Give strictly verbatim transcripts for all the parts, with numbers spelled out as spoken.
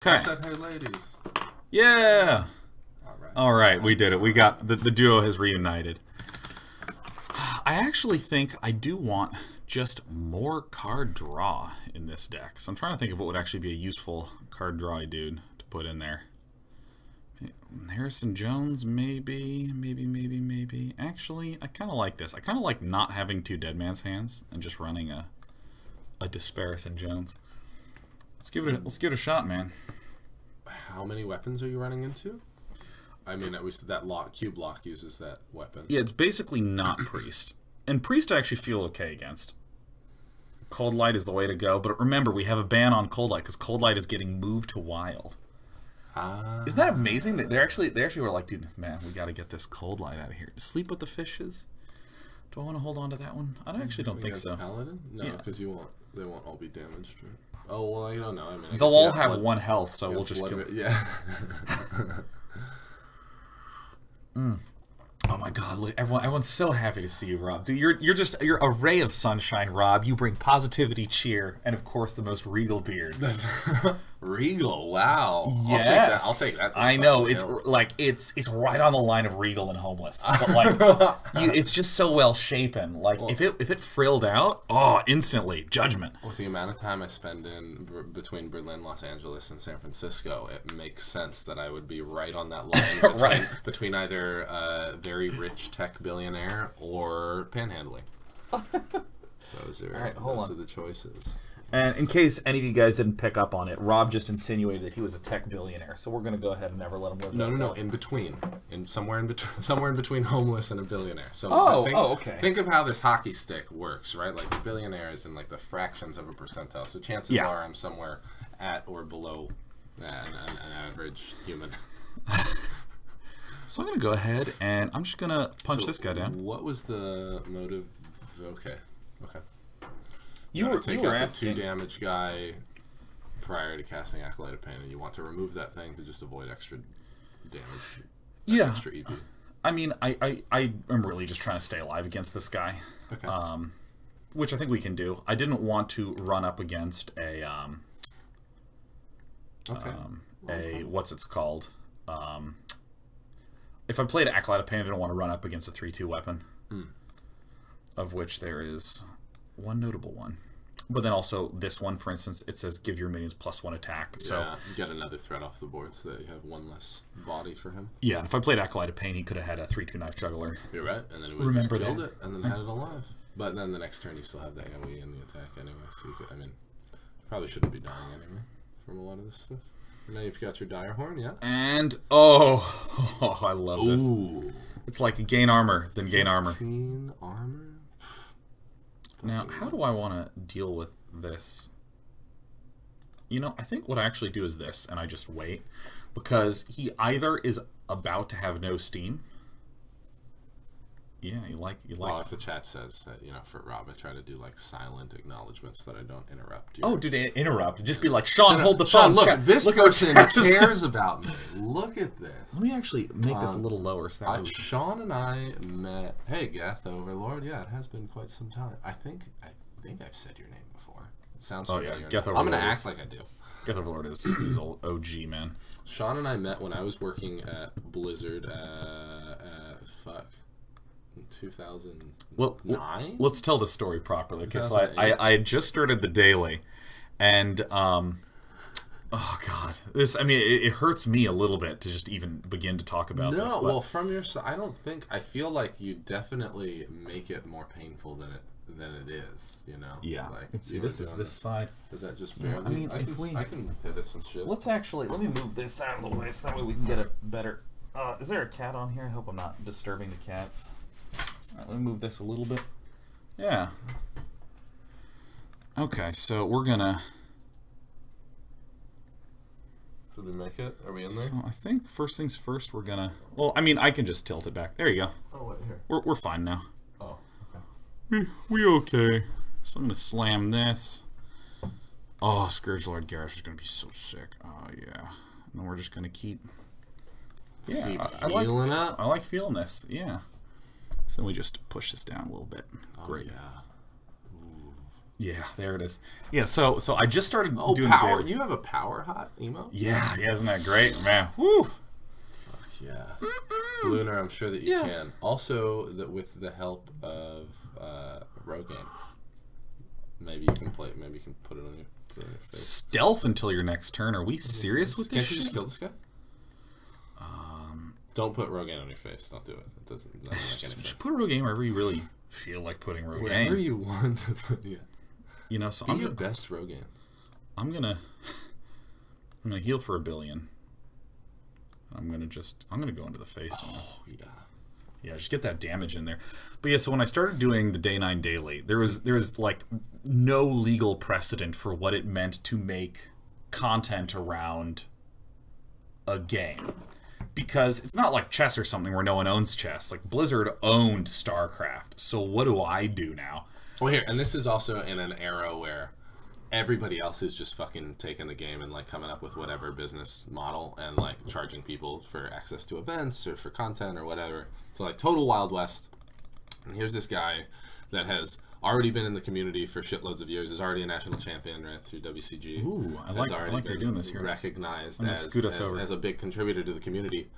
Okay. I said, hey, ladies. Yeah. All right. All right, we did it. We got the the duo has reunited. I actually think I do want just more card draw in this deck. So I'm trying to think of what would actually be a useful card draw dude to put in there. Harrison Jones, maybe, maybe, maybe, maybe. Actually, I kind of like this. I kind of like not having two dead man's hands and just running a a Disparison Jones. Let's give it. A, let's give it a shot, man. How many weapons are you running into? I mean, at least that lock, cube block uses that weapon. Yeah, it's basically not Priest, and Priest I actually feel okay against. Cold Light is the way to go, but remember we have a ban on Cold Light because Cold Light is getting moved to Wild. Uh, Isn't that amazing? That they're actually they actually were like, dude, man, we got to get this Cold Light out of here. Sleep with the Fishes. Do I want to hold on to that one? I actually don't think so. Paladin? No, because yeah. you won't. They won't all be damaged. Or, oh well, I don't know. I mean, I they'll all have blood, one health, so we'll just kill it. Yeah. mm. Oh my God! Look, everyone, everyone's so happy to see you, Rob. Dude, you're you're just you're a ray of sunshine, Rob. You bring positivity, cheer, and of course the most regal beard. Regal, wow. Yes, I'll take that. I'll take that I know it's hills. like it's it's right on the line of regal and homeless, but like you, it's just so well shapen. Like well, if it if it frilled out, oh, instantly judgment. With the amount of time I spend in between Berlin, Los Angeles, and San Francisco, it makes sense that I would be right on that line between, right. between either uh, very rich tech billionaire or panhandling. Those are right, those on. are the choices. And in case any of you guys didn't pick up on it, Rob just insinuated that he was a tech billionaire. So we're going to go ahead and never let him live. No, no, no. In between, in somewhere in between, somewhere in between homeless and a billionaire. So oh, think, oh, okay. Think of how this hockey stick works, right? Like the billionaire is in like the fractions of a percentile. So chances yeah. are I'm somewhere at or below an, an, an average human. So I'm going to go ahead and I'm just going to punch so this guy down. What was the motive? Okay. Okay. You were taking out the two damage guy prior to casting Acolyte of Pain, and you want to remove that thing to just avoid extra damage. Yeah. Extra E V. I mean, I, I, I am really just trying to stay alive against this guy, okay. um, which I think we can do. I didn't want to run up against a, um, okay. um, a what's it's called? Um, if I played Acolyte of Pain, I didn't want to run up against a three two weapon, mm. of which there is... one notable one. But then also this one, for instance, it says give your minions plus one attack. So yeah, get another threat off the board so that you have one less body for him. Yeah, and if I played Acolyte of Pain, he could have had a three two Knife Juggler. You're right, and then he would have killed it and then had it alive. But then the next turn you still have the AoE and the attack anyway. So you could, I mean, probably shouldn't be dying anyway from a lot of this stuff. And now you've got your Dire Horn, yeah? And, oh, oh I love Ooh. this. It's like gain armor, then gain armor. Gain armor? Now, how do I want to deal with this? You know, I think what I actually do is this, and I just wait. Because he either is about to have no steam. Yeah, you like you like. Well, if the chat says, that, you know, for Rob, I try to do, like, silent acknowledgements so that I don't interrupt you. Oh, dude, interrupt. Just be like, Sean, no, no, hold the Sean, phone. Look, chat. This look person cares about me. Look at this. Let me actually make um, this a little lower. So I, Sean and I met, hey, Geth Overlord. Yeah, it has been quite some time. I think, I think I've said your name before. It sounds oh, familiar. Yeah, Geth Overlord I'm going to act like I do. Geth Overlord is his old O G, man. Sean and I met when I was working at Blizzard. Uh, uh, fuck. two thousand nine? Well, let's tell the story properly. Okay, so I, I, I had just started the daily, and, um, oh God, this, I mean, it, it hurts me a little bit to just even begin to talk about no, this. No, well, from your side, I don't think, I feel like you definitely make it more painful than it than it is, you know? Yeah. Like, see, this is this it. side. Is that just barely? I mean, I if can, we... I can pivot some shit. Let's actually, let me move this out of the way, so that way we can get it better. Uh, is there a cat on here? I hope I'm not disturbing the cats. Alright, let me move this a little bit. Yeah. Okay, so we're gonna... Did we make it? Are we in there? So I think first things first, we're gonna... Well, I mean, I can just tilt it back. There you go. Oh, wait, here. We're, we're fine now. Oh, okay. We, we okay. So I'm gonna slam this. Oh, Scourgelord Garrosh is gonna be so sick. Oh, yeah. And we're just gonna keep... Yeah, keep I, I, like, up. I like feeling this. Yeah. So then we just push this down a little bit. Oh, great. Yeah. Ooh. Yeah, there it is. Yeah, so so I just started oh, doing power. The you have a power hot emo? Yeah, yeah, isn't that great, man? Woo! Fuck yeah. Mm -mm. Lunar, I'm sure that you yeah. can. Also, that with the help of uh, Rogaine, maybe you can play. Maybe you can put it on your, put it on your face. Stealth until your next turn. Are we serious with this? Can't shit? you just kill this guy? Um, don't put Rogaine on your face. Don't do it. It doesn't. It doesn't make just, any sense. Just put Rogaine wherever you really feel like putting Rogaine. Wherever you want to put it. Yeah. You know, so Be I'm your best Rogaine. I'm gonna, I'm gonna heal for a billion. I'm gonna just, I'm gonna go into the face. Oh yeah, yeah, just get that damage in there. But yeah, so when I started doing the Day nine Day Late, there was there was like no legal precedent for what it meant to make content around a game, because it's not like chess or something where no one owns chess. Like Blizzard owned StarCraft, so what do I do now? Well, here, and this is also in an era where everybody else is just fucking taking the game and, like, coming up with whatever business model and, like, charging people for access to events or for content or whatever. So, like, total Wild West. And here's this guy that has already been in the community for shitloads of years, is already a national champion, right, through W C G. Ooh, I like, I like you're doing this here. Recognized as, as, as a big contributor to the community.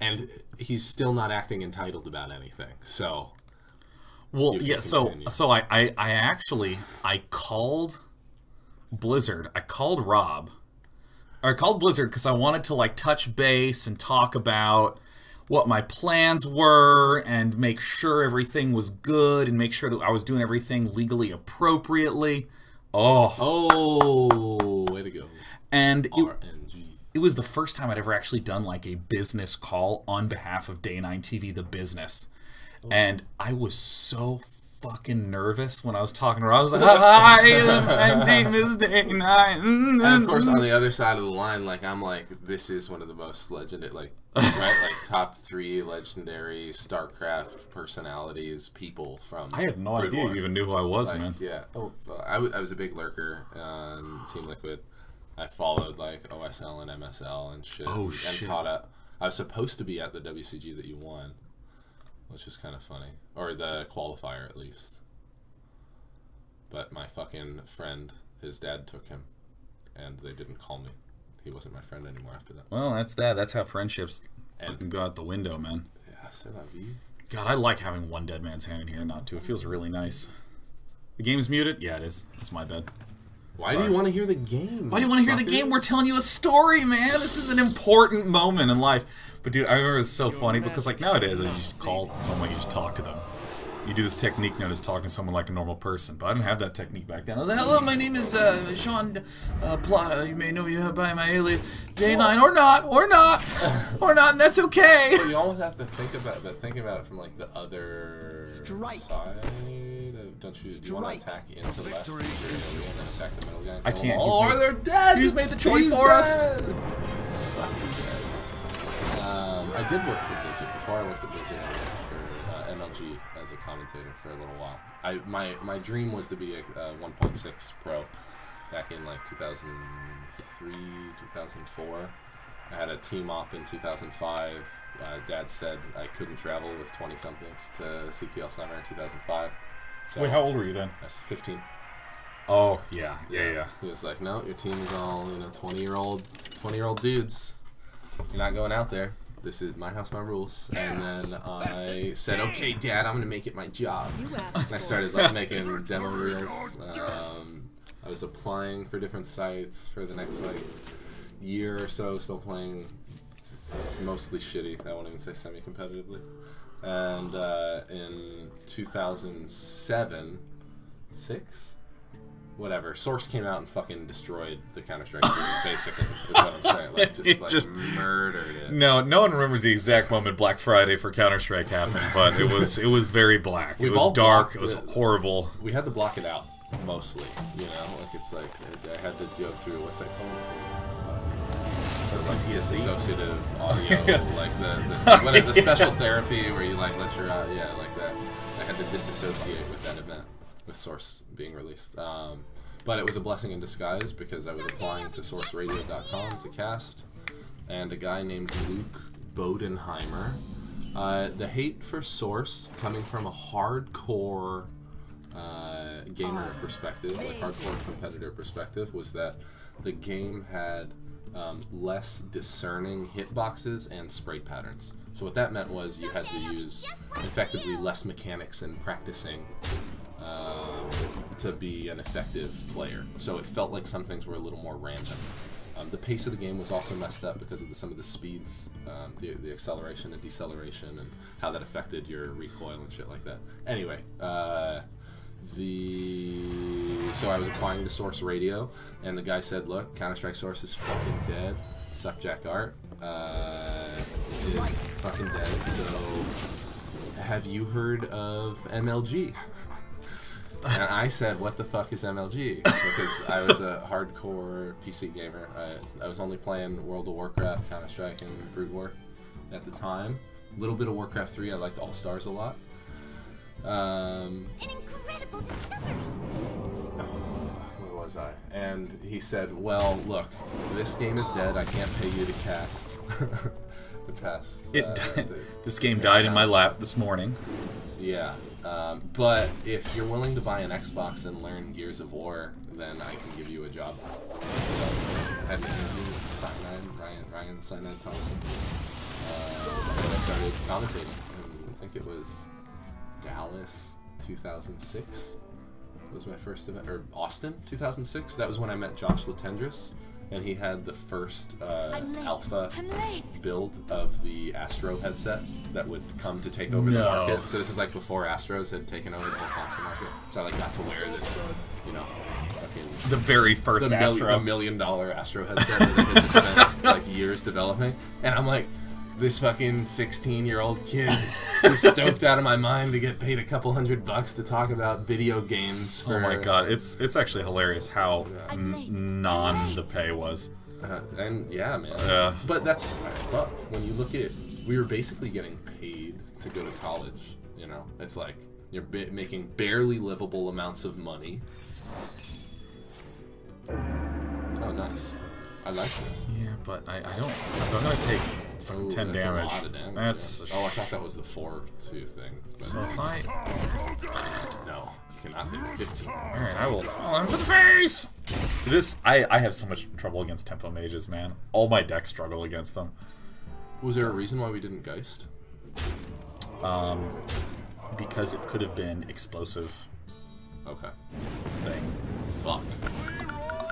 And he's still not acting entitled about anything, so... Well, yeah, so so I, I, I actually, I called Blizzard, I called Rob, or I called Blizzard because I wanted to, like, touch base and talk about what my plans were and make sure everything was good and make sure that I was doing everything legally appropriately. Oh. Oh, way to go. And it, it was the first time I'd ever actually done, like, a business call on behalf of Day nine T V, the business. And I was so fucking nervous when I was talking to her. I was like, hi, my name is Day nine. And of course, on the other side of the line, like, I'm like, this is one of the most legendary, like, right, like, top three legendary StarCraft personalities, people from... I had no idea you even knew who I was, like, man. Yeah. Oh, I, I was a big lurker on Team Liquid. I followed, like, O S L and M S L and shit. Oh, and shit. Caught up. I was supposed to be at the W C G that you won. Which is kind of funny. Or the qualifier, at least. But my fucking friend, his dad took him. And they didn't call me. He wasn't my friend anymore after that. Well, that's that. That's how friendships fucking go out the window, man. Yeah, c'est la vie. God, I like having one dead man's hand in here and not two. It feels really nice. The game's muted? Yeah, it is. It's my bad. Why Sorry. do you want to hear the game? Why do you want to hear the game? We're telling you a story, man. This is an important moment in life. But dude, I remember it was so funny because, like, nowadays I just call someone, you just talk to them. You do this technique known as talking to someone like a normal person, but I didn't have that technique back then. I was like, hello, my name is uh, Sean uh, Plott. You may know me by my alias Day nine, or not, or not, or not, and that's okay. So you almost have to think about it, think about it from, like, the other Strike. side. Don't you, do you want to attack into the left? Or do you want to attack the middle guy? I can't. Oh, or they're dead! He's made the choice for us! Um, I did work for Blizzard. Before I worked at Blizzard, I worked for uh, M L G as a commentator for a little while. I My, my dream was to be a uh, one point six pro back in like two thousand three, two thousand four. I had a team op in two thousand five. Uh, Dad said I couldn't travel with twenty-somethings to C P L Summer in two thousand five. So, wait, how old were you then? I was fifteen. Oh, yeah, yeah, yeah. He was like, no, your team is all, you know, twenty-year-old dudes. You're not going out there. This is my house, my rules. And then I said, okay, Dad, I'm going to make it my job. And I started, like, making demo reels. Um, I was applying for different sites for the next, like, year or so, still playing mostly shitty. I won't even say semi-competitively. And uh, in two thousand seven, six, whatever, Source came out and fucking destroyed the Counter-Strike game, basically, is what I'm saying. Like, just, like, just murdered it. No, no one remembers the exact moment Black Friday for Counter-Strike happened, but it was it was very black. We've it was dark. It was it. horrible. We had to block it out, mostly, you know? Like, it's like, I had to go through, what's that called? Like dissociative audio, like the, the, what is the special yeah. therapy where you, like, let your, uh, yeah, like that. I had to disassociate with that event, with Source being released. Um, but it was a blessing in disguise because I was applying to source radio dot com to cast, and a guy named Luke Bodenheimer. Uh, the hate for Source coming from a hardcore uh, gamer perspective, like hardcore competitor perspective, was that the game had um, less discerning hitboxes and spray patterns. So what that meant was you had to use effectively less mechanics and practicing uh, to be an effective player. So it felt like some things were a little more random. Um, the pace of the game was also messed up because of the, some of the speeds, um, the, the acceleration and deceleration, and how that affected your recoil and shit like that. Anyway, uh, the so I was applying to Source Radio, and the guy said, "Look, Counter-Strike Source is fucking dead. Suck Jack Art uh, is fucking dead. So, have you heard of M L G?" And I said, "What the fuck is M L G?" Because I was a hardcore P C gamer. I, I was only playing World of Warcraft, Counter-Strike, and Brood War at the time. A little bit of Warcraft three. I liked All Stars a lot. Um, An incredible discovery. Oh, fuck, where was I? And he said, "Well, look, this game is dead. I can't pay you to cast." The past. It uh, to, this game died in my lap this morning. Yeah. Um, but if you're willing to buy an Xbox and learn Gears of War, then I can give you a job. So, I had an interview with Cyanide, Ryan, Ryan Cyanide Thompson. Uh, and I started commentating. And I think it was Dallas two thousand six was my first event, or Austin two thousand six. That was when I met Josh Latendris, and he had the first uh, alpha build of the Astro headset that would come to take over no. the market. So this is like before Astros had taken over the whole console market. So I like got to wear this, you know, fucking the very first the Astro, mil the million dollar Astro headset that I had just spent like years developing. And I'm like, this fucking sixteen year old kid is stoked out of my mind to get paid a couple hundred bucks to talk about video games. For... Oh my god, it's it's actually hilarious how yeah. non the pay was. Uh, and yeah, man. Uh, but that's fuck. When you look at, we were basically getting paid to go to college. You know, it's like you're ba making barely livable amounts of money. Oh, nice. I like this. Yeah, but I, I don't. I'm gonna take. Ooh, ten that's damage. A lot of damage. That's yeah. Oh, I thought that was the four two thing. But so if I... No, you cannot take fifteen. Alright, I will. Oh, I'm to the face! This, I, I have so much trouble against Tempo Mages, man. All my decks struggle against them. Was there a reason why we didn't Geist? Um, because it could have been explosive. Okay. Thing. Fuck.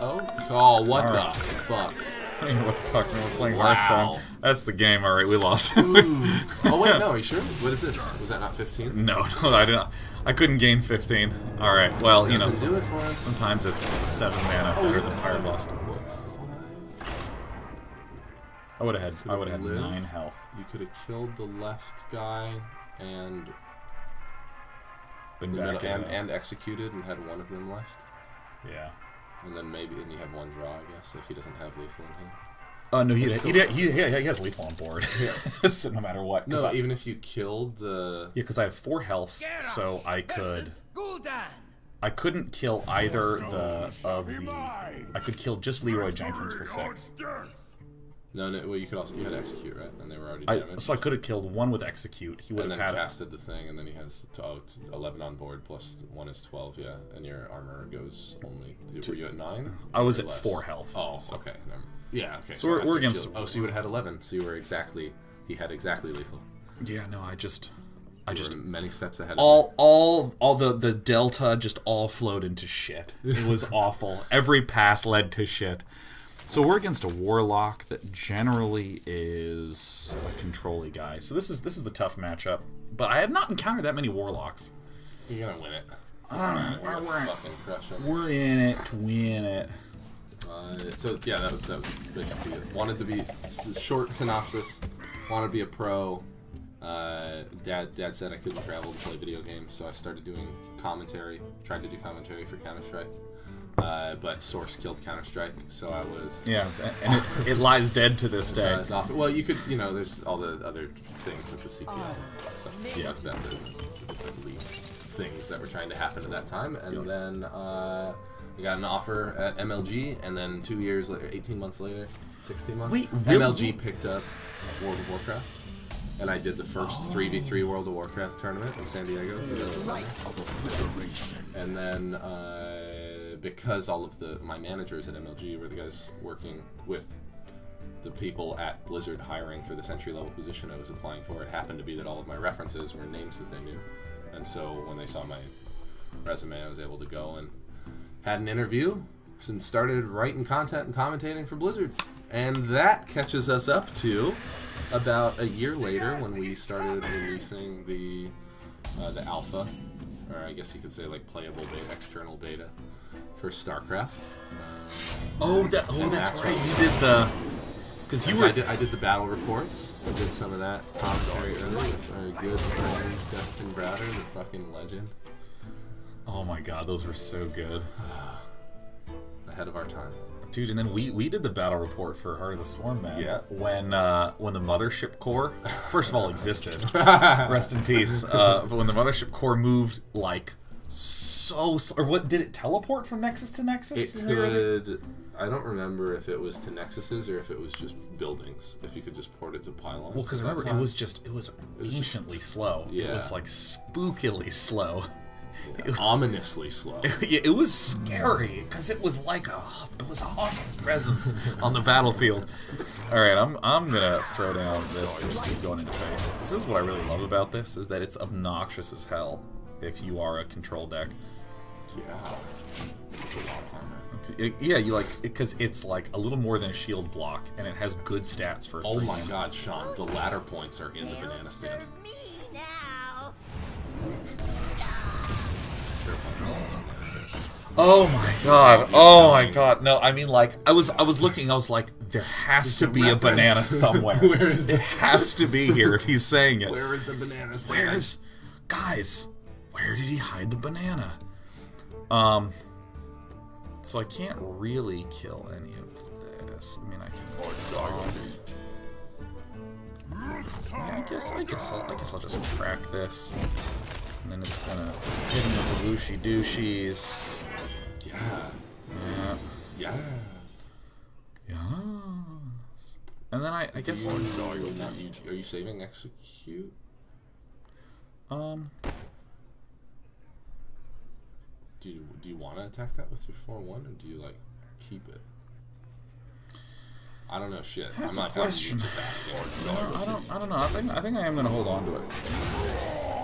Oh, oh what right. the fuck? I don't even know what the fuck we're playing wow. last time. That's the game. All right, we lost. Oh wait, no, are you sure? What is this? Was that not fifteen? No, no, I didn't. I couldn't gain fifteen. All right, well, you know, some, it sometimes it's seven mana better oh, than Pyre Blast. I would have had. I would have had lived. nine health. You could have killed the left guy and been back and, and executed and had one of them left. Yeah. And then maybe then you have one draw, I guess, if he doesn't have lethal in hand. Uh, no, he, he, he, he, yeah, he has lethal on board. Yeah. So no matter what. No, I, even if you killed the... Yeah, because I have four health, so I could... I couldn't kill either the... of the. I could kill just Leroy Jenkins for six. No, no, well, you could also... You had Execute, right? And they were already damaged. I, so I could have killed one with Execute. He would have had... And then casted the thing, and then he has... Oh, it's eleven on board, plus one is twelve, yeah. And your armor goes only... Were you at nine? I was at less? four health. Oh, so. Okay, never Yeah, okay. So, so we're, we're against... Oh, so you would have had eleven. So you were exactly... He had exactly lethal. Yeah, no, I just... I you just... many steps ahead all, of me. All... All the, the delta just all flowed into shit. It was awful. Every path led to shit. So we're against a Warlock that generally is a control-y guy. So this is this is the tough matchup. But I have not encountered that many Warlocks. You're gonna win it. I don't know. We're, we're, fucking crushing. We're in it to win it. Uh, so yeah, that was, that was basically it. Wanted to be short synopsis. Wanted to be a pro. Uh, dad, dad said I couldn't travel to play video games, so I started doing commentary. Tried to do commentary for Counter-Strike, uh, but Source killed Counter-Strike, so I was yeah, and it, it lies dead to this day. So off. Well, you could, you know, there's all the other things that the C P I oh, stuff yeah. about the, the leak things that were trying to happen at that time, and yep. then. Uh, We got an offer at M L G, and then two years later, eighteen months later, sixteen months, Wait, really? M L G picked up World of Warcraft, and I did the first three v three World of Warcraft tournament in San Diego, two thousand seven. And then uh, because all of the my managers at M L G were the guys working with the people at Blizzard hiring for this entry-level position I was applying for, it happened to be that all of my references were names that they knew. And so when they saw my resume, I was able to go and had an interview and started writing content and commentating for Blizzard. And that catches us up to about a year later when we started releasing the uh, the alpha, or I guess you could say like playable beta, external beta, for StarCraft. Oh, that, oh that's, that's right. You did the... Cause you were... I, did, I did the battle reports. I did some of that commentary earlier with our good friend Dustin Browder, the fucking legend. Oh my god, those were so good. Ahead of our time. Dude, and then we we did the battle report for Heart of the Swarm, man. Yeah. When uh, when the Mothership Core, first of all, existed. Rest in peace. Uh, but when the Mothership Core moved, like, so... Or what, did it teleport from Nexus to Nexus? It you know, could... Right? I don't remember if it was to Nexuses or if it was just buildings. If you could just port it to pylons. Well, because remember, it was just... It was, it was anciently just, slow. Yeah. It was, like, spookily slow. Yeah, it, ominously slow. It, it was scary because it was like a it was a haunting presence on the battlefield. All right, I'm I'm gonna throw down this and just keep going into face. This is what I really love about this is that it's obnoxious as hell if you are a control deck. Yeah, it's a lot of armor. It, yeah, you like because it, it's like a little more than a shield block and it has good stats for. Oh my god, Sean! The ladder points are in the banana stand. Oh my god! Oh my god! No, I mean, like, I was, I was looking. I was like, there has to be a banana somewhere. Where is it? Has to be here if he's saying it. Where is the banana? Where's, guys? Where did he hide the banana? Um. So I can't really kill any of this. I mean, I can. Yeah, I guess, I guess, I'll, I guess I'll just crack this. And then it's gonna hit him with the whooshy-dooshies. Yeah. Yeah. Yes. Yes. And then I, I guess... You, no, you're not, you, are you saving execute? Um... Do you, do you want to attack that with your four one, or do you, like, keep it? I don't know shit. That's I'm not gonna just asking. No, I don't I don't know. I think I think I am gonna hold on to it.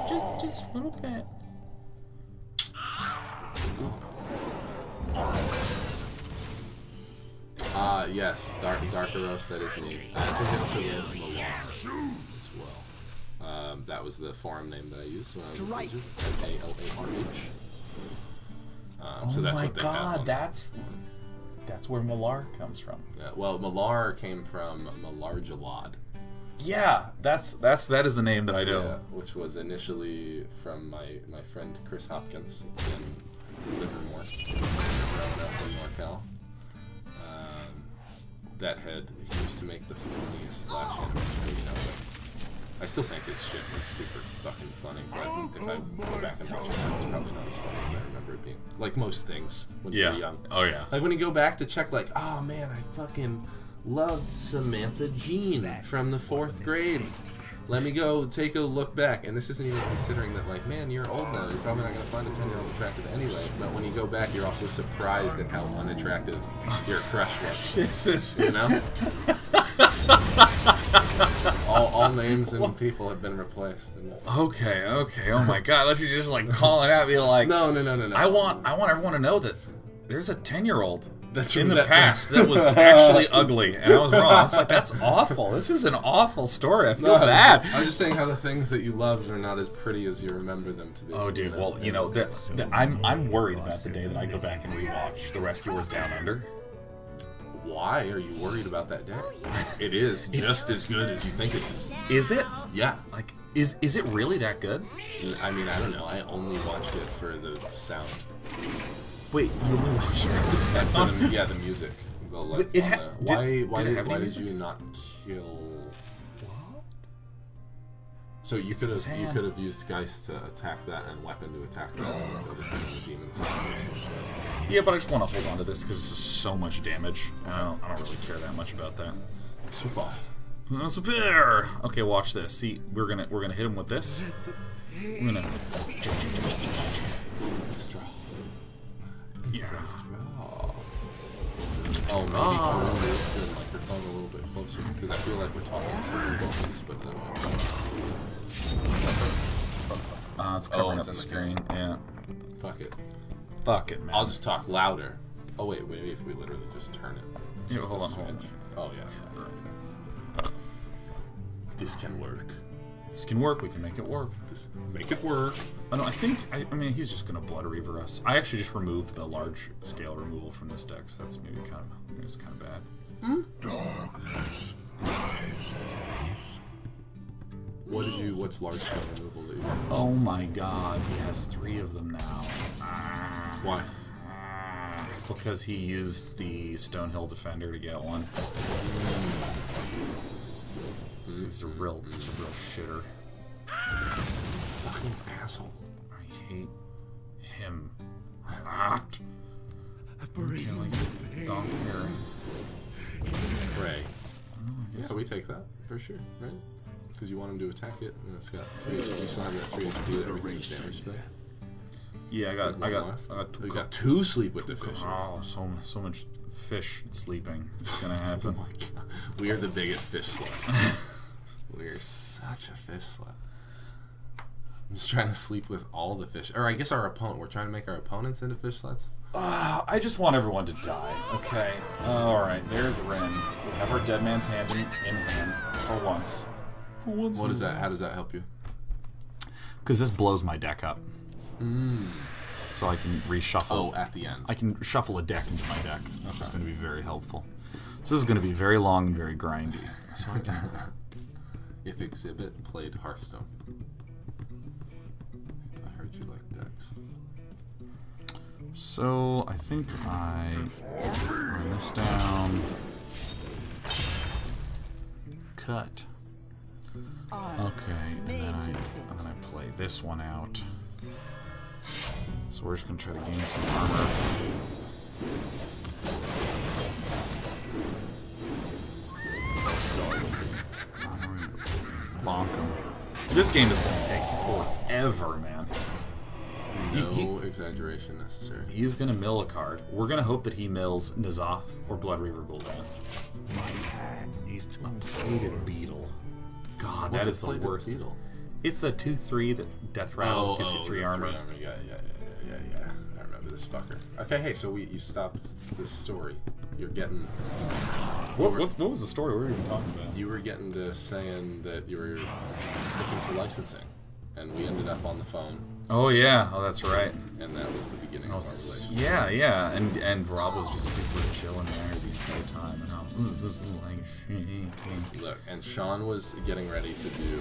Just just a little bit. Ah uh, yes, dark darker roast, that is me. I think I also live in the water as well. Um, that was the forum name that I used when I was right. M A L A R H. Um, oh so that's my what they god, that's That's where Malar comes from. Yeah, well, Malar came from Malarjalad. Yeah, that's that's that is the name that I know. Yeah, which was initially from my my friend Chris Hopkins in Livermore, in NorCal. Um, that had he used to make the funniest flash animation, you know. I still think his shit was super fucking funny, but if I go back and watch it now, it's probably not as funny as I remember it being. Like most things when yeah. you're young. Oh, yeah. Like when you go back to check, like, oh man, I fucking loved Samantha Jean from the fourth grade. Let me go take a look back. And this isn't even considering that, like, man, you're old now. You're probably not going to find a ten year old attractive anyway. But when you go back, you're also surprised at how unattractive your crush was. Jesus. You know? All, all names and people have been replaced. Okay, okay. Oh my god, unless you're just like calling at me like, no, no, no, no, no. I want, I want everyone to know that there's a ten year old that's in the that past that was actually ugly, and I was wrong. I was like, that's awful. This is an awful story. I feel no, bad. I'm just saying how the things that you loved are not as pretty as you remember them to be. Oh, dude. You know? Well, you know, the, the, I'm, I'm worried about the day that I go back and rewatch The Rescuers Down Under. Why are you worried about that deck? It is just as good as you think it is. Is it? Yeah. Like, is is it really that good? I mean, I don't know. I only watched it for the sound. Wait, you only watched it for the sound? For the, yeah, the music. The, like, it ha the, why did, why, did, did, why did you not kill? What? So you could have you could have used Geist to attack that and Weapon to attack that. Yeah, but I just want to hold on to this because this is so much damage. I don't, I don't really care that much about that. Super. That's a bear. Okay, watch this. See, we're gonna we're gonna hit him with this. We're gonna. Straw. Yeah. Oh, maybe oh. Move the microphone a little bit closer because I feel like we're talking to somebody else, but then. Ah, it's covering oh, it's up the screen. The yeah. Fuck it. Fuck it, man. I'll just talk louder. Oh wait, maybe if we literally just turn it. Just yeah, hold on, hold on. Oh yeah. Sure. This can work. This can work. We can make it work. This make it work. I don't. I think. I, I mean, he's just gonna blood reaver us. I actually just removed the large scale removal from this deck. So that's maybe kind of. Maybe it's kind of bad. Hmm? Darkness rises. What did you? What's large scale removal? That you oh my God! He has three of them now. Why? Because he used the Stonehill Defender to get one. He's a real, he's a real shitter. Fucking asshole. I hate him. I can't like Dom Perry. Ray. Yeah, we take that for sure, right? Because you want him to attack it, and it's got three H P. You still have that three H P that everything's damaged to. Yeah, I got, I got, left. I got two, oh, you got two sleep with two the fishes. Oh, so so much fish sleeping. It's gonna happen. Oh my God. We are the biggest fish slut. We are such a fish slut. I'm just trying to sleep with all the fish, or I guess our opponent. We're trying to make our opponents into fish sluts. Uh, I just want everyone to die. Okay. Uh, all right. There's Rin. We have our dead man's hand in, in hand for once. For once. What is that? How does that help you? Because this blows my deck up. Mm. So I can reshuffle. Oh, at the end. I can shuffle a deck into my deck, which okay. is going to be very helpful. So this is going to be very long and very grindy. So I can... If Exhibit played Hearthstone. I heard you like decks. So I think I run this down. Cut. Okay, and then I, and then I play this one out. So we're just going to try to gain some armor. Bonk him. This game is going to take forever, man. No he, he, exaggeration necessary. He's going to mill a card. We're going to hope that he mills N'Zoth or Blood Reaver Gul'dan. My hand is a plated beetle. God, What's that is the worst. Beetle? It's a two three that Death Rattle oh, gives you three oh, armor. armor. Yeah, yeah, yeah, yeah, yeah. I remember this fucker. Okay, hey, so we you stopped this story. You're getting... What, you were, what, what was the story we were even talking about? You were getting to saying that you were looking for licensing, and we ended up on the phone. Oh, yeah. Oh, that's right. And that was the beginning oh, of our relationship. Yeah, yeah. And, and Rob was just super chilling there the entire time. And I was, ooh, this is like shit. Look, and Sean was getting ready to do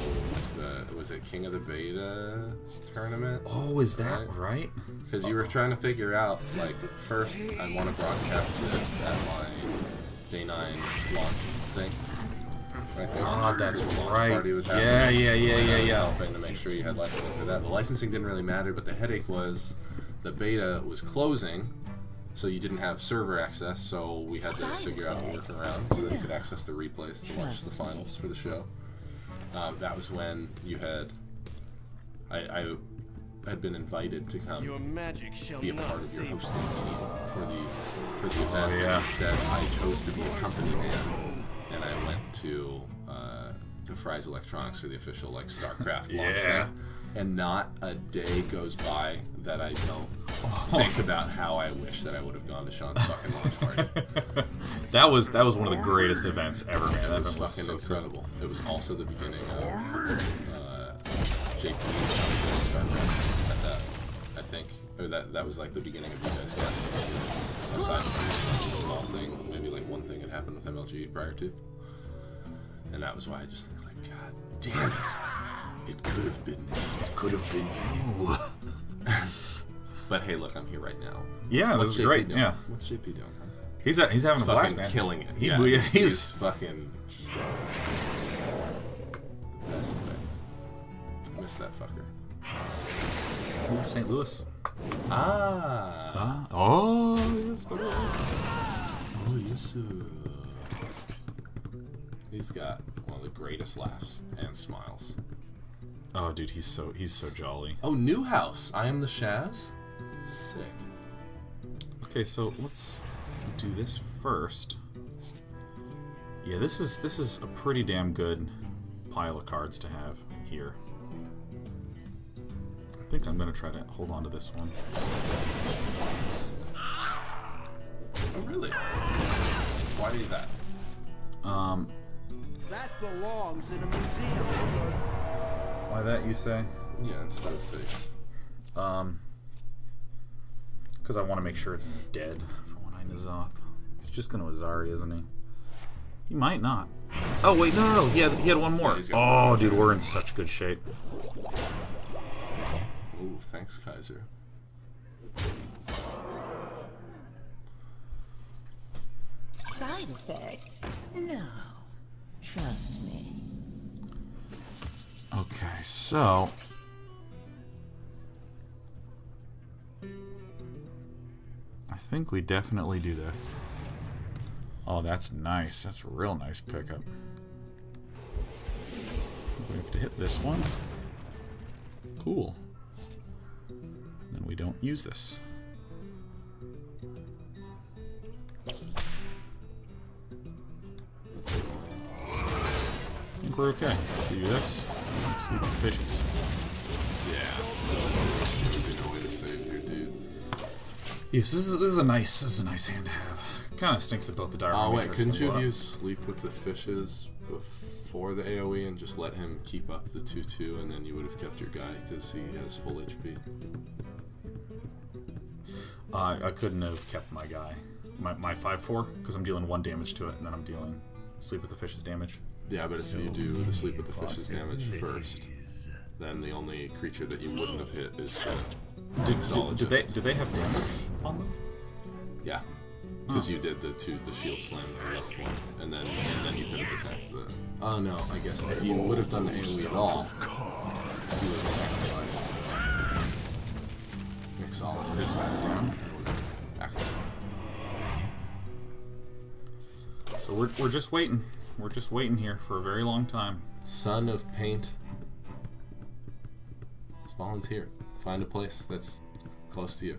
the, was it King of the Beta tournament? Oh, is that right? Because right? you were trying to figure out, like, first, I want to broadcast this at my Day nine launch thing. God, that's right. Yeah, yeah, yeah, yeah, yeah. Helping to make sure you had licensing for that. The licensing didn't really matter, but the headache was the beta was closing, so you didn't have server access. So we had to figure out a workaround so that you could access the replays to watch the finals for the show. Um, that was when you had, I, I had been invited to come be a part of your hosting team for the for the event. Oh, yeah. And instead, I chose to be a company man. And I went to uh, to Fry's Electronics for the official like StarCraft yeah. launch thing. And not a day goes by that I don't oh. think about how I wish that I would have gone to Sean's fucking launch party. That was that was one of the greatest events ever. Man, yeah, that was, was fucking so incredible. Cool. It was also the beginning of uh, Jake Lee's StarCraft at that, I think. Or that that was like the beginning of you guys casting. Aside from this small thing, maybe like one thing had happened with M L G prior to. And that was why I just looked like, God damn it. It could have been me. It could have been you. But hey, look, I'm here right now. Yeah, so that's great. Doing? Yeah. What's J P doing, huh? He's, a, he's having he's a blast, man. He's fucking killing it. He, yeah, he's, he's fucking... The best way. Miss that fucker. Ooh, Saint Louis. Ah. ah. Oh, yes. Oh, yes, sir. He's got one of the greatest laughs and smiles. Oh, dude, he's so he's so jolly. Oh, Newhouse. I am the Shaz. Sick. Okay, so let's do this first. Yeah, this is this is a pretty damn good pile of cards to have here. I think I'm gonna try to hold on to this one. Oh, really? Why do that? Um. That belongs in a museum. Why that, you say? Yeah, it's that face. Um, because I want to make sure it's dead for one eye N'Zoth. He's just going to Azari, isn't he? He might not. Oh, wait, no, no, no. He had, he had one more. Yeah, oh, dude, we're in such good shape. Ooh, thanks, Kaiser. Side effects? No. Trust me. Okay, so I think we definitely do this. Oh, that's nice. That's a real nice pickup. We have to hit this one. Cool. Then we don't use this. I think we're okay. Do this. Sleep with fishes. Yeah. No way to save here, dude. Yes, this is this is a nice this is a nice hand to have. Kind of stinks that both the dire. Oh wait, couldn't you use sleep with the fishes before the A O E and just let him keep up the two two, and then you would have kept your guy because he has full H P. Uh, I couldn't have kept my guy, my my five four, because I'm dealing one damage to it, and then I'm dealing sleep with the fishes damage. Yeah, but if you do the sleep with the fish's damage first, then the only creature that you wouldn't have hit is the do, Mixologist. Do, do, they, do they have damage on them? Yeah, because oh. you did the two, the shield slam, the left one, and then and then you could have attacked the... Oh no, I guess if you would have done the AoE at all, you would have sacrificed the Mixologist. This side down. So we're, we're just waiting. We're just waiting here for a very long time. Son of paint. Just volunteer. Find a place that's close to you.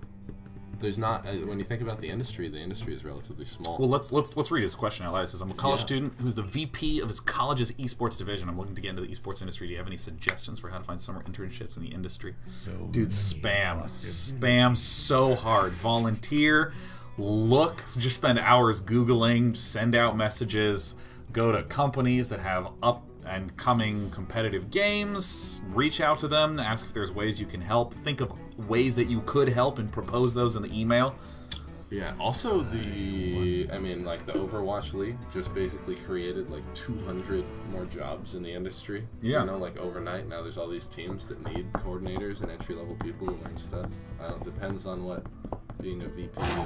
There's not. Uh, when you think about the industry, the industry is relatively small. Well, let's let's let's read his question out loud. It says, "I'm a college yeah. student who's the V P of his college's esports division. I'm looking to get into the esports industry. Do you have any suggestions for how to find summer internships in the industry?" So Dude, spam, spam so hard. Volunteer. Look. Just spend hours googling. Send out messages. Go to companies that have up-and-coming competitive games, reach out to them, ask if there's ways you can help, think of ways that you could help and propose those in the email. Yeah, also the, I mean, like the Overwatch League just basically created like two hundred more jobs in the industry. Yeah. You know, like overnight, now there's all these teams that need coordinators and entry-level people who learn stuff. I don't, depends on what... being a V P of the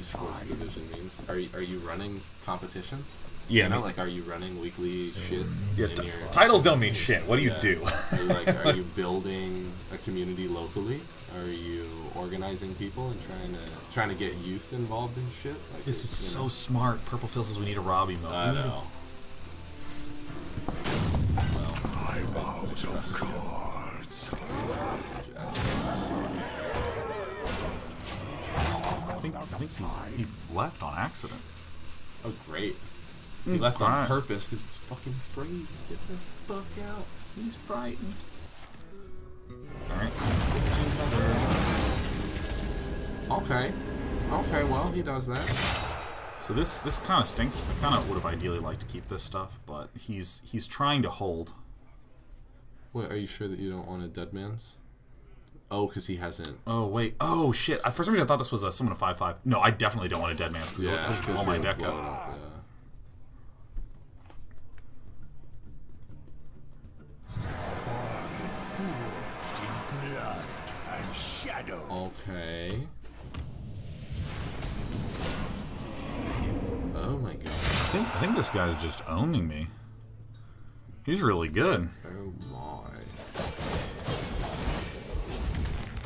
esports division means. Are you, are you running competitions? Yeah. You know, like, are you running weekly shit? Yeah, in your, titles don't mean shit. What do yeah. you do? Are you, like, are you building a community locally? Are you organizing people and trying to trying to get youth involved in shit? Like, this is so know? smart. Purple Phil says we need a Robbie mode. I know. Well, I'm out of cards. I think, I think he's, he left on accident. Oh, great. He mm, left on right. purpose because he's fucking afraid. Get the fuck out. He's frightened. Alright. Okay. Okay, well, he does that. So this this kind of stinks. I kind of would have ideally liked to keep this stuff, but he's he's trying to hold. Wait, are you sure that you don't want a dead man's? Oh, because he hasn't. Oh, wait. Oh, shit. For some reason, I thought this was uh, someone a five five. No, I definitely don't want a dead man's because yeah, I'll just blow my deck up. up. Yeah. Okay. Oh, my God. I think, I think this guy's just owning me. He's really good. Oh, my.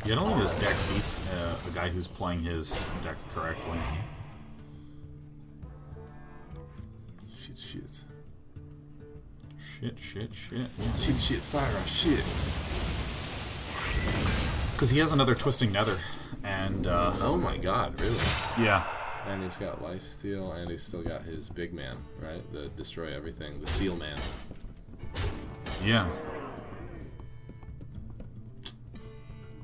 Yeah, I don't think this deck beats uh, a guy who's playing his deck correctly. Shit, shit. Shit, shit, shit. Shit, shit, fire off, shit. Because he has another Twisting Nether. And, uh... oh my god, really? Yeah. And he's got lifesteal, and he's still got his big man, right? The destroy everything, the seal man. Yeah.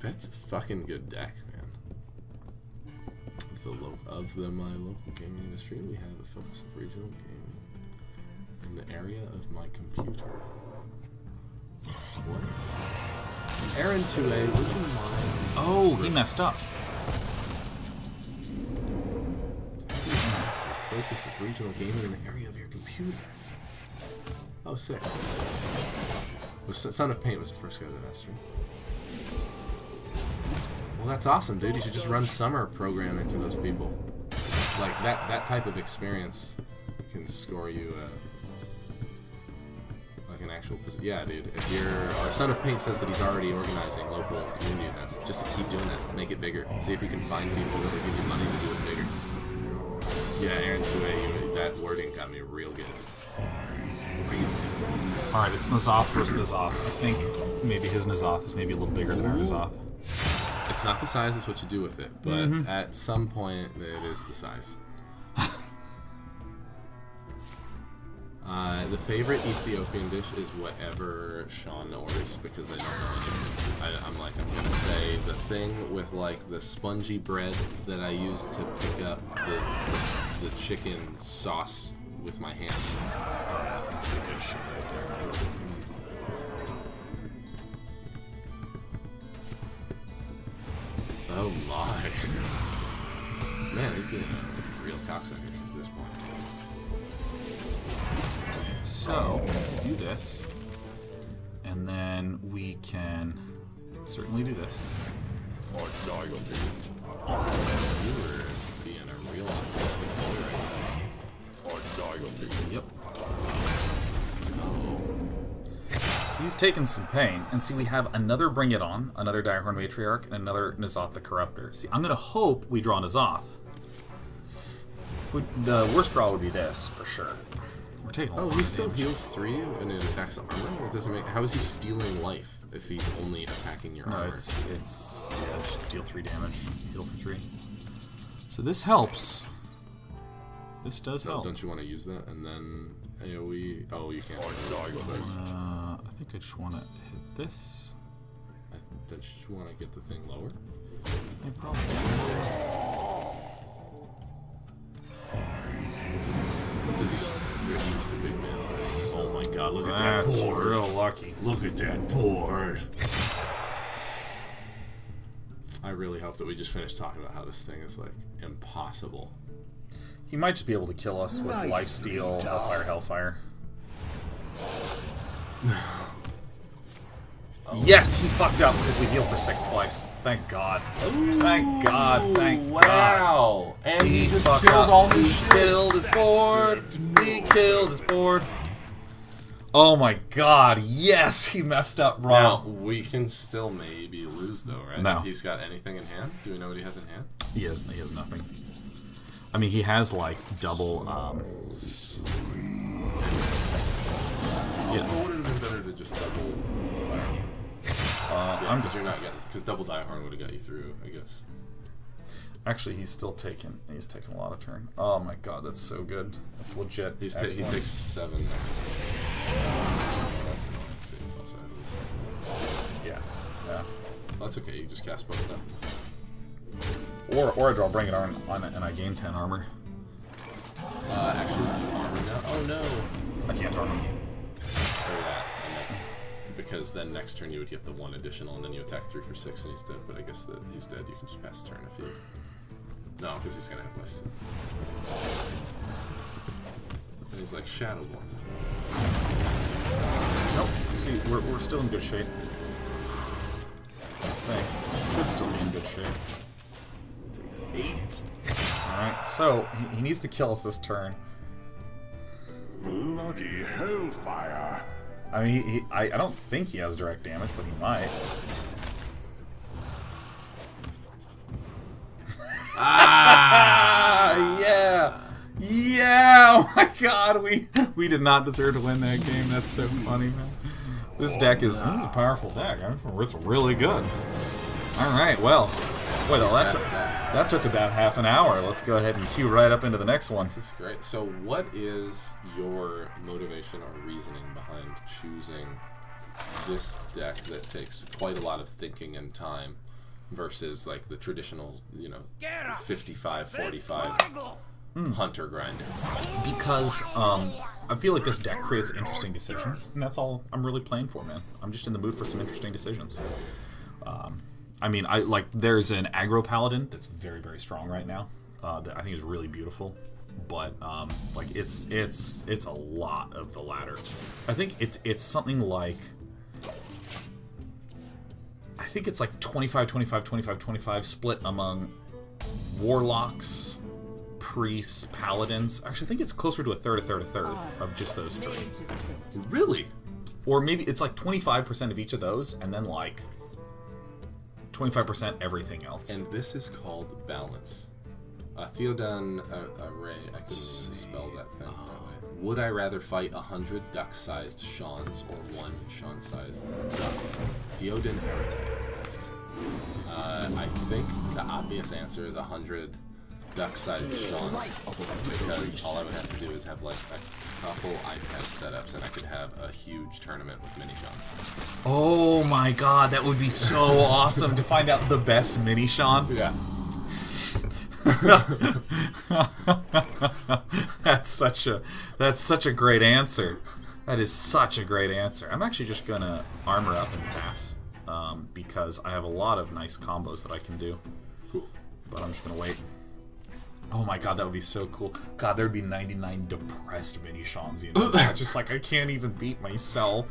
That's a fucking good deck, man. Of the, lo of the my local gaming industry, we have a focus of regional gaming in the area of my computer. What? Aaron two A, would you mind? Oh, he messed up. Focus of regional gaming in the area of your computer. Oh, sick. Well, Son of Paint was the first go to that stream. Well, that's awesome, dude. You should just run summer programming for those people. Like, that, that type of experience can score you, uh, like an actual... Yeah, dude. If you're... Uh, Son of Paint says that he's already organizing local community events. Just to keep doing that. Make it bigger. See if you can find people that will give you money to do it bigger. Yeah, Aaron two A, that wording got me real good. Alright, it's N'Zoth versus N'Zoth. I think maybe his N'Zoth is maybe a little bigger than our N'Zoth. It's not the size, it's what you do with it, but mm-hmm. at some point it is the size. uh, the favorite Ethiopian dish is whatever Sean orders, because I don't know. I, I'm like, I'm going to say the thing with like the spongy bread that I use to pick up the, the, the chicken sauce with my hands. Oh, that's the good shit right there. Oh my. Man, he's been a real cocksucker at this point. So, we do this. And then we can certainly do this. Oh, no, you'll do it. You were being a real optimistic boy right now. Oh, no, you'll do it. Yep. He's taken some pain, and see, we have another Bring It On, another Direhorn Matriarch, and another N'Zoth the Corruptor. See, I'm gonna hope we draw N'Zoth. We, the worst draw would be this, for sure. We're taking. Oh, he still damage. Heals three and it attacks armor. It doesn't make. How is he stealing life if he's only attacking your no, armor? No, it's it's yeah, just deal three damage, heal for three. So this helps. This does no, help. Don't you want to use that? And then AoE. Oh, you can't. Uh, I think I just want to hit this. I think I just want to get the thing lower. I probably. Does he use the big man? Oh my god, look at that. That's real lucky. Look at that board. I really hope that we just finished talking about how this thing is like impossible. He might just be able to kill us with lifesteal, hellfire, hellfire. Oh. Yes, he fucked up because we healed for six twice. Thank God. Ooh, thank God. Thank wow. God. Wow. And he, he just killed up. all his shit. He killed his board. He killed his board. Oh my God. Yes, he messed up wrong. Now, we can still maybe lose though, right? No. If he's got anything in hand. Do we know what he has in hand? He has, he has nothing. I mean, he has like double... Um, yeah. It would have been better to just double Direhorn. Uh, yeah, I'm just you're not getting because double Direhorn would have got you through, I guess. Actually, he's still taking. He's taking a lot of turn. Oh my god, that's so good. That's legit. He's ta he takes seven next. Uh, that's annoying. Save plus out of this. Yeah, yeah. That's okay. You just cast both of them. Or or I draw Bring It On on and I gain ten armor. Uh, actually, do armor now. Oh no, I can't armor you. That, and then, because then next turn you would get the one additional, and then you attack three for six, and he's dead. But I guess that he's dead. You can just pass turn if you. No, because he's gonna have life. And he's like Shadowborn. Nope. See, we're we're still in good shape. I think should still be in good shape. It takes eight. All right. So he, he needs to kill us this turn. Bloody hellfire! I mean, he, he, I, I don't think he has direct damage, but he might. Ah! Yeah! Yeah! Oh my god, we we did not deserve to win that game. That's so funny, man. This deck is this is a powerful deck. It's really good. All right, well, well that took that took about half an hour. Let's go ahead and queue right up into the next one. This is great. So, what is your motivation or reasoning behind choosing this deck that takes quite a lot of thinking and time versus like the traditional, you know, fifty-five forty-five? Mm. Hunter grinder. Because um, I feel like this deck creates interesting decisions, and that's all I'm really playing for, man. I'm just in the mood for some interesting decisions. Um, I mean, I like there's an aggro paladin that's very, very strong right now uh, that I think is really beautiful, but um, like it's it's it's a lot of the latter. I think it's it's something like I think it's like twenty-five, twenty-five, twenty-five, twenty-five split among warlocks, priests, paladins. Actually, I think it's closer to a third, a third, a third of just those three. Really? Or maybe it's like twenty-five percent of each of those, and then like twenty-five percent everything else. And this is called balance. Uh, Theodan uh, Array, I couldn't spell that thing uh, that way. Would I rather fight a hundred duck-sized Sean's or one Sean-sized duck? Theodan Array. Uh, I think the obvious answer is a hundred duck-sized Sean's, because all I would have to do is have like a couple iPad setups and I could have a huge tournament with mini Sean's. Oh my god, that would be so awesome to find out the best mini Sean. Yeah. that's such a that's such a great answer. That is such a great answer. I'm actually just gonna armor up and pass um, because I have a lot of nice combos that I can do. Cool. But I'm just gonna wait. Oh my god, that would be so cool. God, there'd be ninety-nine depressed mini Sean's, you know? Just like, I can't even beat myself.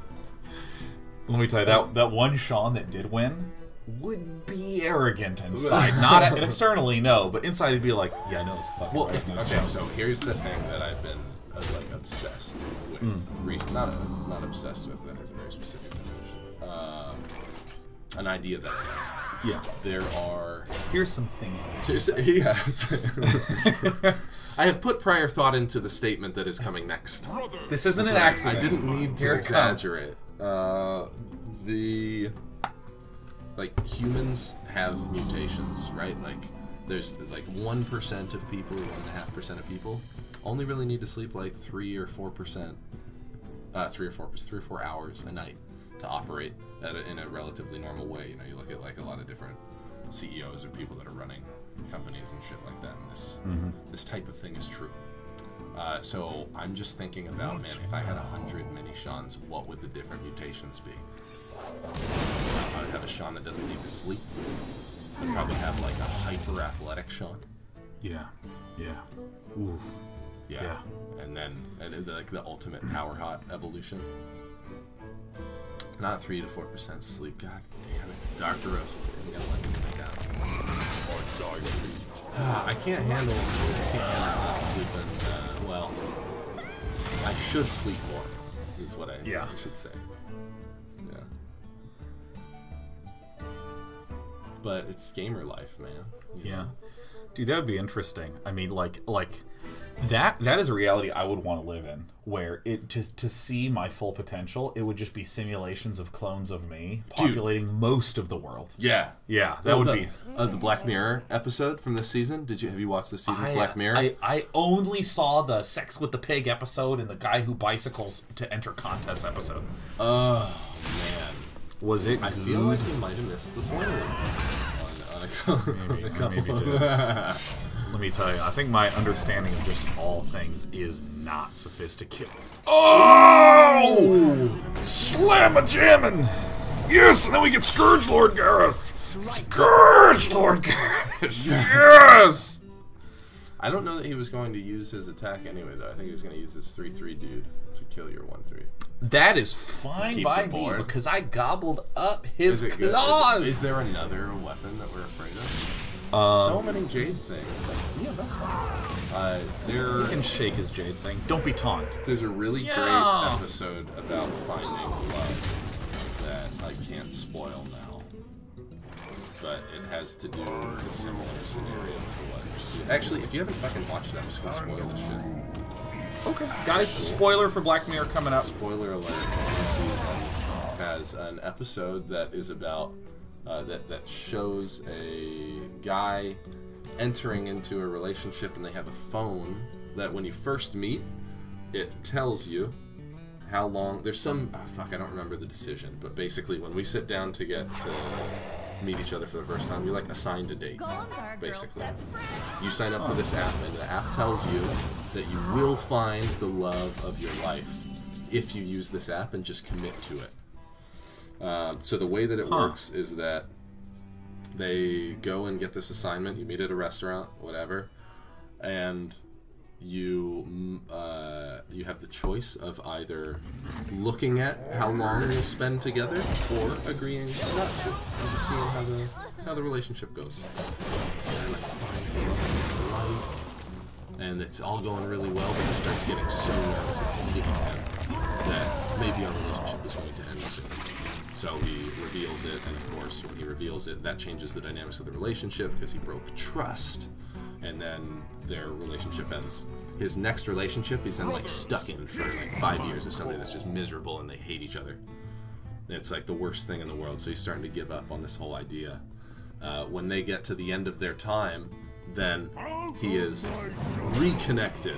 Let me tell you, that that one Sean that did win would be arrogant inside. Not at, externally, no, but inside it'd be like, yeah, I know this fucking well, if, okay, so here's the thing that I've been, uh, like, obsessed with. Mm. Recently. Not, uh, not obsessed with, that is a very specific definition. Um, an idea that I Yeah, there are. Here's some things. I yeah, I have put prior thought into the statement that is coming next. This isn't That's an right. accident. I didn't need to Here exaggerate. Uh, the like humans have mutations, right? Like there's like one percent of people, one and a half percent of people, only really need to sleep like three or four percent, uh, three or four, three or four hours a night to operate at a, in a relatively normal way. You know, you look at like a lot of different C E Os or people that are running companies and shit like that, and this mm-hmm. this type of thing is true. Uh, so I'm just thinking about, man, if I had a hundred mini Sean's, what would the different mutations be? I would have a Sean that doesn't need to sleep. I'd probably have like a hyper athletic Sean. Yeah. Yeah. Ooh. Yeah. yeah. And then and the, like the ultimate power hot evolution. Not three to four percent sleep. God damn it, Doctor Rose isn't gonna let me lay down. Uh, I can't handle. I can't handle not sleeping. Uh, well, I should sleep more. Is what I, yeah. I should say. Yeah. But it's gamer life, man. Yeah. Know? Dude, that would be interesting. I mean, like, like. That that is a reality I would want to live in, where it to to see my full potential, it would just be simulations of clones of me populating Dude. most of the world. Yeah, yeah, that well, would the, be uh, the Black Mirror episode from this season. Did you have you watched this season I, of Black Mirror? I, I only saw the Sex with the Pig episode and the guy who bicycles to enter contests episode. Oh man, was it? I good? feel like you might have missed the point on, on a, maybe, on a couple. Maybe too. Let me tell you, I think my understanding of just all things is not sophisticated. Oh! Slam a jammin'! Yes, and then we get Scourge Lord Gareth! Scourge Lord Gareth! Yes! I don't know that he was going to use his attack anyway, though. I think he was going to use his three three dude to kill your one three. That is fine by me, because I gobbled up his is claws! Is, is there another weapon that we're afraid of? Um, so many jade things. Yeah, that's fine. Uh, there, he can shake his jade thing. Don't be taunt. There's a really yeah. great episode about finding love that I can't spoil now, but it has to do with a similar scenario to what. Actually, if you haven't fucking watched it, I'm just gonna spoil this shit. Okay. Guys, spoiler for Black Mirror coming up. Spoiler alert. This season has an episode that is about, uh, that, that shows a guy entering into a relationship, and they have a phone that when you first meet, it tells you how long, there's some, oh fuck, I don't remember the decision, but basically when we sit down to get to meet each other for the first time, we like assigned a date, basically. You sign up for this app, and the app tells you that you will find the love of your life if you use this app and just commit to it. Uh, so the way that it huh. works is that they go and get this assignment, you meet at a restaurant, whatever, and you uh, you have the choice of either looking at how long you'll spend together or agreeing to not to, and just seeing how the, how the relationship goes. This guy like finds the love of his life, and it's all going really well, but he starts getting so nervous, it's eating him, that maybe our relationship is going to end soon. So he reveals it, and of course, when he reveals it, that changes the dynamics of the relationship because he broke trust, and then their relationship ends. His next relationship, he's then like stuck in for like five years with somebody that's just miserable and they hate each other. It's like the worst thing in the world, so he's starting to give up on this whole idea. Uh, when they get to the end of their time, then he is reconnected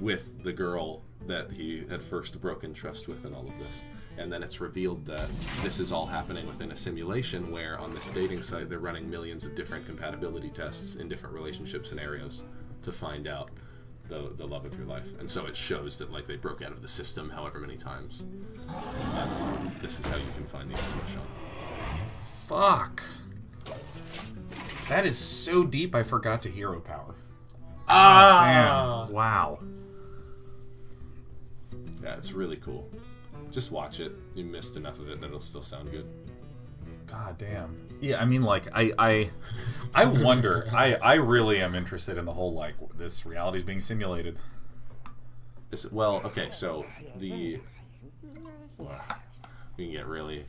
with the girl that he had first broken trust with in all of this. And then it's revealed that this is all happening within a simulation where on this dating site they're running millions of different compatibility tests in different relationship scenarios to find out the, the love of your life. And so it shows that like they broke out of the system however many times. And so this is how you can find the ultimate Sean. Fuck! That is so deep I forgot to hero power. Ah! Oh, damn. Wow. Yeah, it's really cool. Just watch it. You missed enough of it that it'll still sound good. God damn. Yeah, I mean, like, I I, I wonder. I, I really am interested in the whole, like, this reality is being simulated. Is, well, okay, so the... Well, we can get really,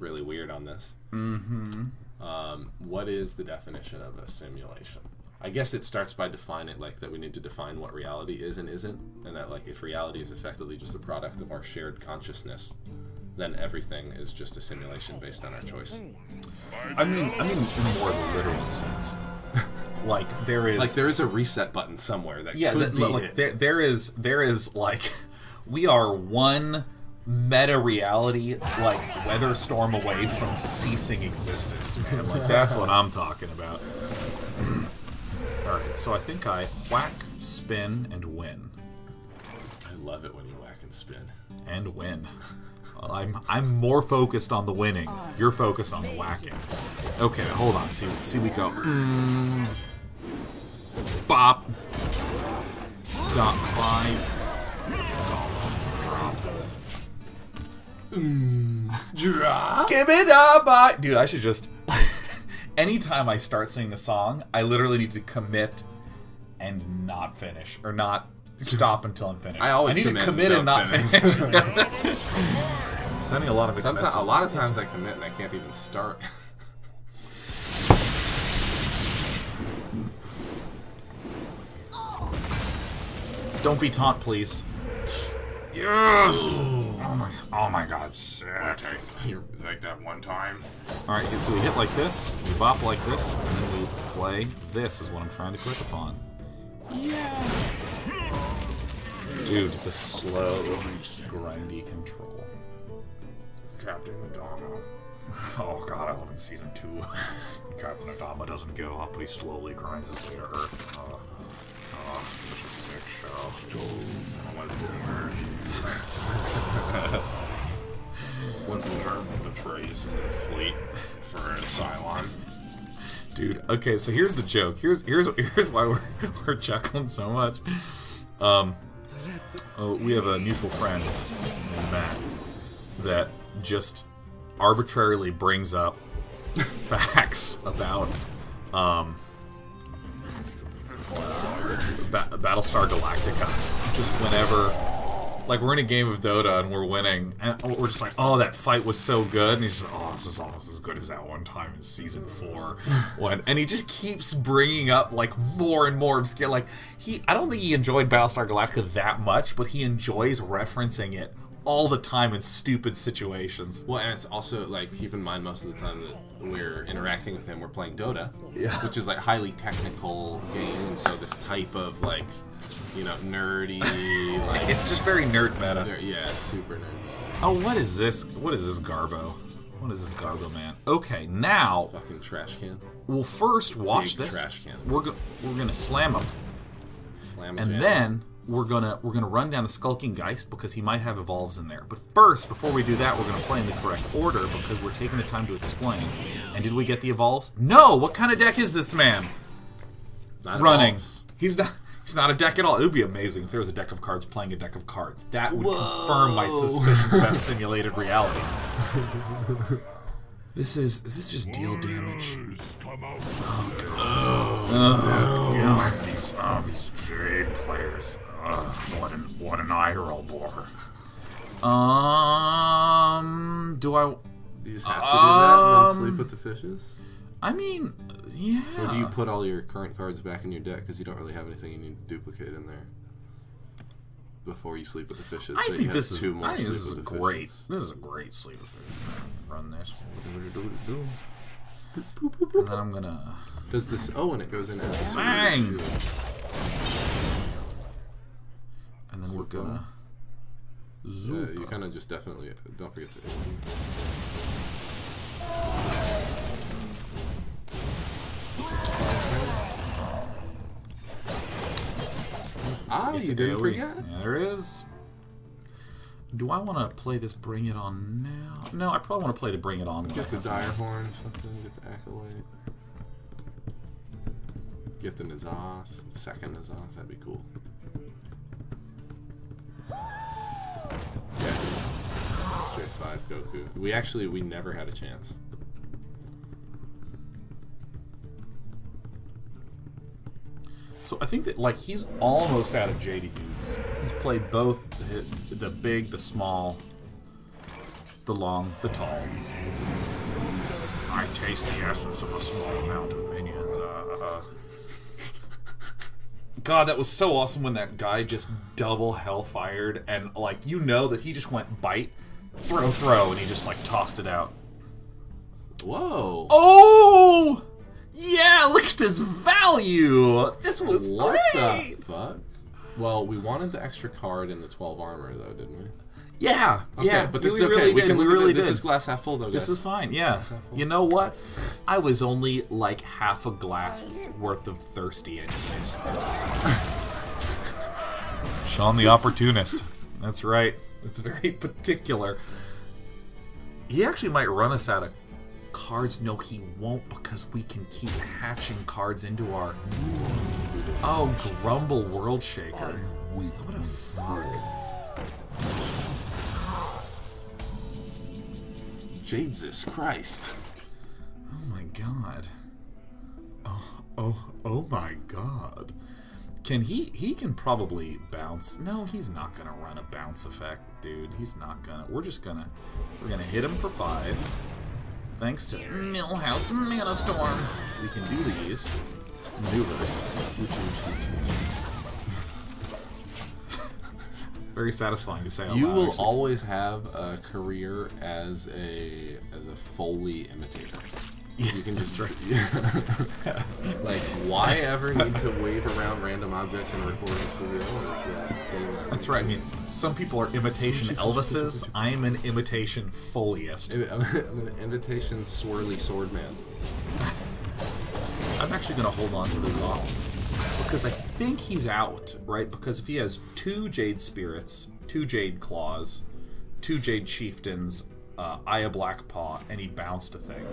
really weird on this. Mm-hmm. Um, what is the definition of a simulation? I guess it starts by defining it, like, that we need to define what reality is and isn't, and that, like, if reality is effectively just a product of our shared consciousness, then everything is just a simulation based on our choice. I mean, I mean, in more of a literal sense. Like, there is... Like, there is a reset button somewhere that yeah, could that, be like, it. There, there is, there is, like, we are one meta-reality, like, weather storm away from ceasing existence, man. Like, that's what I'm talking about. Alright, so I think I whack, spin, and win. I love it when you whack and spin. And win. Well, I'm I'm more focused on the winning. You're focused on the whacking. Okay, hold on. See, see we go. Mm. Bop. Dot five. Drop. Mm. Drop. Skip it up. Dude, I should just... Anytime I start singing a song, I literally need to commit and not finish, or not stop until I'm finished. I always I need commit to commit and, and not finish. finish. I'm sending a lot of expenses. Sometimes, a lot of times I commit and I can't even start. Don't be taunt, please. Yes! Oh my, oh my god, sick. You like that one time. Alright, so we hit like this, we bop like this, and then we play this is what I'm trying to click upon. Yeah. Dude, the slow, grindy control. Captain Adama. Oh god, I love in season two. Captain Adama doesn't go up, but he slowly grinds his way to Earth. Uh, Oh, such a sick show. I want a boomer. One boomer betrays the fleet for an Cylon. Dude, okay, so here's the joke. Here's here's here's why we're we're chuckling so much. Um, oh, we have a mutual friend, Matt, that just arbitrarily brings up facts about um. Ba Battlestar Galactica. Just whenever, Like, we're in a game of Dota and we're winning, and we're just like, oh, that fight was so good, and he's just like, oh, this is almost as good as that one time in season four. when And he just keeps bringing up, like, more and more obscure, like, he, I don't think he enjoyed Battlestar Galactica that much, but he enjoys referencing it all the time in stupid situations. Well, and it's also, like, keep in mind most of the time that we're interacting with him, we're playing Dota, yeah. which is, like, highly technical game, and so this type of, like, you know, nerdy, like... It's just very nerd meta. Yeah, super nerd meta. Oh, what is this? What is this Garbo? What is this Garbo, man? Okay, now... Fucking trash can. We'll first watch Big this. trash can. We're, go we're gonna slam him. Slam him. And jam. then... We're gonna we're gonna run down the Skulking Geist because he might have evolves in there. But first, before we do that, we're gonna play in the correct order because we're taking the time to explain. And did we get the evolves? No. What kind of deck is this, man? Not Running. Evolves. He's not. He's not a deck at all. It would be amazing if there was a deck of cards playing a deck of cards. That would Whoa. confirm my suspicions about simulated realities. This is is this just deal damage? Oh, God. Oh, oh, God. These, oh, these trade players. Ugh, what an what an eye roll bore. Um, do I? Do you just have to um, do that and then sleep with the fishes? I mean, yeah. Or do you put all your current cards back in your deck because you don't really have anything you need to duplicate in there before you sleep with the fishes? I so think you this is. Two more I think this is great. Fishes. This is a great sleep with fishes. Run this. And then I'm gonna. Does this? Oh, and it goes in as a bang. And then we're gonna zoom. Yeah, you kind of just definitely don't forget to. Ah, you didn't forget. There it is. Do I want to play this Bring It On now? No, I probably want to play the Bring It On. Get the Dire Horn, something. Get the Acolyte. Get the N'Zoth. Second N'Zoth. That'd be cool. Yeah, straight five Goku. We actually we never had a chance. So I think that like he's almost out of J D dudes. He's played both the, the big, the small, the long, the tall. I taste the essence of a small amount of minions. Uh, uh. God, that was so awesome when that guy just double hellfired and like you know that he just went bite, throw, throw, and he just like tossed it out. Whoa! Oh! Yeah, look at this value! This was what great! The fuck? Well, we wanted the extra card in the twelve armor, though, didn't we? Yeah, okay, yeah. But this we is okay. Really we did. can we really This did. is glass half full, though, guys. This is fine, yeah. You know what? I was only, like, half a glass worth of thirsty anyways. Sean the Opportunist. That's right. It's very particular. He actually might run us out of... cards? No, he won't because we can keep hatching cards into our. Oh, Grumble World Shaker! What a fuck! Jesus Christ! Oh my God! Oh, oh, oh my God! Can he? He can probably bounce. No, he's not gonna run a bounce effect, dude. He's not gonna. We're just gonna. We're gonna hit him for five. Thanks to Millhouse Mana Storm, we can do these maneuvers. Very satisfying to say. Out you loud, will actually. always have a career as a as a Foley imitator. Yeah, you can just that's right. yeah. Like, why ever need to wave around random objects in a recording studio? Yeah, that's right. I mean, some people are imitation Elvises. I am an imitation Foleyist. I'm an imitation swirly sword man. I'm actually going to hold on to this off because I think he's out, right? Because if he has two Jade Spirits, two Jade Claws, two Jade Chieftains, Uh, Eye of Black Paw, and he bounced a thing.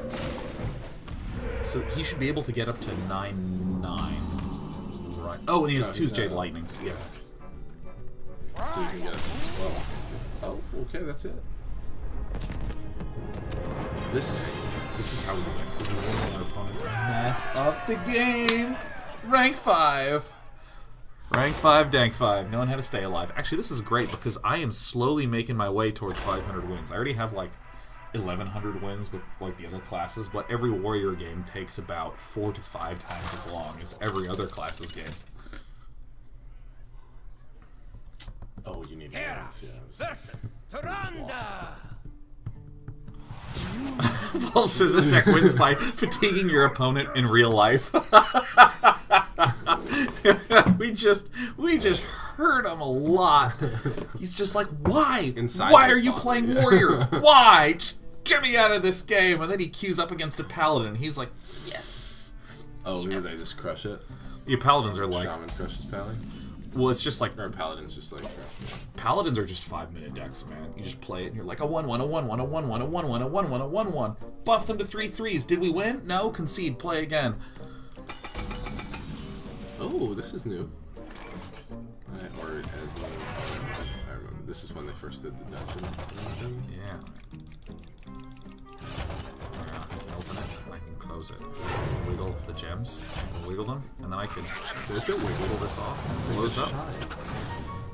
So he should be able to get up to nine nine. Right. Oh, and he has oh, two Jade Lightnings. Yeah. So you can get up to twelve. Oh, okay, that's it. This is this is how we win. Our opponents mess up the game. Rank five. Rank five, dank five. Knowing how to stay alive. Actually, this is great because I am slowly making my way towards five hundred wins. I already have like eleven hundred wins with like the other classes, but every warrior game takes about four to five times as long as every other class's games. Oh, you need hands, yeah. Wolf says this deck wins by fatiguing your opponent in real life. we just we just hurt him a lot. He's just like, why? Inside why are you body, playing yeah. warrior? Why? Just get me out of this game. And then he queues up against a paladin. He's like, yes. Oh, yes. They just crush it. Your paladins are like shaman crushes paladin. Well, it's just like... Or Paladin's just like... Paladins are just five-minute decks, man. You just play it and you're like, a one one, a one one, a one one, a one one, a one one, a one one. Buff them to three threes. Did we win? No. Concede. Play again. Oh, this is new. I ordered as long as I remember. This is when they first did the dungeon. Yeah. I can open it. I can close it. Wiggle the gems. Wiggle them. And then I can wiggle this off. Close up.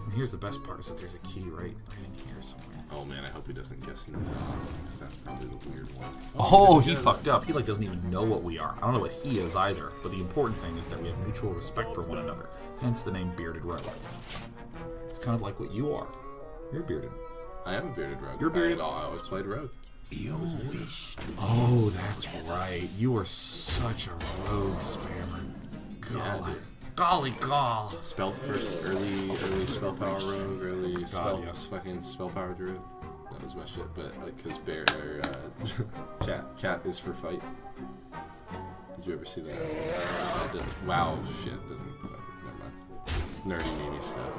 And here's the best part is that there's a key right, right in here somewhere. Oh man, I hope he doesn't guess this out. Because that's probably the weird one. Oh, oh he fucked up. He like doesn't even know what we are. I don't know what he is either. But the important thing is that we have mutual respect for one another. Hence the name Bearded Rogue. It's kind of like what you are. You're bearded. I am a bearded rogue. You're bearded. I, I always played rogue. You wish to oh, that's right. You are such a rogue spammer. Golly, yeah, golly, gall. Spell first, early, early spell power rogue, early God, spell, yeah. fucking spell power druid. That was my shit. But like, cause bear uh, chat, chat is for fight. Did you ever see that? Uh, that doesn't. Wow, shit, doesn't. Never mind. Nerdy, meanie stuff.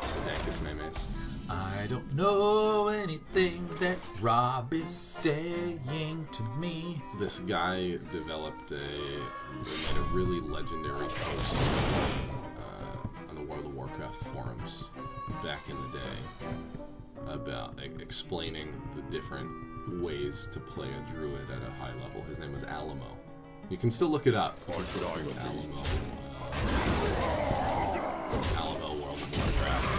The dankest memes. I don't know anything that Rob is saying to me. This guy developed a, a really legendary post uh, on the World of Warcraft forums back in the day about like, explaining the different ways to play a druid at a high level. His name was Alamo. You can still look it up. You can still argue Alamo. Uh, Alamo World of Warcraft.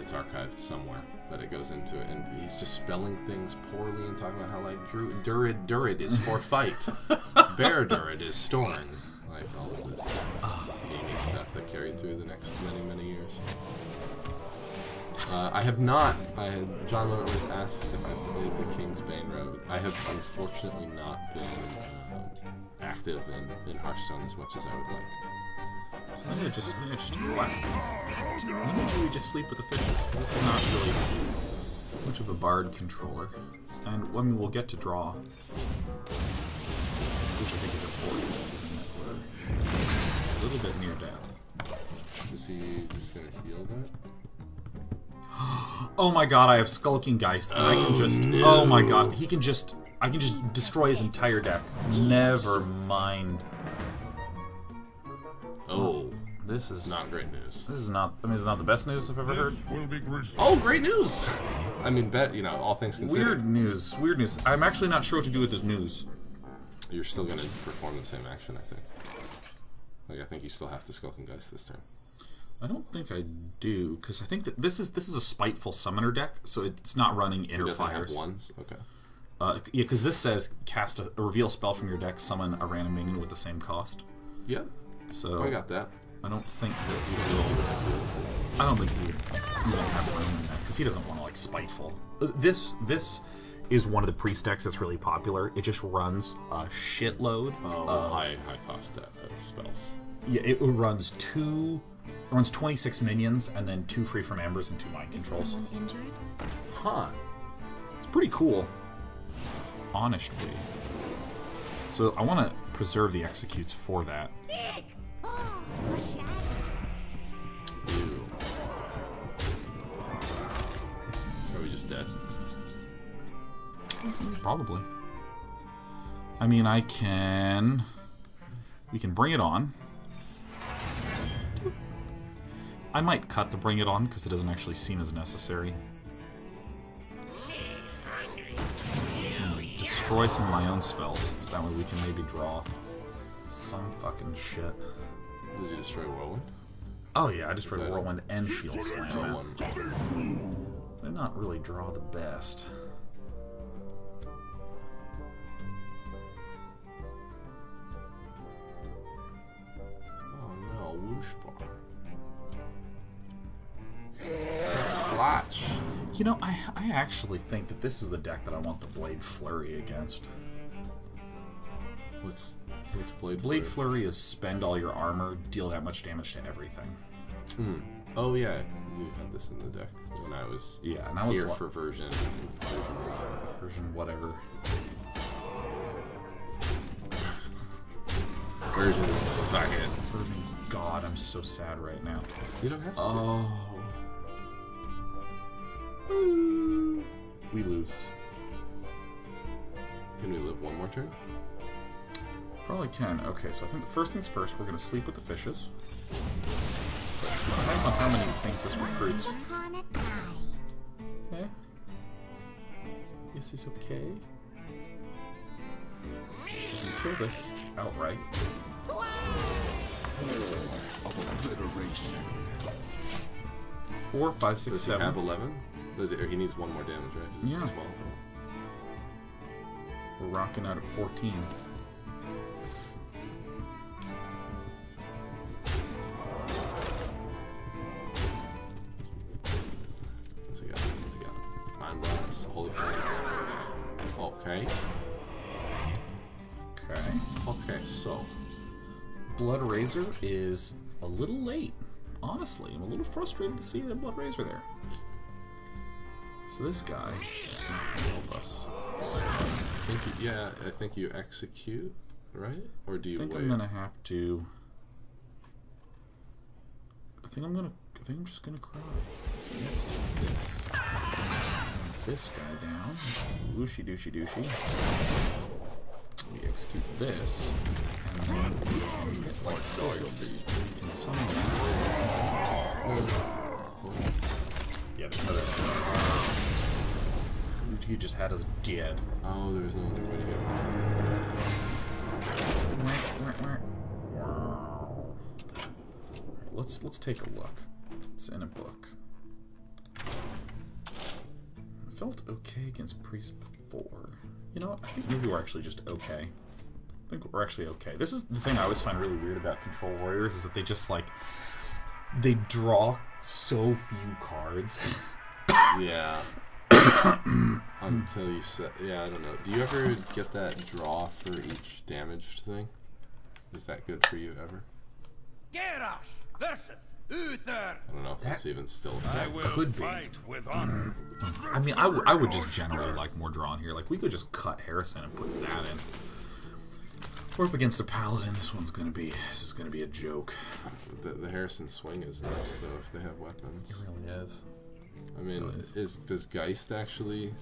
It's archived somewhere, but it goes into it, and he's just spelling things poorly and talking about how like Drew, Durid Durid is for fight, Bear Durid is Storm, like all of this gamey stuff that carried through the next many many years. Uh, I have not. I had, John Limitless asked if I played the Kingsbane Road. I have unfortunately not been um, active in, in Hearthstone as much as I would like. I'm gonna just, I'm gonna just, what? Maybe we just sleep with the fishes, because this is not really much of a bard controller. And I mean, we'll get to draw, which I think is important. We're a little bit near death. Is he just gonna heal that? Oh my god, I have Skulking Geist, and oh, I can just, no. oh my god, he can just, I can just destroy his entire deck. Never mind. Oh, this is not great news. This is not. I mean, it's not the best news I've ever heard. Will be oh, great news! I mean, bet you know all things considered. Weird news. Weird news. I'm actually not sure what to do with this news. You're still going to perform the same action, I think. Like, I think you still have to Skulking Geist this turn. I don't think I do, because I think that this is this is a spiteful summoner deck, so it's not running inner fires. Have ones. Okay. Uh, yeah, because this says cast a, a reveal spell from your deck, summon a random minion with the same cost. Yeah. So I got that. I don't think that he will. I don't think he will have room in that because he doesn't want to like spiteful. This this is one of the priest decks that's really popular. It just runs a shitload oh, of high high cost uh, spells. Yeah, it runs two, it runs twenty-six minions and then two free from ambers and two mind controls. Is someone injured? Huh. It's pretty cool. Honestly. So I want to preserve the executes for that. Ew. Are we just dead? Probably. I mean, I can... We can bring it on. I might cut the bring it on because it doesn't actually seem as necessary. Destroy some of my own spells, so that way we can maybe draw some fucking shit. Did you destroy Whirlwind? Oh yeah, I just read Whirlwind and Shield Slam. They're not really draw the best. Oh no, Whoosh Bar. Flash. You know, I, I actually think that this is the deck that I want the Blade Flurry against. What's, what's Blade, Blade Flurry? Blade Flurry is spend all your armor, deal that much damage to everything. Mm. Oh yeah, we had this in the deck when I was yeah, and I was here for version version whatever. Version fuck it. Version God, I'm so sad right now. You don't have to. Oh. We lose. Can we live one more turn? Probably can. Okay, so I think the first things first, we're going to sleep with the fishes. But it depends on how many things this recruits. Okay. This is okay. We can kill this outright. Four, five, six, seven. Does he have eleven? Does it, or he needs one more damage, right? Is yeah. Just twelve? We're rocking out at fourteen. What's he got? What's he got? Mind Blast. Holy fuck. Okay. Okay. Okay, so. Blood Razor is a little late. Honestly, I'm a little frustrated to see that Blood Razor there. So this guy is not going to help us. I think you, yeah, I think you execute, right? Or do you I think wait? I'm going to have to... I think I'm going to... I think I'm just going to cry. Let's do this. This guy down. Whooshy dooshy dooshy. We execute this. And then we can get like this. We can summon that. Yeah, the other one he just had us dead. Oh, there's no other way to go. Right, let's let's take a look. It's in a book. I felt okay against Priest before. You know what? I think maybe we're actually just okay. I think we're actually okay. This is the thing I always find really weird about Control Warriors is that they just like they draw so few cards. Yeah. Until you set... Yeah, I don't know. Do you ever get that draw for each damaged thing? Is that good for you ever? Garrosh versus Uther. I don't know if that, that's even still... That could be. With honor. I mean, I, w I would just generally like more draw in here. Like, we could just cut Harrison and put that in. We're up against a paladin. This one's gonna be. This is gonna be a joke. The, the Harrison swing is nice though. If they have weapons, it really is. I mean, really is. is does Geist actually?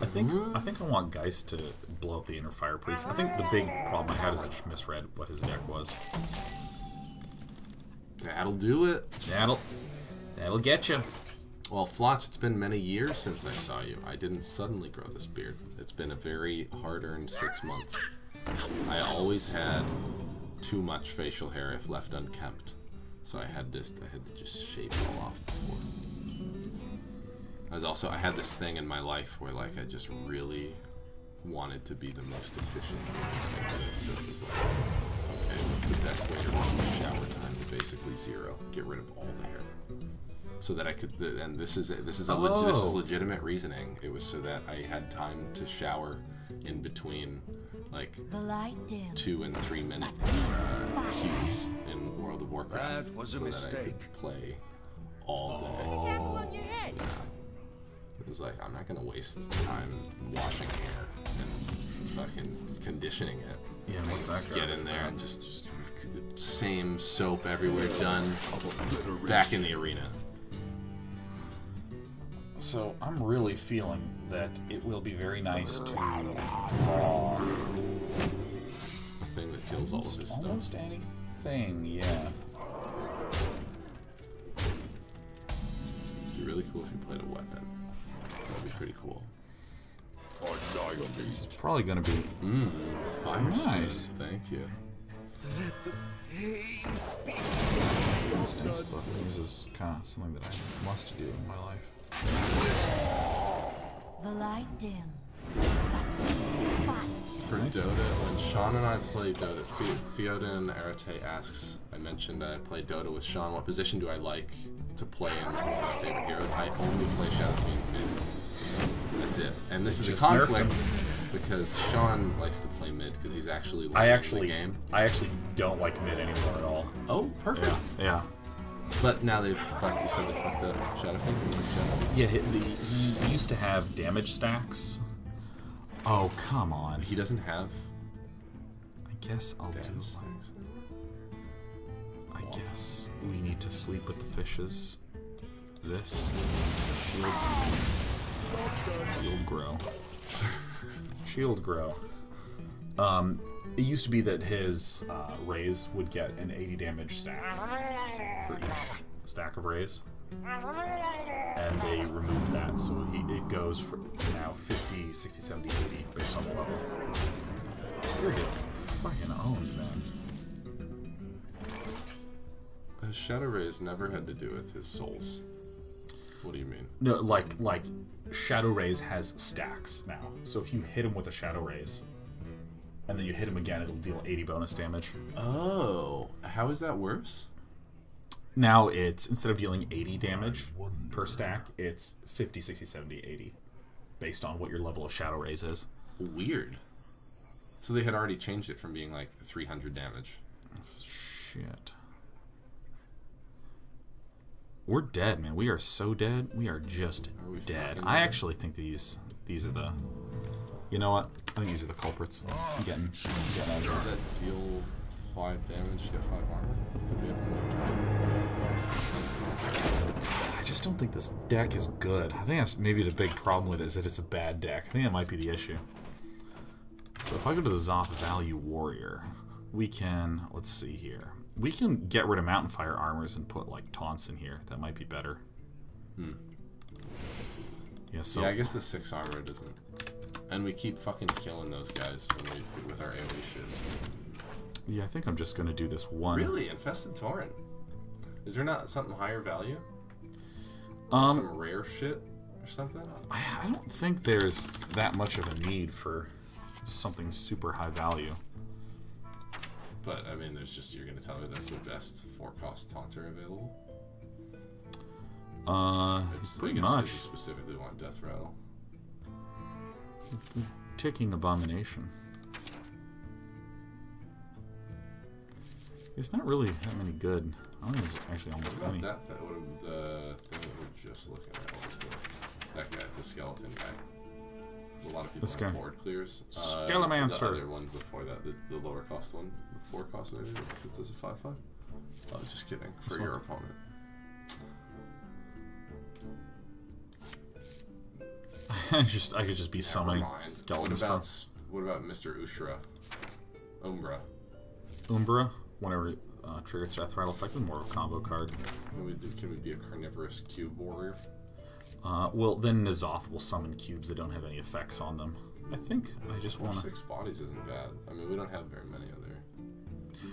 I think. I think I want Geist to blow up the inner fire priest. I think the big problem I had is I just misread what his deck was. That'll do it. That'll. That'll get you. Well, Flotch, it's been many years since I saw you. I didn't suddenly grow this beard. It's been a very hard-earned six months. I always had too much facial hair if left unkempt, so I had this. I had to just shave it all off before. I was also I had this thing in my life where like I just really wanted to be the most efficient. So it was like, okay, what's the best way to run the shower time to basically zero? Get rid of all the hair. So that I could, and this is a, this is a oh. this is legitimate reasoning. It was so that I had time to shower in between, like two and three minute uh, queues in World of Warcraft, that was a so mistake. that I could play all day. Oh. Yeah. It was like I'm not gonna waste time washing hair and fucking conditioning it. Yeah, what's that? Get in there and just, just same soap everywhere. Done. Back in the arena. So, I'm really feeling that it will be very nice to... The thing that kills all of his stuff. Almost anything, yeah. It'd be really cool if he played a weapon. That'd be pretty cool. This is probably gonna be... Mmm, fire nice. Spin, thank you. This stinks, but this is kind of something that I must do in my life. The light dims. For Dota, when Sean and I play Dota, Theoden Arate asks, I mentioned I play Dota with Sean, what position do I like to play in one of my favorite heroes? I only play Shadow Fiend mid. That's it. And this is a conflict because Sean likes to play mid because he's actually I actually game. I actually don't like mid anymore at all. Oh, perfect. Yeah. yeah. But now they've fucked, you said they fucked up Shadow Fiend? Yeah, he, he used to have damage stacks. Oh, come on. He doesn't have... I guess I'll do things. I guess we need to sleep with the fishes. This shield... Shield grow. Shield grow. Um, it used to be that his uh, rays would get an eighty damage stack for each stack of rays. And they removed that, so he, it goes for now fifty, sixty, seventy, eighty based on the level. You're getting fucking owned, man. His Shadow Rays never had to do with his souls. What do you mean? No, like, like Shadow Rays has stacks now. So if you hit him with a Shadow Rays, and then you hit him again, it'll deal eighty bonus damage. Oh, how is that worse? Now it's, instead of dealing eighty damage per stack, it's fifty, sixty, seventy, eighty, based on what your level of Shadow Rays is. Weird. So they had already changed it from being like three hundred damage. Shit. We're dead, man. We are so dead. We are just are we dead. I dead? actually think these these are the... You know what? I think these are the culprits. I'm getting, I'm getting out of here. Does that deal five damage? You get five armor? I just don't think this deck is good. I think that's maybe the big problem with it is that it's a bad deck. I think that might be the issue. So if I go to the N'Zoth Value Warrior, we can, let's see here. We can get rid of Mountain Fire Armors and put like taunts in here. That might be better. Hmm. Yeah, so yeah, I guess the six armor doesn't. And we keep fucking killing those guys when we, with our AoE shit. Yeah, I think I'm just gonna do this one. Really? Infested Torrent? Is there not something higher value? Um, Some rare shit or something? I, I don't think there's that much of a need for something super high value. But, I mean, there's just, you're going to tell me that's the best four cost taunter available? Uh, just, pretty I much. You specifically want Death Rattle. Ticking Abomination. It's not really that many good. I don't think there's actually almost what about any. That th what about the thing that we're just looking at? What was the, that guy, the skeleton guy. There's a lot of people on board clears. Uh, Skelemancer. The other one before that, the, the lower cost one, the four cost maybe. It does a five five. Oh, just kidding. For your opponent. I just, I could just be Never summoning mind. skeletons. What about, what about Mister Ushra? Umbra. Umbra. Whenever uh, triggers Death Rattle effect, more of a combo card. Can we, can we be a carnivorous cube warrior? Uh, well, then N'Zoth will summon cubes that don't have any effects on them. I think I just want to... Six bodies isn't bad. I mean, we don't have very many other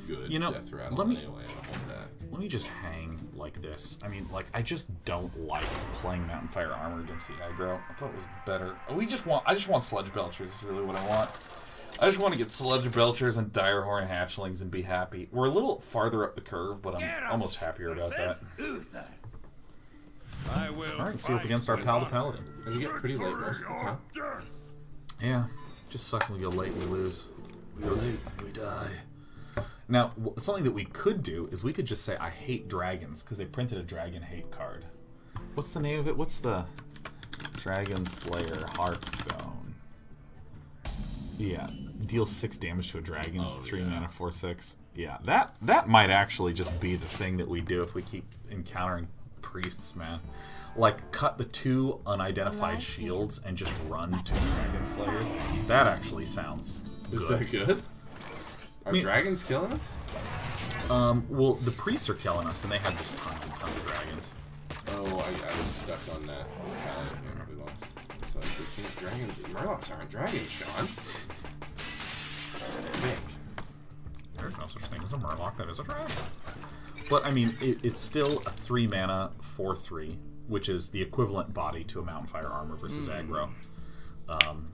good you know, Death Rattle let me, anyway in the whole deck. Let me just hang like this. I mean, like, I just don't like playing Mountain Fire Armor against the aggro. I thought it was better. We just want... I just want Sludge Belchers is really what I want. I just want to get Sludge Belchers and Direhorn Hatchlings and be happy. We're a little farther up the curve, but I'm almost happier about that. Alright, so we're up against our pal the Paladin. And we get pretty late most of the time. Yeah, just sucks when we go late, we lose. We go late, we die. Now, something that we could do is we could just say, I hate dragons, because they printed a dragon hate card. What's the name of it? What's the Dragon Slayer Hearthstone? Yeah. Deal six damage to a dragon. It's oh, three yeah. mana, four six. Yeah, that that might actually just be the thing that we do if we keep encountering priests, man. Like cut the two unidentified shields and just run two dragon slayers. That actually sounds. Is good. that good? Are I mean, dragons killing us? Um, well, the priests are killing us, and they have just tons and tons of dragons. Oh, I, I was stuck on that. I really lost. It's like the king of dragons. Murlocs aren't dragons, Sean. There's no such thing. there's a Murloc that is a trash. But, I mean, it, it's still a three mana four three, which is the equivalent body to a Mountain Fire Armor versus mm. aggro. Um,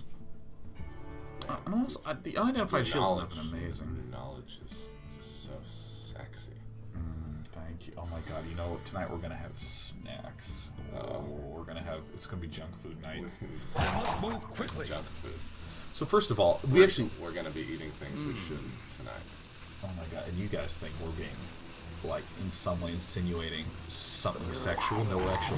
also, uh, the Unidentified Shield's not been amazing. Knowledge is so sexy. Mm, thank you. Oh my god, you know, tonight we're going to have snacks. Oh, we're going to have, it's going to be junk food night. Let's move quickly. Junk food. So first of all, we we're, actually... We're going to be eating things mm. we shouldn't tonight. Oh my god, and you guys think we're being... like in some way insinuating something sexual. No, we're actually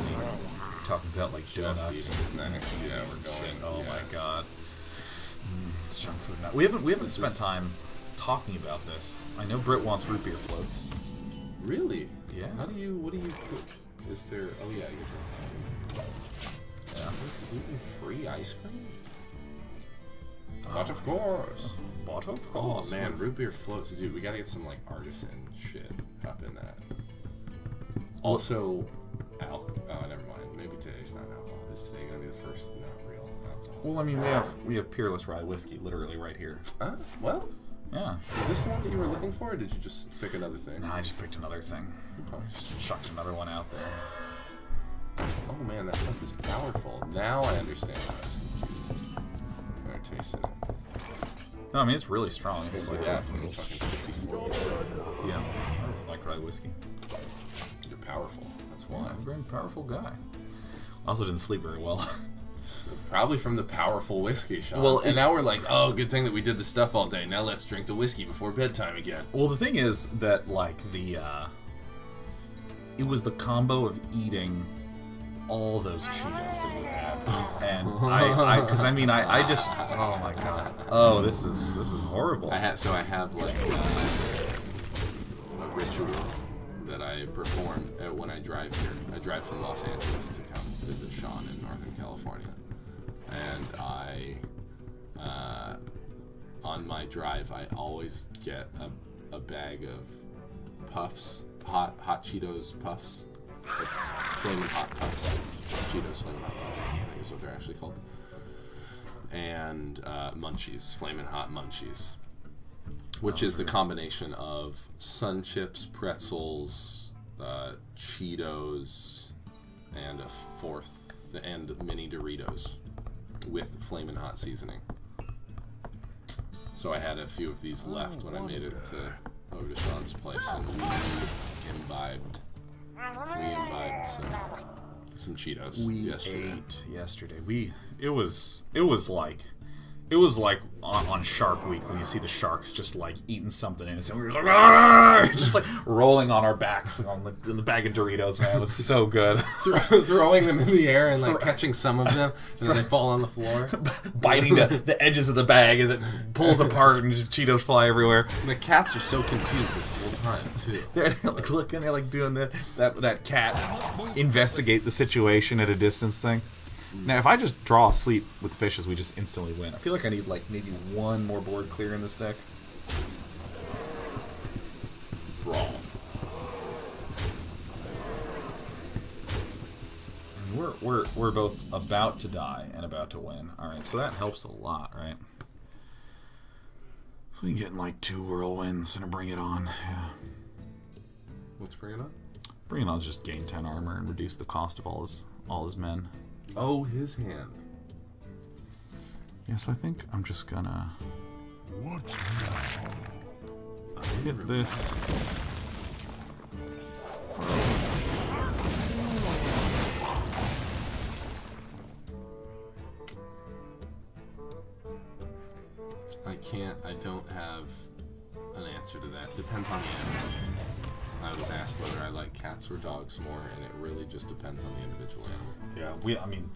talking about like donuts. Snacks. Yeah, we're going. Oh yeah. My god, mm, it's junk food. Now. We haven't we haven't spent time talking about this. I know Britt wants root beer floats. Really? Yeah. How do you? What do you? Put? Is there? Oh yeah, I guess that's. Not yeah. yeah. Is there gluten-free ice cream? Oh, but of course. But of course. Oh man, root beer floats, dude. We gotta get some like artisan shit up in that. Also, alcohol. Oh, never mind. Maybe today's not alcohol. Is today gonna be the first not real alcohol? Well, I mean, we have we have Peerless Rye whiskey literally right here. Uh, well. Yeah. Is this the one that you were looking for, or did you just pick another thing? No, I just picked another thing. Oh. Just chucked another one out there. Oh man, that stuff is powerful. Now I understand why I was confused. I never tasted it. No, I mean, it's really strong. It's like, yeah, it's fucking fifty-four. Yeah, I like rye whiskey. You're powerful. That's why. Yeah, I'm a very powerful guy. Also didn't sleep very well. Probably from the powerful whiskey, Sean. Well, and it, now we're like, oh, good thing that we did this stuff all day. Now let's drink the whiskey before bedtime again. Well, the thing is that, like, the, uh... it was the combo of eating all those Cheetos that we had, and I, because I, I mean, I, I just, oh my god, oh this is this is horrible. I have, so I have like uh, a ritual that I perform when I drive here. I drive from Los Angeles to come visit Sean in Northern California, and I, uh, on my drive, I always get a, a bag of puffs, hot hot Cheetos puffs. Like Flaming Hot Puffs. Cheetos Flaming Hot Puffs, I think is what they're actually called. And uh, Munchies. Flaming Hot Munchies. Which oh, is the combination of Sun Chips, pretzels, uh, Cheetos, and a fourth, and mini Doritos with Flaming Hot seasoning. So I had a few of these left when I made it to, over to Sean's place, and we imbibed. We imbibed some, some Cheetos. We yesterday. ate yesterday. We it was it was like it was like on, on Shark Week when you see the sharks just like eating something and we were like Arr! Just like rolling on our backs on the, in the bag of Doritos. Man, it was so good. Throwing them in the air and like catching some of them and then they fall on the floor, biting the, the edges of the bag as it pulls apart and just Cheetos fly everywhere. And the cats are so confused this whole time too. They're like looking, they're like doing the, that that cat investigate the situation at a distance thing. Now, if I just draw sleep with fishes, we just instantly win. I feel like I need, like, maybe one more board clear in this deck. Brawl. And we're, we're, we're both about to die and about to win. Alright, so that helps a lot, right? So we can get, like, two whirlwinds and bring it on. Yeah. What's bring it on? Bring it on is just gain ten armor and reduce the cost of all his, all his men. Oh, his hand. Yes, I think I'm just gonna. What? I'll hit this. I can't. I don't have an answer to that. Depends on the animal. I was asked whether I like cats or dogs more, and it really just depends on the individual animal. Yeah, we. I mean,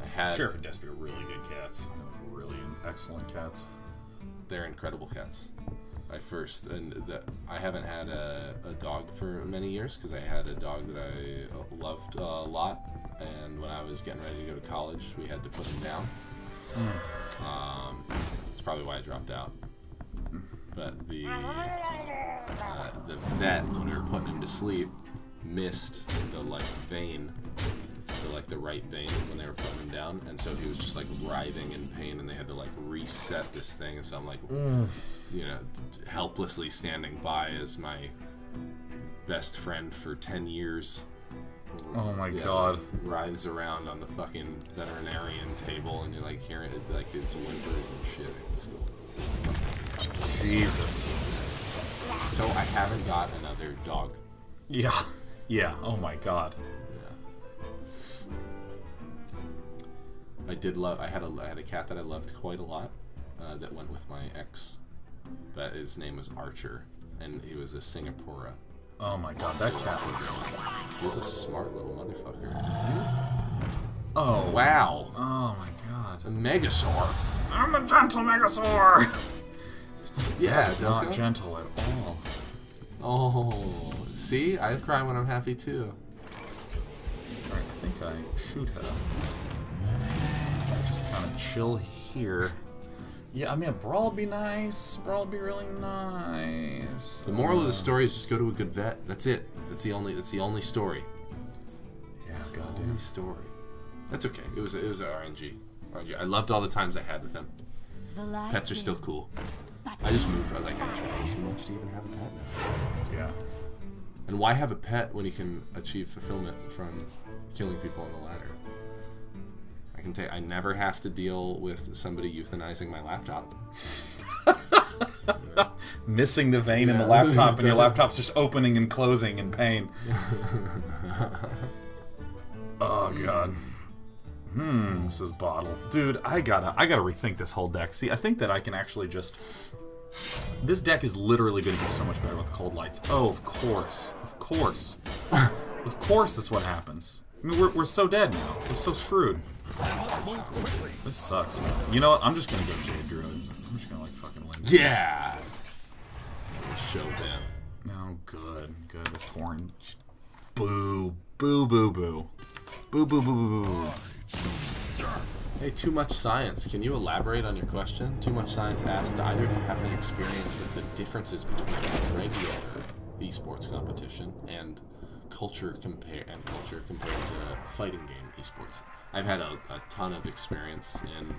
I had Sheriff and Despy are really good cats, really excellent cats. They're incredible cats. I first and the, I haven't had a, a dog for many years because I had a dog that I loved a lot, and when I was getting ready to go to college, we had to put him down. Mm. Um, that's probably why I dropped out. But the uh, the vet, when we were putting him to sleep, missed the like vein, the like like the right vein when they were putting him down, and so he was just like writhing in pain, and they had to like reset this thing. And so I'm like, mm. you know, helplessly standing by as my best friend for ten years. Oh my yeah, god! Writhes around on the fucking veterinarian table, and you're like hearing it, like his whimpers and shit. It's still... Jesus. So I haven't got another dog. Yeah. Yeah. Oh my god. Yeah. I did love. I had a. I had a cat that I loved quite a lot. Uh, that went with my ex. But his name was Archer, and he was a Singapore. Oh my god, that cat was... He was a smart little motherfucker. He was... Oh, wow. Oh my god. A Megasaur. I'm a gentle Megasaur! It's, yeah, it's not gentle at all. Oh, see? I cry when I'm happy too. Alright, I think I shoot her. I just kind of chill here. Yeah, I mean, a brawl would be nice. Brawl would be really nice. The moral uh, of the story is just go to a good vet. That's it. That's the only. That's the only story. Yeah, that's the only story. That's okay. It was. A, it was a R N G. R N G. I loved all the times I had with them. Pets are still cool. I just moved. I like it too much to even have a pet now. Yeah. And why have a pet when you can achieve fulfillment from killing people on the ladder? I can take. I never have to deal with somebody euthanizing my laptop. Missing the vein yeah. in the laptop, and your laptop's just opening and closing in pain. Oh god. Hmm. This is bottle, dude. I gotta. I gotta rethink this whole deck. See, I think that I can actually just. This deck is literally going to be so much better with cold lights. Oh, of course, of course, of course. That's what happens. I mean, we're we're so dead now. We're so screwed. This sucks, man. You know what? I'm just gonna go Jade Druid. I'm just gonna like fucking win. Yeah. Show them. Oh, good, good. Orange. Boo, boo, boo, boo, boo, boo, boo, boo, boo. Hey, too much science. Can you elaborate on your question? Too much science asked either to have an experience with the differences between regular esports competition and culture compare and culture compared to fighting game esports. I've had a, a ton of experience in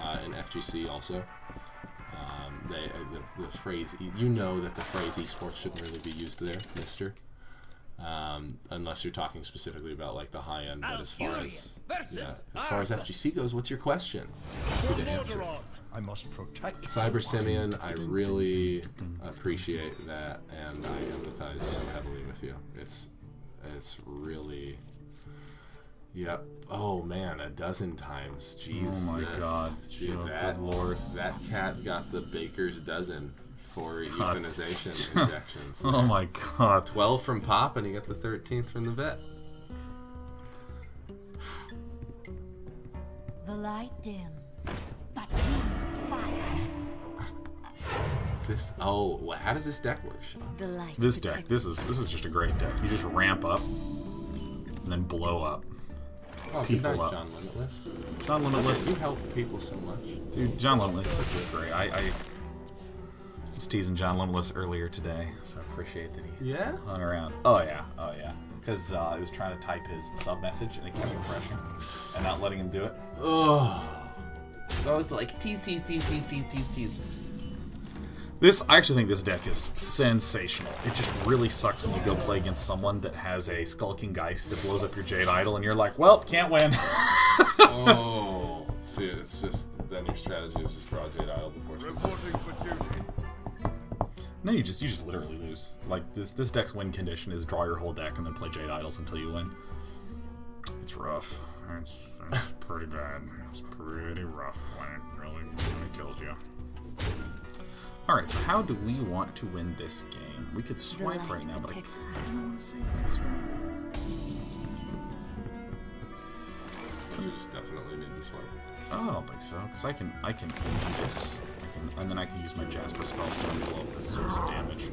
uh, in F G C also. Um, they, uh, the, the phrase, e you know that the phrase esports shouldn't really be used there, mister. Um, unless you're talking specifically about like the high end, but as far as yeah, as far as F G C goes, what's your question? Good answer. I must protect Cyber Simeon. I really appreciate that, and I empathize so heavily with you. It's it's really. Yep. Oh man, a dozen times. Jesus. Oh my god. Dude, oh, that, good lord. That cat got the baker's dozen for god. Euthanization injections. Oh my god. twelve from Pop, and he got the thirteenth from the vet. The light dims, but we fight. This. Oh, well, how does this deck work? The light this deck. This is this is just a great deck. You just ramp up, and then blow up. Oh, good night, John Limitless. John Limitless. Okay, you help people so much. Dude, John Limitless is great. I, I was teasing John Limitless earlier today, so I appreciate that he yeah? hung around. Oh, yeah. Oh, yeah. Because uh, I was trying to type his sub-message, and it kept refreshing, and not letting him do it. Oh. So I was like, tease, tease, tease, tease, tease, tease, tease. This, I actually think this deck is sensational. It just really sucks when you go play against someone that has a Skulking Geist that blows up your Jade Idol, and you're like, well, can't win. Oh. See, it's just, then your strategy is just draw Jade Idol before it's reporting for duty. No, you just, you just literally lose. Like, this this deck's win condition is draw your whole deck and then play Jade Idols until you win. It's rough. It's, it's pretty bad. It's pretty rough when it really, really kills you. Alright, so how do we want to win this game? We could swipe right now, but I can't see if that's right. So you just definitely need this one. Oh, I don't think so, because I can I can do this. I can, and then I can use my Jasper Spellstone to blow up the source of damage.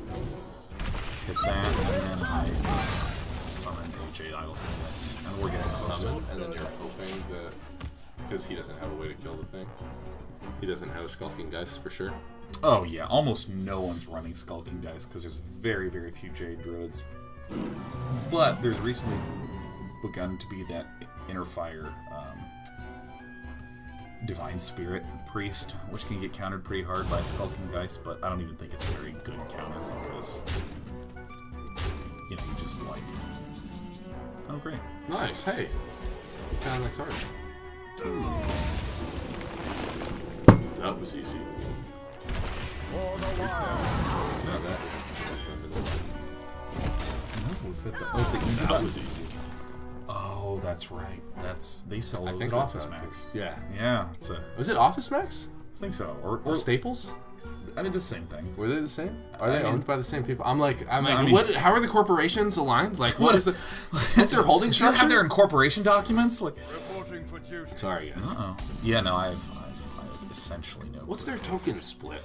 Hit that, and then I summon a Jade Idol from this. And we're gonna summon, and then you're hoping that because he doesn't have a way to kill the thing. He doesn't have a Skulking Geist for sure. Oh yeah, almost no one's running Skulking Geist because there's very, very few Jade Druids. But there's recently begun to be that Inner Fire um, Divine Spirit Priest, which can get countered pretty hard by Skulking Geist, but I don't even think it's a very good counter because, you know, you just like... Oh, great. Nice, hey! You found that card. Ooh. That was easy. For the wow. It's not that. No, was that the, oh, the easy that button. Was easy. Oh, that's right. That's they sell those I think at Office Max. Yeah, yeah. It's a. Was it Office Max? I think so. Or, or Staples? I mean, the same thing. Were they the same? Are I they mean, owned by the same people? I'm like, I'm no, like, I mean, what? How are the corporations aligned? Like, what is the? What's their holding structure? Do you have their incorporation documents? Like, reporting for duty. Sorry, guys. Uh oh. Yeah, no, I've. Essentially no. What's their token split?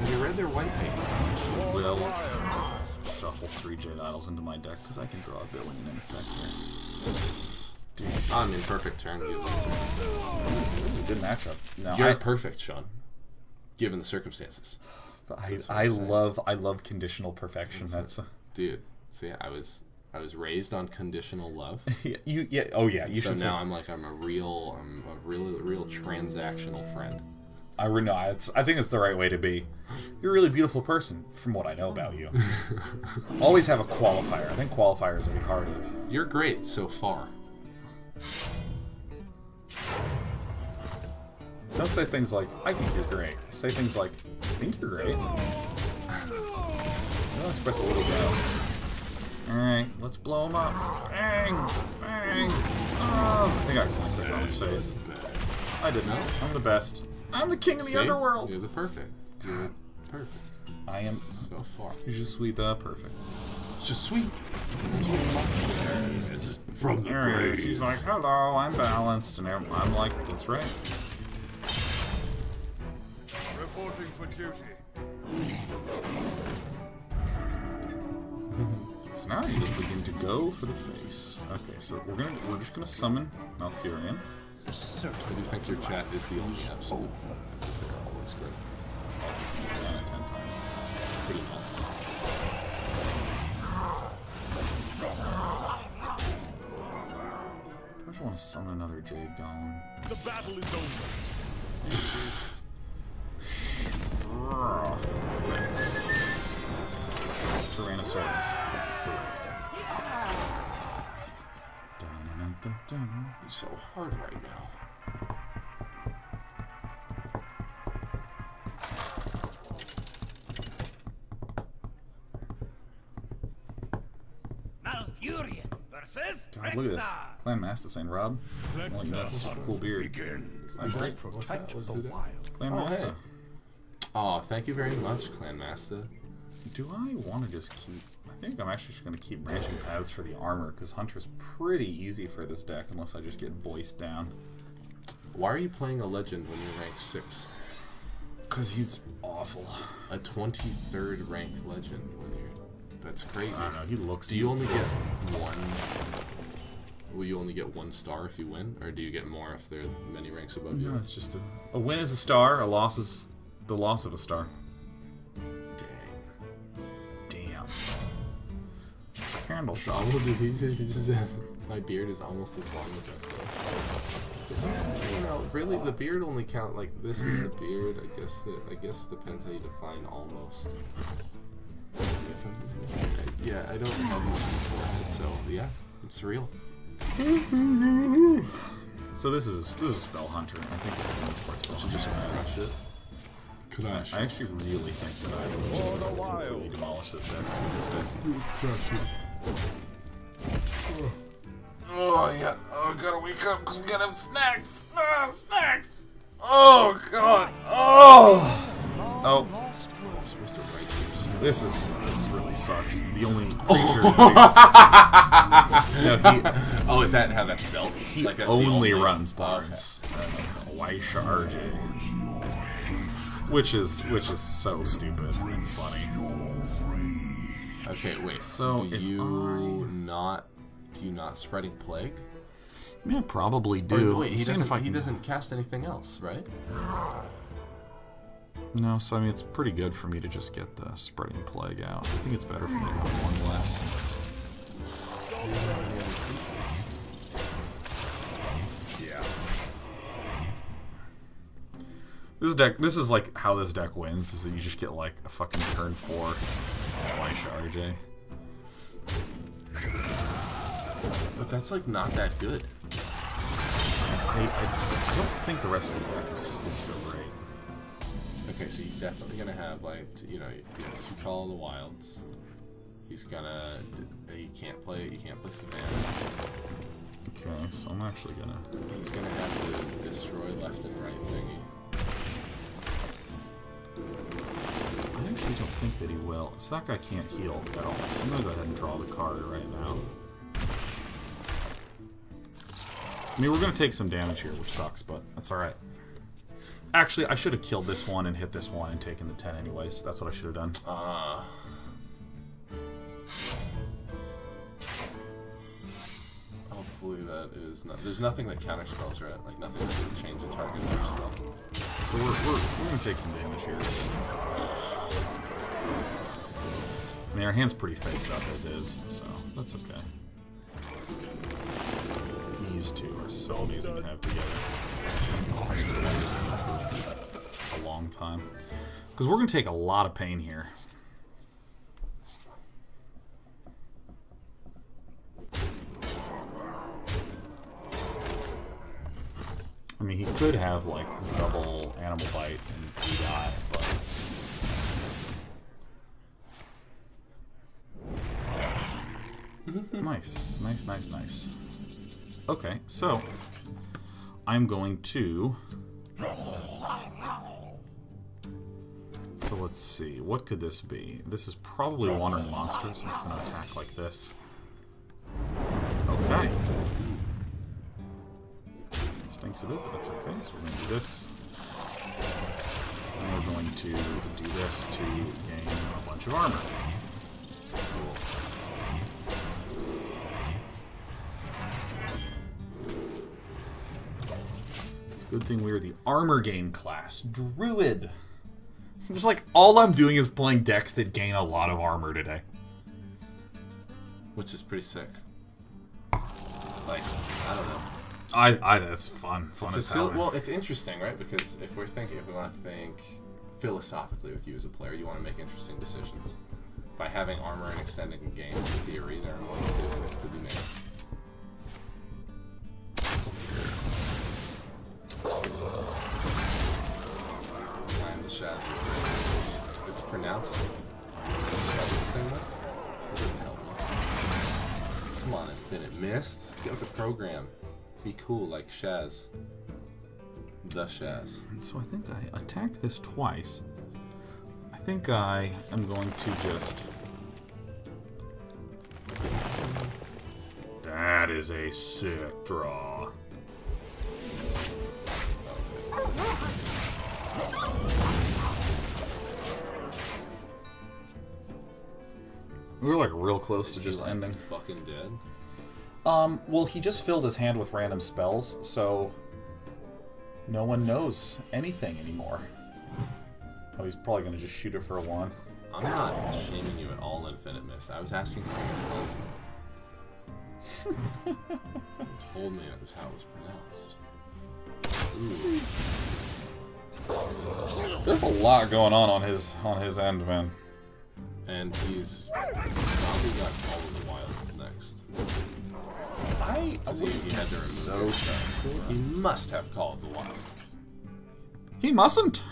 Have you read their white paper? I will shuffle three Jade Idols into my deck because I can draw a bit when in a second here. On your perfect turn. This is a good matchup. No, You're I, perfect, Sean. Given the circumstances. I, I love I love conditional perfection. That's, That's a, dude. See, I was I was raised on conditional love. yeah, you, yeah, oh yeah. You so should now say. I'm like I'm a real, I'm a real, real transactional friend. I no, I, I think it's the right way to be. You're a really beautiful person, from what I know about you. Always have a qualifier. I think qualifiers are the heart of. You're great so far. Don't say things like "I think you're great." Say things like "I think you're great." I'll express a little doubt. Alright, let's blow him up. Bang! Bang! Oh, I think I slapped that on his face. I didn't. No. I'm the best. I'm the king of the See? underworld! You're the perfect. You're perfect. I am so far. Je suis the perfect. Je suis. Yes. From the grave. She's like, hello, I'm balanced. And I'm like, that's right. Reporting for duty. So now you just begin to go for the face. Okay, so we're gonna we're just gonna summon Malfurion. I do think your chat is the only absolute fun because they're always great. I'll just see that ten times. Pretty nuts. I just want to summon another Jade Golem. The battle is over. Tyrannosaurus. It's so hard right now. Malfurion versus God, look at this. Clan Master Saint Rob. That's oh, yeah, such a cool beard. Like, great. What's that? What's that? Clan oh, Master. Hey. Oh, thank you very much, Clan Master. Do I want to just keep... I think I'm actually just going to keep branching paths for the armor, because Hunter's pretty easy for this deck, unless I just get voiced down. Why are you playing a Legend when you're rank six? Because he's awful. A twenty-third rank Legend when you're... That's crazy. I don't know, he looks... Do you only get one... Will you only get one star if you win? Or do you get more if there are many ranks above you? No, it's just a... A win is a star, a loss is the loss of a star. Candle shot. My beard is almost as long as that. You know, really, the beard only count like this is the beard. I guess that I guess depends how you define almost. Yeah, I don't have much forehead, so yeah, it's real. So this is a, this is a spell hunter. I think it's supposed to just crush it. I, I actually really think that I would just like, completely demolish this deck. This deck. Oh, oh yeah. Oh, gotta wake up because we gotta have snacks. Ah, snacks. Oh god. Oh. Oh. This is this really sucks. The only creature. Oh. no, he, oh, is that how that's spelled? He like that's only, only runs bards. Why charge it? Which is which is so stupid and funny. Okay, wait. So do if you I... not do you not spreading plague? Yeah, probably do. Or, wait, he doesn't, can... he doesn't cast anything else, right? No, so I mean it's pretty good for me to just get the spreading plague out. I think it's better for me to have one less. This deck, this is like how this deck wins, is that you just get like a fucking turn four Elisha R J. But that's like not that good. I, I, I don't think the rest of the deck is, is so great. Okay, so he's definitely gonna have like, you know, you have two Call of the Wilds. He's gonna, he can't play, he can't play Savannah. Okay, so I'm actually gonna... He's gonna have to destroy left and right thingy. I actually don't think that he will. So that guy can't heal at all. So I'm gonna go ahead and draw the card right now. I mean, we're gonna take some damage here, which sucks, but that's alright. Actually, I should have killed this one and hit this one and taken the ten anyways. That's what I should have done. Uh... Hopefully that is not... There's nothing that counterspells, right? Like, nothing that would change the target of your spell. So we're, we're, we're gonna take some damage here. I mean, our hand's pretty face-up as is, so that's okay. These two are so amazing to have together. Oh, a long time. Because we're going to take a lot of pain here. I mean, he could have, like, double Animal Bite and die, but... Nice, nice, nice, nice. Okay, so I'm going to. So let's see, what could this be? This is probably a wandering monster, so it's going to attack like this. Okay. It stinks a bit, but that's okay. So we're going to do this. And we're going to do this to gain a bunch of armor. Cool. Good thing we are the armor game class. Druid. Just like, all I'm doing is playing decks that gain a lot of armor today. Which is pretty sick. Like, I don't know. I, I that's fun. Fun it's as hell. Well, it's interesting, right? Because if we're thinking, if we want to think philosophically with you as a player, you want to make interesting decisions. By having armor and extending the game, in theory, there are more decisions to be made. It's pronounced. It doesn't help me. Come on, Infinite Mist. Get with the program. Be cool like Shaz. The Shaz. And so I think I attacked this twice. I think I am going to just... That is a sick draw. We were like real close to just ending. Fucking dead. Um. Well, he just filled his hand with random spells, so no one knows anything anymore. Oh, he's probably gonna just shoot it for a one. I'm not shaming you at all, Infinite Mist. I was asking how you told me. You told me that was how it was pronounced. Ooh. There's a lot going on on his on his end, man. And he's probably got Call of the Wild next. I believe he had to remove so He must have Call of the Wild. He mustn't!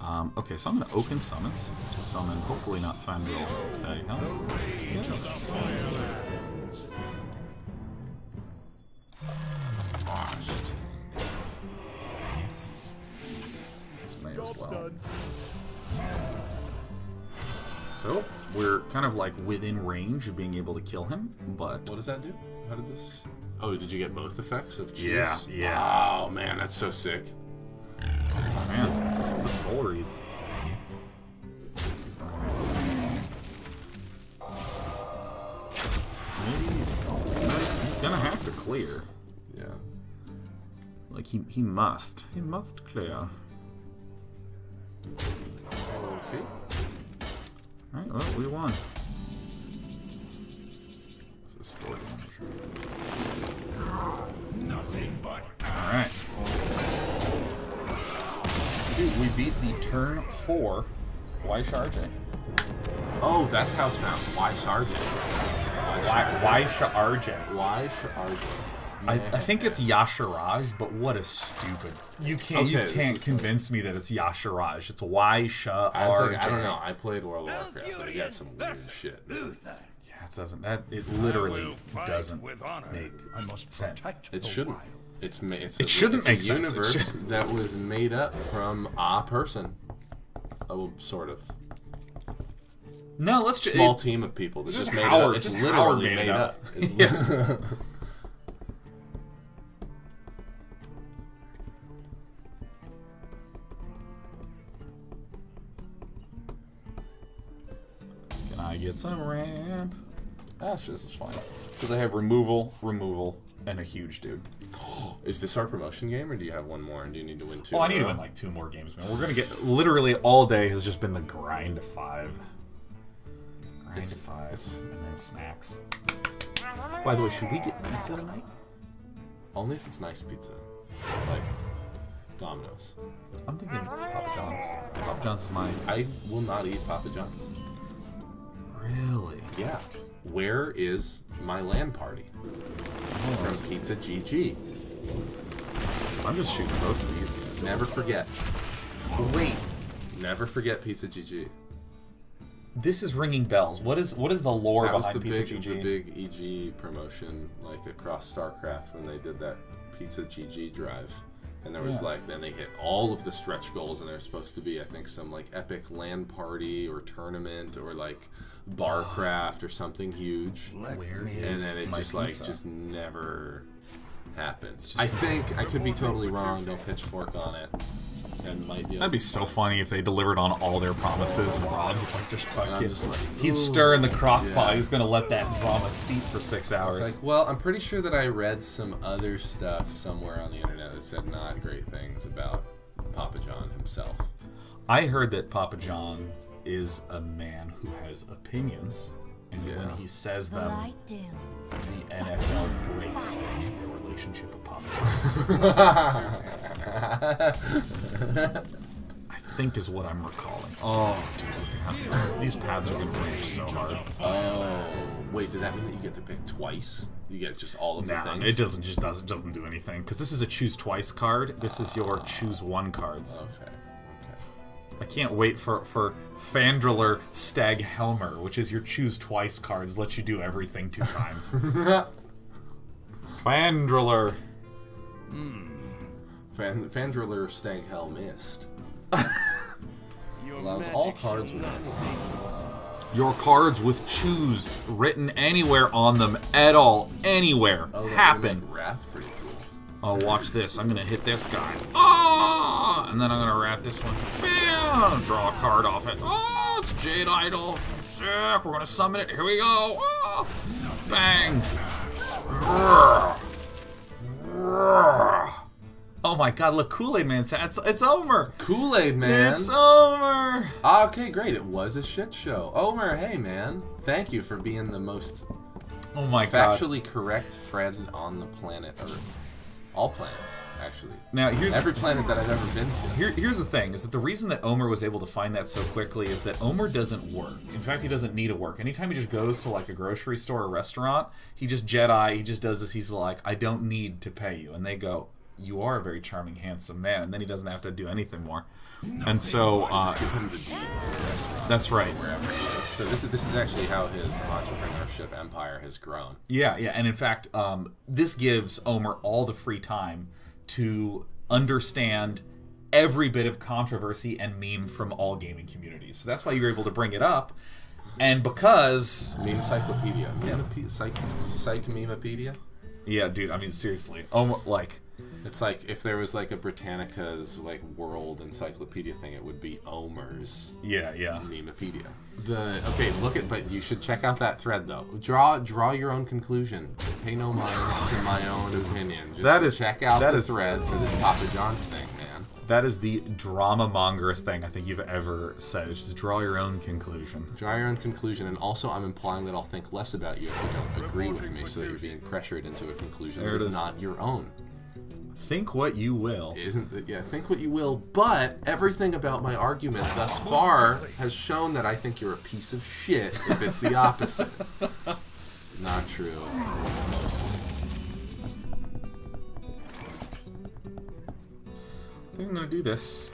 Um, okay, so I'm going to Oaken Summons to summon, hopefully not Fandral Stag Helm. This may as well. So, we're kind of like within range of being able to kill him, but... What does that do? How did this... Oh, did you get both effects of choose? Yeah, yeah. Oh, man, that's so sick. Oh, man, that's the soul reads. He's gonna have to clear. Yeah. Like, he, he must. He must clear. Okay. Alright, well, we won. This is forty, I'm sure. Nothing but. Alright. We do do. We beat the turn four. Why charge it? Oh, that's how it's pronounced. Why charge it? Why why charge it? Why charge it? I, I think it's Yashiraj, but what a stupid. You can't okay, you can't convince me that it's Yashiraj. It's Y Sha R. Like, I don't know. I played World of Warcraft. I got some weird shit. Yeah, it doesn't. That it literally doesn't make sense. It shouldn't. It's ma it's it a, shouldn't it's make a sense. Universe it shouldn't. That was made up from a person. Oh, sort of. No, let's just small it, team of people that just, just made Howard, it up. It's literally made, made up. up. It's yeah. I get some ramp. That's just fine. Because I have removal, removal, and a huge dude. Is this our promotion game, or do you have one more and do you need to win two? Oh, I need to win like two more games, man. We're going to get... Literally all day has just been the grind of five. Grind it's, of five. It's, and then snacks. By the way, should we get pizza tonight? Only if it's nice pizza. Like... Domino's. I'm thinking Papa John's. Papa John's is mine. I will not eat Papa John's. Really? Yeah. Where is my LAN party? Oh, from Pizza G G. I'm just shooting both of these guys. Never forget. Wait. Never forget Pizza G G. This is ringing bells. What is what is the lore that behind was the Pizza big, G G? The big E G promotion, like across StarCraft, when they did that Pizza G G drive. And there was yeah. like, then they hit all of the stretch goals, and there's supposed to be, I think, some like epic LAN party or tournament or like bar craft or something huge. Where and then it just like pizza? Just never happens. Just I think I could be totally wrong. Don't pitchfork on it. That might be. That'd be so funny if they delivered on all their promises. And Rob's like just fucking. Like, he's stirring the crock yeah. pot. He's gonna let that drama steep for six hours. It's like, well, I'm pretty sure that I read some other stuff somewhere on the internet that said not great things about Papa John himself. I heard that Papa John is a man who has opinions, and yeah. when he says them, the N F L breaks their relationship with Papa John's. I think is what I'm recalling. Oh, dude, look at how these pads are going to break so hard. Oh, wait, does that mean that you get to pick twice? You get just all of nah, the things? Nah, it doesn't just doesn't doesn't do anything because this is a choose twice card. This is your choose one cards. Okay. I can't wait for, for Fandriller Stag Helmer, which is your choose twice cards, lets you do everything two times. Fandriller. Mm. Fan, Fandriller Stag Hel Mist. Allows all cards with your cards with choose written anywhere on them at all, anywhere. Oh, happen. Wrath pretty cool. Oh, watch this. I'm going to hit this guy. Oh! And then I'm going to wrap this one. Bam! Draw a card off it. Oh, it's Jade Idol. Sick. We're going to summon it. Here we go. Oh! Bang! Oh my god, look, Kool-Aid Man. It's, it's Omer. Kool-Aid Man. It's Omer. Okay, great. It was a shit show. Omer, hey, man. Thank you for being the most oh my factually god. correct friend on the planet Earth. All planets, actually. Now, here's every the, planet that I've ever been to. Here, here's the thing, is that the reason that Omer was able to find that so quickly is that Omer doesn't work. In fact, he doesn't need to work. Anytime he just goes to like a grocery store or restaurant, he just Jedi, he just does this, he's like, I don't need to pay you. And they go, you are a very charming, handsome man. And then he doesn't have to do anything more. No, and so, uh, just give him the deal to the restaurant. That's right. Wherever he is. So this is, this is actually how his entrepreneurship empire has grown. Yeah, yeah. And in fact, um, this gives Omer all the free time to understand every bit of controversy and meme from all gaming communities. So that's why you're able to bring it up. And because... Meme Encyclopedia. Yeah. Psych, psych Memepedia? Yeah, dude. I mean, seriously. Omer, like... It's like if there was like a Britannica's like world encyclopedia thing, it would be Omer's. Yeah, yeah. Memepedia. The okay, look at but you should check out that thread though. Draw draw your own conclusion. Pay no mind to my own opinion. Just that is, check out that the is, thread for this Papa John's thing, man. That is the drama mongerous thing I think you've ever said. It's just draw your own conclusion. Draw your own conclusion, and also I'm implying that I'll think less about you if you don't agree with me, so that you're being pressured into a conclusion that is not your own. Think what you will. Isn't that, yeah, think what you will, but everything about my argument thus far has shown that I think you're a piece of shit if it's the opposite. Not true, mostly. I think I'm gonna do this.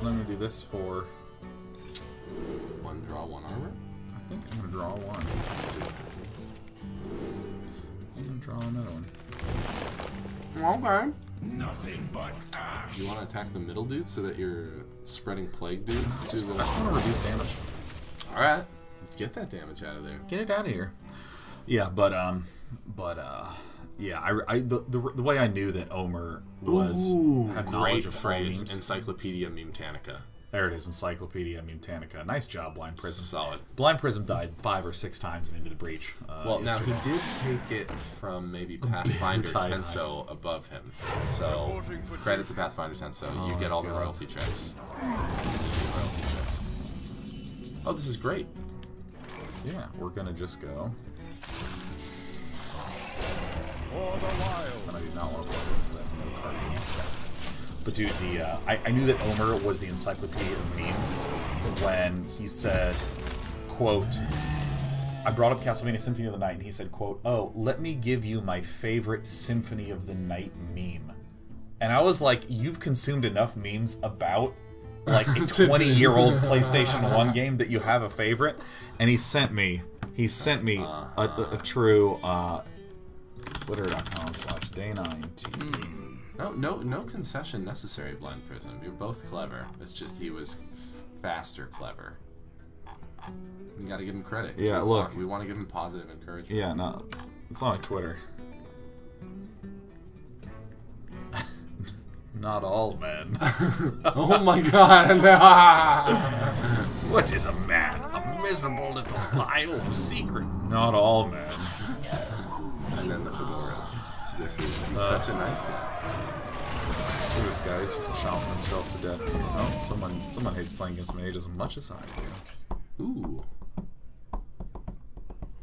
I'm gonna do this for one draw, one armor. I think I'm gonna draw one. Let's see what happens. I'm gonna draw another one. Okay. Nothing but ash. You want to attack the middle dude so that you're spreading plague dudes to the. I just want to reduce damage. All right, get that damage out of there. Get it out of here. Yeah, but um, but uh. Yeah, I, I the, the the way I knew that Omer was Ooh, had knowledge of phrase memes. Encyclopedia Mutanica. There it is, Encyclopedia Mutanica. Nice job, Blind Prism. Solid. Blind Prism died five or six times and into the breach. Uh, well, yesterday. Now he did take it from maybe Pathfinder Tenso above him. So credit to Pathfinder Tenso. Oh, you get all God. the royalty checks. You get royalty checks. Oh, this is great. Yeah, we're gonna just go. And I do not want to play this because I have no card to check. But dude, the uh, I, I knew that Omer was the encyclopedia of memes when he said, quote, I brought up Castlevania Symphony of the Night, and he said, quote, oh, let me give you my favorite Symphony of the Night meme. And I was like, you've consumed enough memes about like a twenty-year-old PlayStation one game that you have a favorite? And he sent me, he sent me uh-huh. a, a, a true... Uh, Twitter dot com slash Day nine T V. Mm. No, no, no concession necessary, Blind Prism. You're both clever. It's just he was faster clever. You gotta give him credit. Yeah, we look. Want, we want to give him positive encouragement. Yeah, no. It's on Twitter. Not all men. Oh my god. What is a man? A miserable little pile of secret. Not all men. And then the fedoras. This is he's uh, such a nice guy. Look at this guy, he's just chomping himself to death. Oh, someone someone hates playing against me as much as I do. Ooh.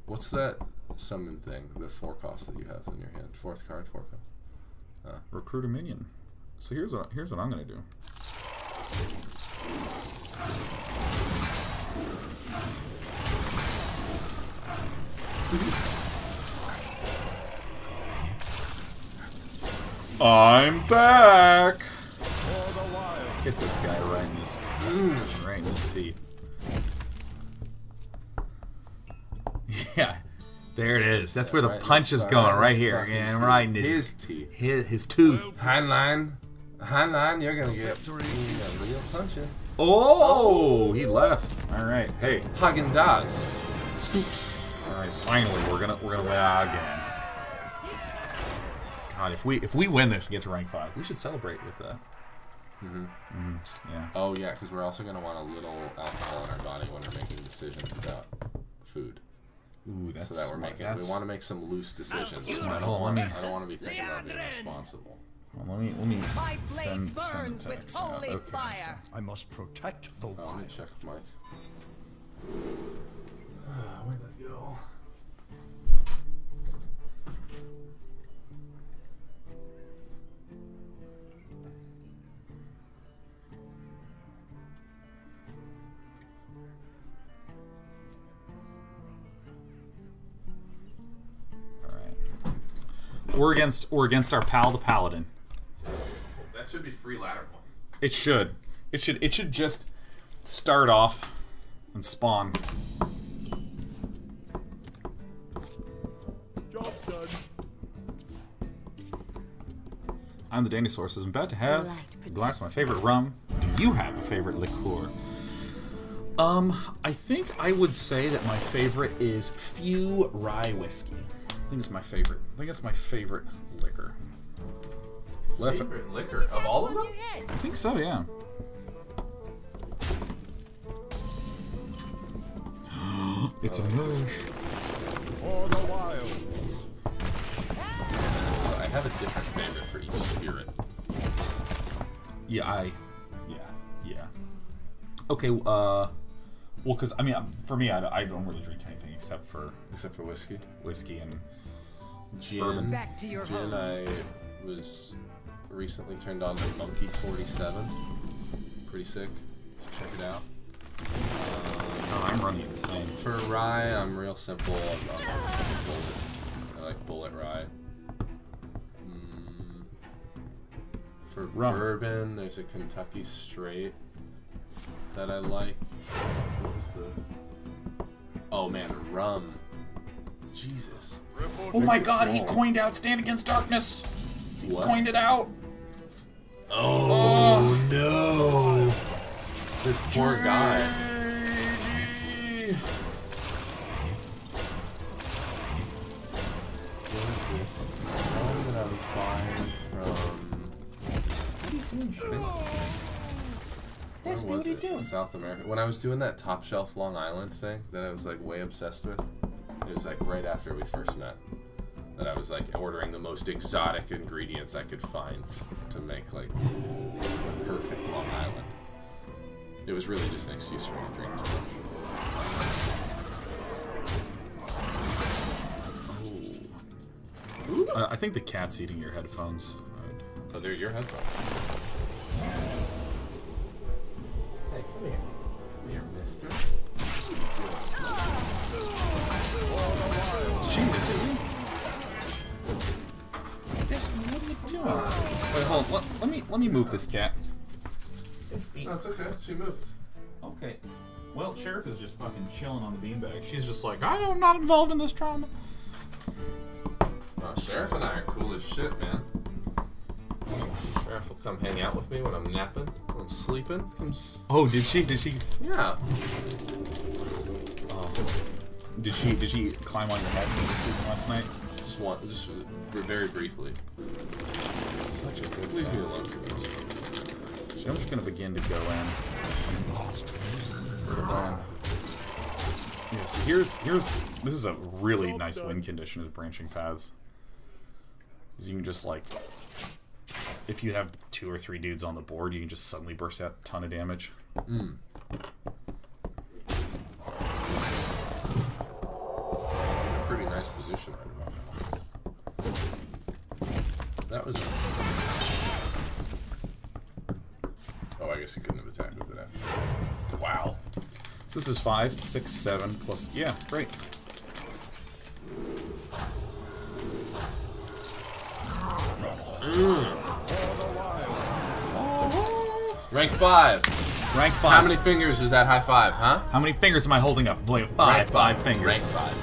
What's that summon thing? The four cost that you have in your hand. Fourth card, four cost. Uh. Recruit a minion. So here's what here's what I'm gonna do. I'm back! Get this guy right in his, right in his teeth. Yeah, there it is. That's where the right punch is going, right here. And right in his, his teeth. His, his tooth. Heinlein. Heinlein, you're gonna get a real puncher. Oh, oh! He left. Alright, hey. Haagen-Dazs. Scoops. Alright, finally, we're gonna, we're gonna win out again. God, if we if we win this and get to rank five, we should celebrate with that. Mm-hmm. Mm-hmm. Yeah. Oh yeah, because we're also gonna want a little alcohol in our body when we're making decisions about food. Ooh, that's so that we're making. That's... We want to make some loose decisions. I don't want to be thinking about being responsible. Well, let me let me send send a text out. Okay. So. I must protect the. Oh, let me check Mike. Uh, where'd that go? We're against we're against our pal the Paladin. That should be free ladder points. It should. It should it should just start off and spawn. Job done. I'm the Dinosaurus. I'm about to have a glass of my favorite rum. Do you have a favorite liqueur? Um, I think I would say that my favorite is Few Rye Whiskey. I think it's my favorite. I think it's my favorite liquor. Favorite liquor of all of them? I think so, yeah. It's a mush. I have a different favorite for each spirit. Yeah, I. Yeah, yeah. Okay, uh. Well, because, I mean, for me, I, I don't really drink anything except for... Except for whiskey? Whiskey and gin. Bourbon. Back to your gin, homes. I was recently turned on to Monkey forty-seven. Pretty sick. Check it out. Uh, oh, I'm running insane. For rye, I'm real simple. I'm not Bullet. I like Bullet rye. Mm. For Rum. Bourbon, there's a Kentucky Straight that I like. What was the... Oh man, rum. Jesus. Oh my god, he coined out Stand Against Darkness! He what? coined it out! Oh, oh no! This poor guy. What is this? One that I was buying from... Where was it? In South America. When I was doing that Top Shelf Long Island thing that I was like way obsessed with, it was like right after we first met that I was like ordering the most exotic ingredients I could find to make like a perfect Long Island. It was really just an excuse for me to drink too much. Oh. Uh, I think the cat's eating your headphones. Oh, they're your headphones. Hey, come here. Come here, mister. Did she miss it? This what are you doing? Wait, hold on. Let, let me let me move this cat. That's okay. She moved. Okay. Well, Sheriff is just fucking chilling on the beanbag. She's just like, I don't, I'm not involved in this drama. Uh, Sheriff and I are cool as shit, man. Sheriff will come hang out with me when I'm napping, when I'm sleeping. When I'm oh, did she? Did she? Yeah. Um, did she? Did she climb on your head when you were sleeping last night? Just want, just very briefly. Such a good. Leave me alone. I'm just gonna begin to go in. Yeah, so here's here's this is a really nice wind condition is branching paths. Cause you can just like, if you have two or three dudes on the board, you can just suddenly burst out a ton of damage. Mm. Pretty nice position right about now. That was. Oh, I guess he couldn't have attacked with it after. Wow. So this is five, six, seven, plus... Yeah, great. Mm. Rank five. Rank five. How many fingers was that high five, huh? How many fingers am I holding up? Boy, five, five, five fingers. Rank five.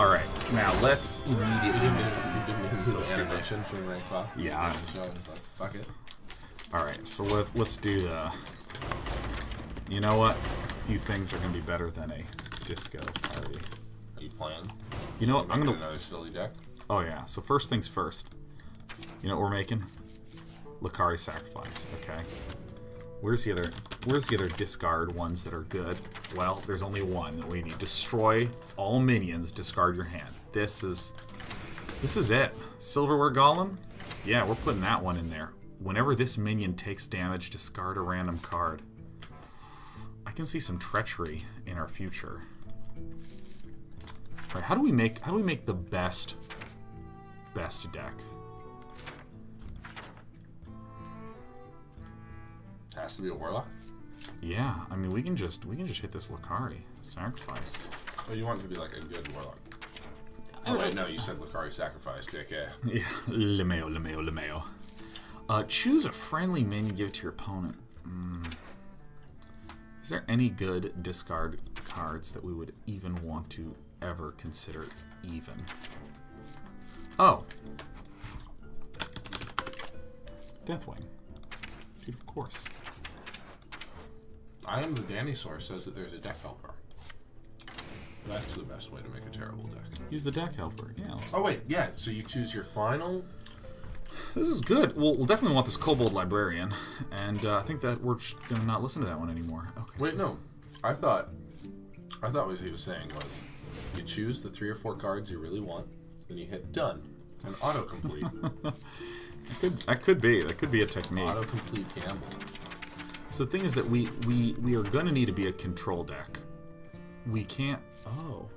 All right. Now, let's immediately make something. This is so stupid. From rank five. Yeah. So like, fuck it. Alright, so let, let's do the... You know what? Few things are going to be better than a disco party. Are you playing? You know what? I'm going to... another silly deck? Oh yeah, so first things first. You know what we're making? Lakari Sacrifice, okay. Where's the other... Where's the other discard ones that are good? Well, there's only one that we need. Destroy all minions, discard your hand. This is... This is it. Silverware Golem? Yeah, we're putting that one in there. Whenever this minion takes damage, discard a random card. I can see some treachery in our future. All right, how do we make how do we make the best best deck? Has to be a warlock. Yeah, I mean we can just we can just hit this Lakari Sacrifice. Oh, you want it to be like a good warlock? Oh wait, no, you said Lakari Sacrifice, J K. Yeah, lemeo, lemeo, lemeo. Uh, choose a friendly min and give it to your opponent. Mm. Is there any good discard cards that we would even want to ever consider even? Oh. Deathwing. Dude, of course. I Am the Dinosaur says that there's a deck helper. That's the best way to make a terrible deck. Use the deck helper, yeah. Oh wait, yeah, so you choose your final... This is good. We'll, we'll definitely want this Kobold Librarian, and uh, I think that we're just gonna not listen to that one anymore. Okay. Wait, so. No. I thought, I thought what he was saying was, you choose the three or four cards you really want, then you hit done and autocomplete. that, could, that could be. That could be a technique. Autocomplete gamble. So the thing is that we we we are gonna need to be a control deck. We can't. Oh.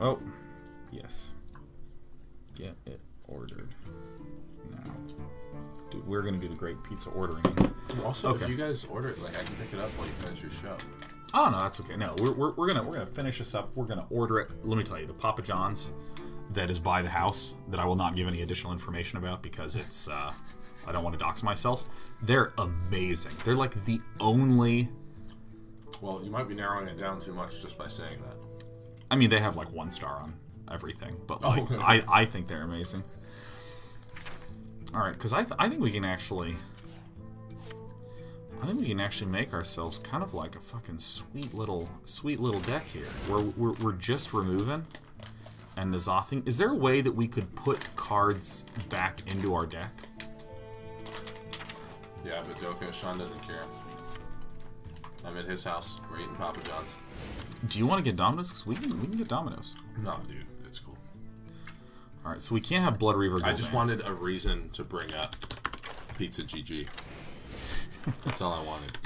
Oh, yes. Get it ordered now. Dude, we're gonna do the great pizza ordering. Also, okay. If you guys order it, like I can pick it up while you finish your show. Oh no, that's okay. No, we're, we're we're gonna we're gonna finish this up. We're gonna order it. Let me tell you, the Papa John's that is by the house that I will not give any additional information about because it's uh, I don't want to dox myself. They're amazing. They're like the only. Well, you might be narrowing it down too much just by saying that. I mean, they have like one star on everything, but like, oh, okay. I I think they're amazing. All right, because I th I think we can actually. I think we can actually make ourselves kind of like a fucking sweet little, sweet little deck here. We're, we're, we're just removing and N'Zothing. Is there a way that we could put cards back into our deck? Yeah, but Doka, Sean doesn't care. I'm at his house. We're eating Papa John's. Do you want to get Domino's? Because we can, we can get Domino's. No, dude. It's cool. All right, so we can't have Blood Reaver Gold. I just wanted a reason to bring up Pizza G G. That's all I wanted.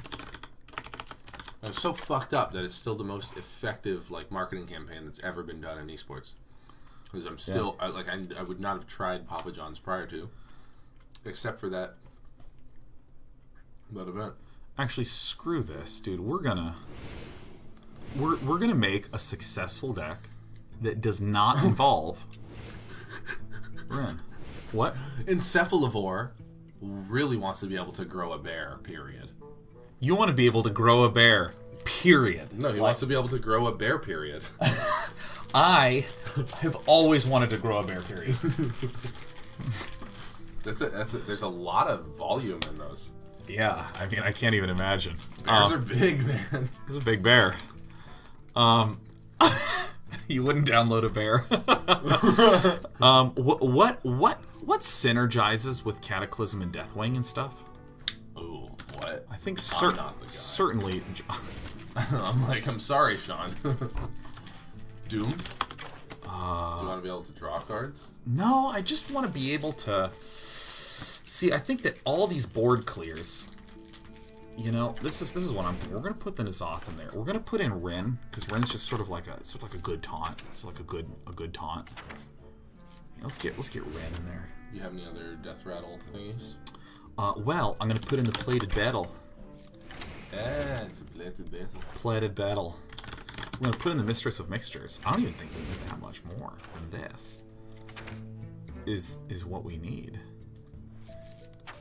And it's so fucked up that it's still the most effective like marketing campaign that's ever been done in esports. Because I'm still yeah. I, like I, I would not have tried Papa John's prior to, except for that that event. Actually, screw this, dude. We're gonna we're we're gonna make a successful deck that does not involve Rin. What? Encephalivore. Really wants to be able to grow a bear, period. You want to be able to grow a bear, period. No, he like, wants to be able to grow a bear, period. I have always wanted to grow a bear, period. That's it. That's it. There's a lot of volume in those. Yeah, I mean, I can't even imagine. Bears um, are big, man. It's a big bear. Um, you wouldn't download a bear. um, wh what? What? What synergizes with Cataclysm and Deathwing and stuff? Ooh, what? I think cer certainly... I'm like, I'm sorry, Sean. Doom? Uh, Do you want to be able to draw cards? No, I just want to be able to... See, I think that all these board clears... You know, this is this is what I'm thinking. We're going to put the N'Zoth in there. We're going to put in Rin, because Rin's just sort of like a sort of like a good taunt. It's like a good a good taunt. Let's get let's get Rin in there. You have any other death rattle thingies? Uh, well, I'm gonna put in the plated battle. Ah, it's a plated battle. Plated battle. I'm gonna put in the Mistress of Mixtures. I don't even think we need that much more than this. Is is what we need.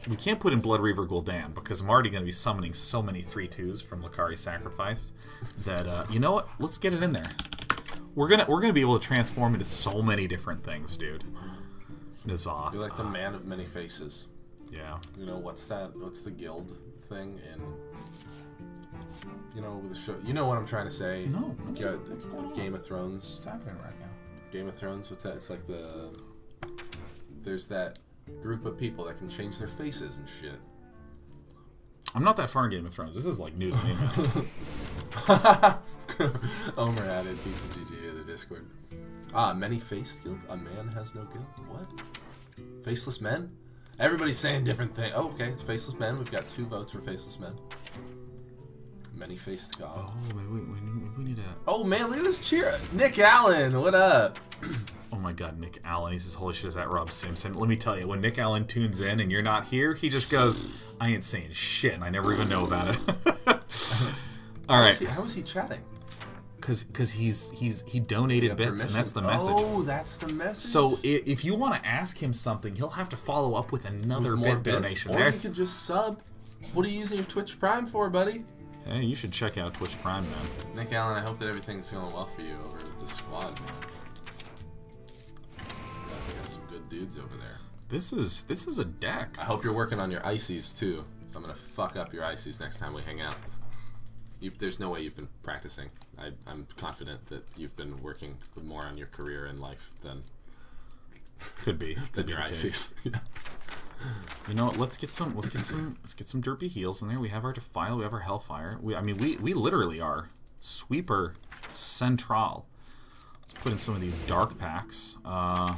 We can't put in Blood Reaver Gul'dan because I'm already gonna be summoning so many three twos from Lakari Sacrifice that uh, you know what? Let's get it in there. We're gonna we're gonna be able to transform into so many different things, dude. N'Zoth. You're like the uh, man of many faces. Yeah. You know what's that? What's the guild thing? And you know the show. You know what I'm trying to say? No. Ga what's going Game on? of Thrones. What's happening right now? Game of Thrones. What's that? It's like the there's that group of people that can change their faces and shit. I'm not that far in Game of Thrones. This is like new to me. Omer added Pizza G G to the Discord. Ah, many faced guild? A man has no guild? What? Faceless men? Everybody's saying different things. Oh, okay, it's faceless men. We've got two votes for faceless men. Many faced god. Oh, wait, wait, wait, wait, we need a. Oh, man, look at this cheer. Nick Allen, what up? Oh my god, Nick Allen. He says, holy shit, is that Rob Simpson? Let me tell you, when Nick Allen tunes in and you're not here, he just goes, I ain't saying shit, and I never even know about it. All right. How is he, how is he chatting? Cause, cause he's he's he donated bits, permission? And that's the message. Oh, that's the message. So if, if you want to ask him something, he'll have to follow up with another with bit bits? donation. Or There's... you can just sub. What are you using your Twitch Prime for, buddy? Hey, you should check out Twitch Prime, man. Nick Allen, I hope that everything's going well for you over at the squad, man. We got some good dudes over there. This is this is a deck. I hope you're working on your I Cs too. So I'm gonna fuck up your I Cs next time we hang out. You've, there's no way you've been practicing. I, I'm confident that you've been working more on your career and life than could be than your I Cs. Yeah. You know what? Let's get some. Let's get some. Let's get some derpy heels in there. We have our Defile. We have our Hellfire. We. I mean, we. We literally are sweeper central. Let's put in some of these dark packs. Uh,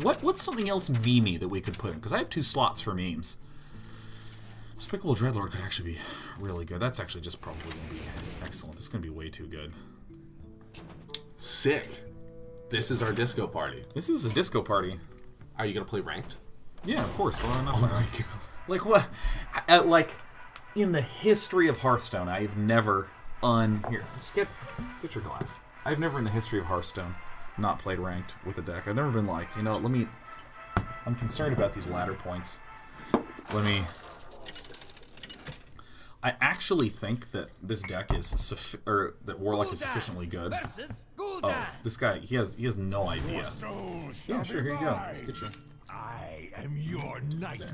what? What's something else memey that we could put in? Because I have two slots for memes. Despicable Dreadlord could actually be really good. That's actually just probably going to be excellent. This is going to be way too good. Sick. This is our disco party. This is a disco party. Are you gonna play ranked? Yeah, of course. Well, oh my God. Like what? Uh, like in the history of Hearthstone, I've never un here. Get get your glass. I've never in the history of Hearthstone not played ranked with a deck. I've never been like, you know, let me. I'm concerned about these ladder points. Let me. I actually think that this deck is suffi or that Warlock is sufficiently good. Oh, this guy, he has he has no idea. Yeah, sure, here you go. Let's get you. I am your nightmare.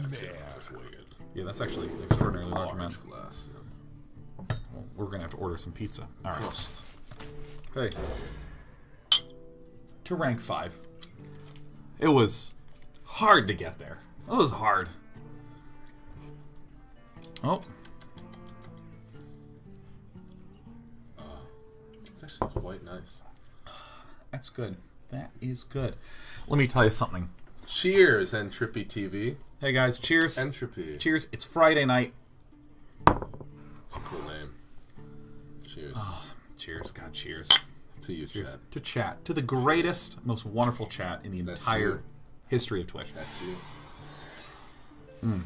Yeah, that's actually an extraordinarily large amount. Well, we're gonna have to order some pizza. All right. Okay. To rank five. It was hard to get there. It was hard. Oh. Uh, it's actually quite nice. That's good. That is good. Let me tell you something. Cheers, Entropy T V. Hey guys, cheers. Entropy. Cheers. It's Friday night. It's a cool name. Cheers. Oh, cheers. God, cheers. To you, cheers. Chat. To chat. To the greatest, most wonderful chat in the That's entire you. history of Twitch. That's you. Mm.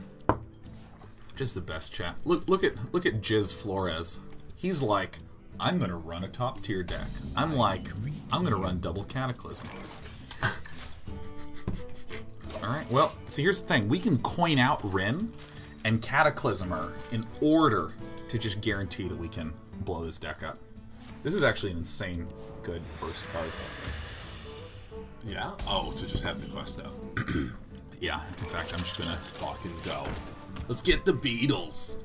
Just the best chat. Look, look at, look at Jiz Flores. He's like, I'm gonna run a top tier deck. I'm like, I'm gonna run double Cataclysm. All right. Well, so here's the thing: we can coin out Rin and Cataclysmer in order to just guarantee that we can blow this deck up. This is actually an insane good first card. Yeah. Oh, to just have the quest out. Yeah. In fact, I'm just gonna Let's fucking go. Let's get the Beatles.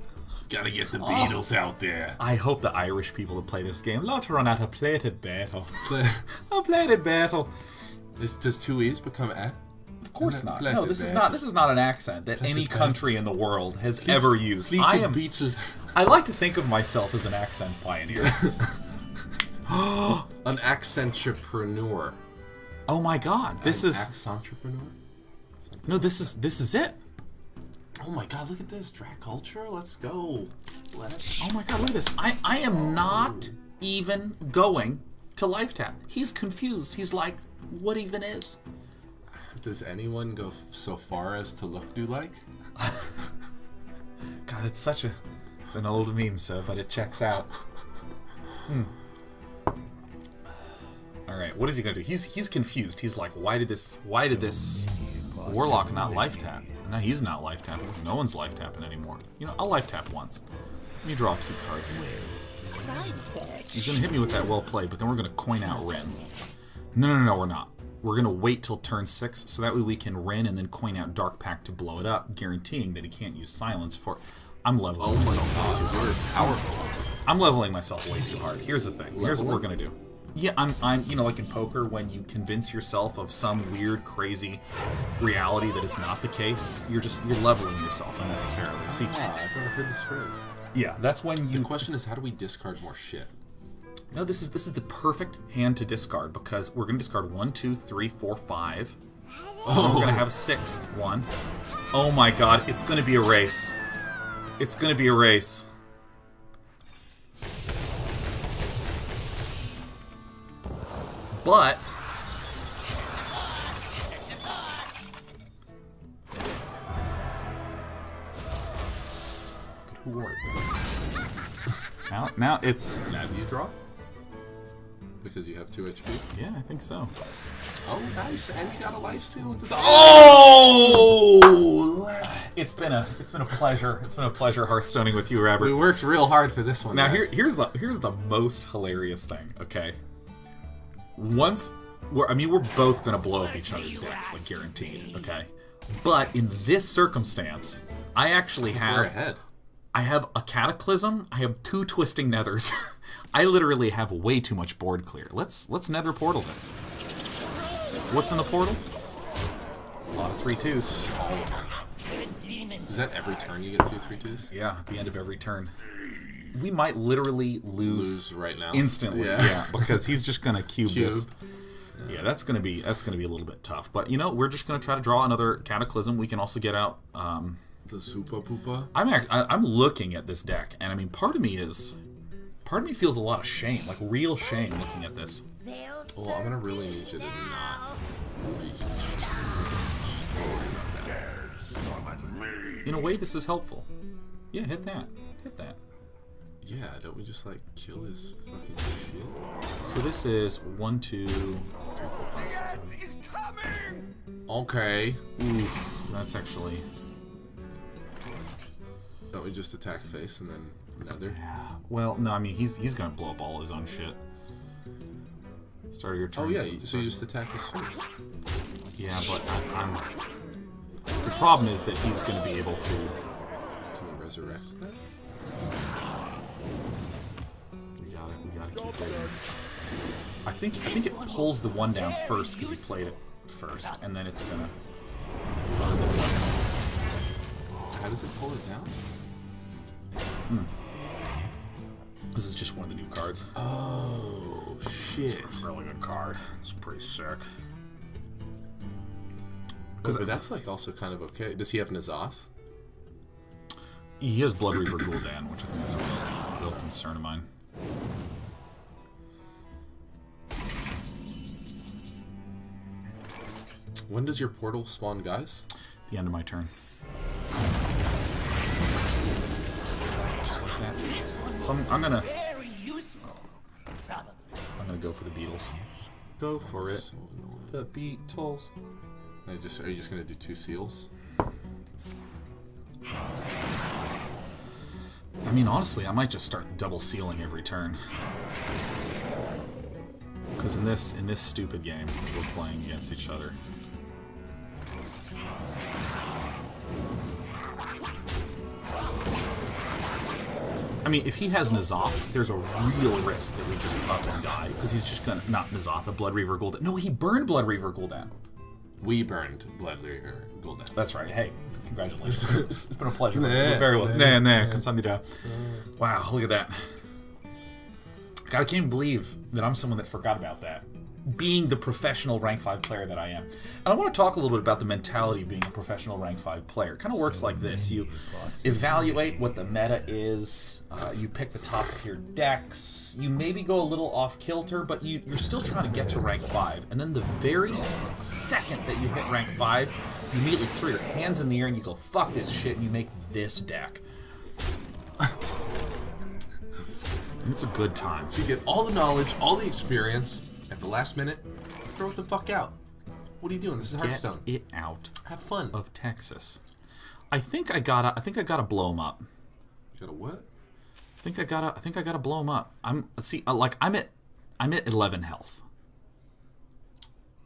Gotta get the Beatles oh, out there. I hope the Irish people that play this game love to run out a plated battle. A plated battle. Is, does two E's become a? Of course not. No, this is not. This is not an accent that any country in the world has ever used. I am. I like to think of myself as an accent pioneer. An accentrepreneur. Oh my God! This is accentrepreneur. No, this is this is it. Oh my God, look at this. Drag culture, let's go. Let's... Oh my God, look at this. I, I am oh. not even going to life tap. He's confused. He's like, what even is? Does anyone go so far as to look do like? God, it's such a... It's an old meme, sir, but it checks out. Hmm. Alright, what is he gonna do? He's he's confused. He's like, why did this... Why did this... Warlock not life tap? No, he's not life tapping. No one's life tapping anymore. You know, I'll life tap once. Let me draw a key card here. He's gonna hit me with that well played, but then we're gonna coin out Rin. No, no, no, we're not. We're gonna wait till turn six, so that way we can Rin and then coin out Dark Pact to blow it up, guaranteeing that he can't use silence for. I'm leveling oh myself my way too hard. Powerful. I'm leveling myself way too hard. Here's the thing. Here's what we're gonna do. Yeah, I'm, I'm, you know, like in poker, when you convince yourself of some weird, crazy reality that is not the case, you're just, you're leveling yourself unnecessarily. See, yeah, I've never heard this phrase. Yeah, that's when you... The question is, how do we discard more shit? No, this is, this is the perfect hand to discard, because we're going to discard one, two, three, four, five. Oh, we're going to have a sixth one. Oh my God, it's going to be a race. It's going to be a race. But who wore it? Now, now it's. Now do you draw? Because you have two H P. Yeah, I think so. Oh, nice, and you got a lifesteal with the. Oh, let's. It's been a, it's been a pleasure. It's been a pleasure Hearthstoning with you, Robert. We worked real hard for this one. Now guys. here, here's the, here's the most hilarious thing. Okay. Once, we're, I mean, we're both going to blow up each other's decks, like, guaranteed, okay? But in this circumstance, I actually have... I have a Cataclysm, I have two Twisting Nethers. I literally have way too much board clear. Let's let's Nether Portal this. What's in the portal? A lot of three twos. Is that every turn you get two three twos? Yeah, at the end of every turn. We might literally lose, lose right now instantly, yeah. yeah, because he's just gonna cube, cube. this. Yeah. yeah, that's gonna be that's gonna be a little bit tough. But you know, we're just gonna try to draw another Cataclysm. We can also get out um, the Super Poopa. I'm act I'm looking at this deck, and I mean, part of me is, part of me feels a lot of shame, like real shame, looking at this. Well, I'm gonna really need you to not be huge. In a way, this is helpful. Yeah, hit that. Hit that. Yeah, don't we just like kill his fucking shit? So this is one, two, three, four, five, six, seven. Okay. Oof, that's actually. Don't we just attack face and then another? Yeah. Well, no, I mean he's he's gonna blow up all his own shit. Start your turn. Oh yeah, so you just attack his face. Yeah, but I, I'm. The problem is that he's gonna be able to. Can we resurrect that? We got it. We gotta keep it. I think I think it pulls the one down first because he played it first, and then it's gonna load this up. How does it pull it down? Hmm. This is just one of the new cards. Oh shit! It's a really good card. It's pretty sick. Because oh, that's like also kind of okay. Does he have N'Zoth? He has Blood Reaper Gul'dan, which I think is a real, real concern of mine. When does your portal spawn, guys? The end of my turn. Just like that. Just like that. So I'm, I'm gonna. I'm gonna go for the Beatles. Go for it. So the Beatles. I just, are you just gonna do two seals? I mean, honestly, I might just start double sealing every turn. Because in this in this stupid game, we're playing against each other. I mean, if he has N'Zoth, there's a real risk that we just up and die. Because he's just gonna not N'Zoth, a Blood Reaver Gul'dan. No, he burned Blood Reaver Gul'dan. We burned Blood Reaver Gul'dan. That's right. Hey, congratulations. It's been a pleasure. Nah, very well. Nah, nah. Come sign the job. Wow, look at that. God, I can't believe that I'm someone that forgot about that. Being the professional rank five player that I am. And I want to talk a little bit about the mentality of being a professional rank five player. It kind of works like this. You evaluate what the meta is. Uh, you pick the top tier decks. You maybe go a little off kilter, but you, you're still trying to get to rank five. And then the very second that you hit rank five, you immediately throw your hands in the air and you go, fuck this shit, and you make this deck. It's a good time. So you get all the knowledge, all the experience. At the last minute, throw it the fuck out. What are you doing? This is Hearthstone. Get it out. Have fun. Of Texas. I think I gotta. I think I gotta blow him up. You gotta what? I think I gotta. I think I gotta blow him up. I'm see. Like I'm at. I'm at eleven health.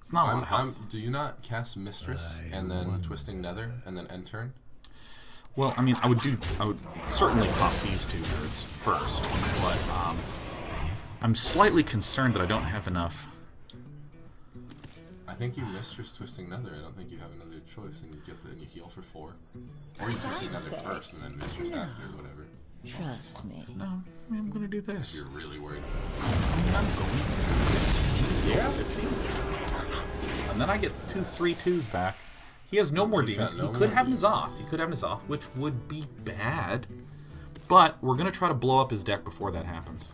It's not a lot of health. I'm, do you not cast Mistress I and then Twisting Nether and then end turn? Well, I mean, I would do. I would certainly pop these two nerds first, but. Um, I'm slightly concerned that I don't have enough. I think you Mistress Twisting Nether. I don't think you have another choice, and you get the and you heal for four, or you Twist Nether first and then Mistress no. after, whatever. Trust me. No, I'm gonna do this. If you're really worried. I'm going to do this. Yeah. fifteen. And then I get two three twos back. He has no more demons. He could have N'Zoth. He could have N'Zoth, which would be bad. But we're gonna try to blow up his deck before that happens.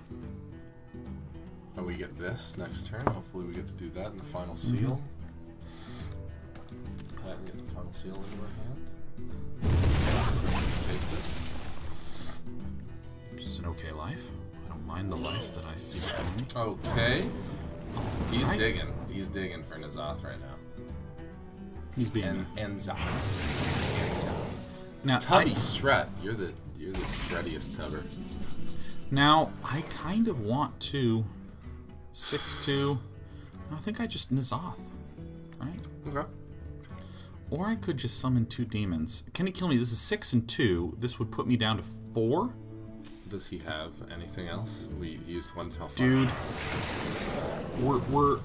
And we get this next turn. Hopefully we get to do that in the final seal. Mm-hmm. That and get the final seal into our hand. Okay, so we take this. This is an okay life. I don't mind the life that I see before me. Okay. All He's right. digging. He's digging for N'Zoth right now. He's being N'Zoth. Now Tubby Strut, you're the you're the struttiest tubber. Now I kind of want to. six two. I think I just N'Zoth. Right? Okay. Or I could just summon two demons. Can he kill me? This is six and two. This would put me down to four. Does he have anything else? We used one tough. Dude. Five. We're, we're,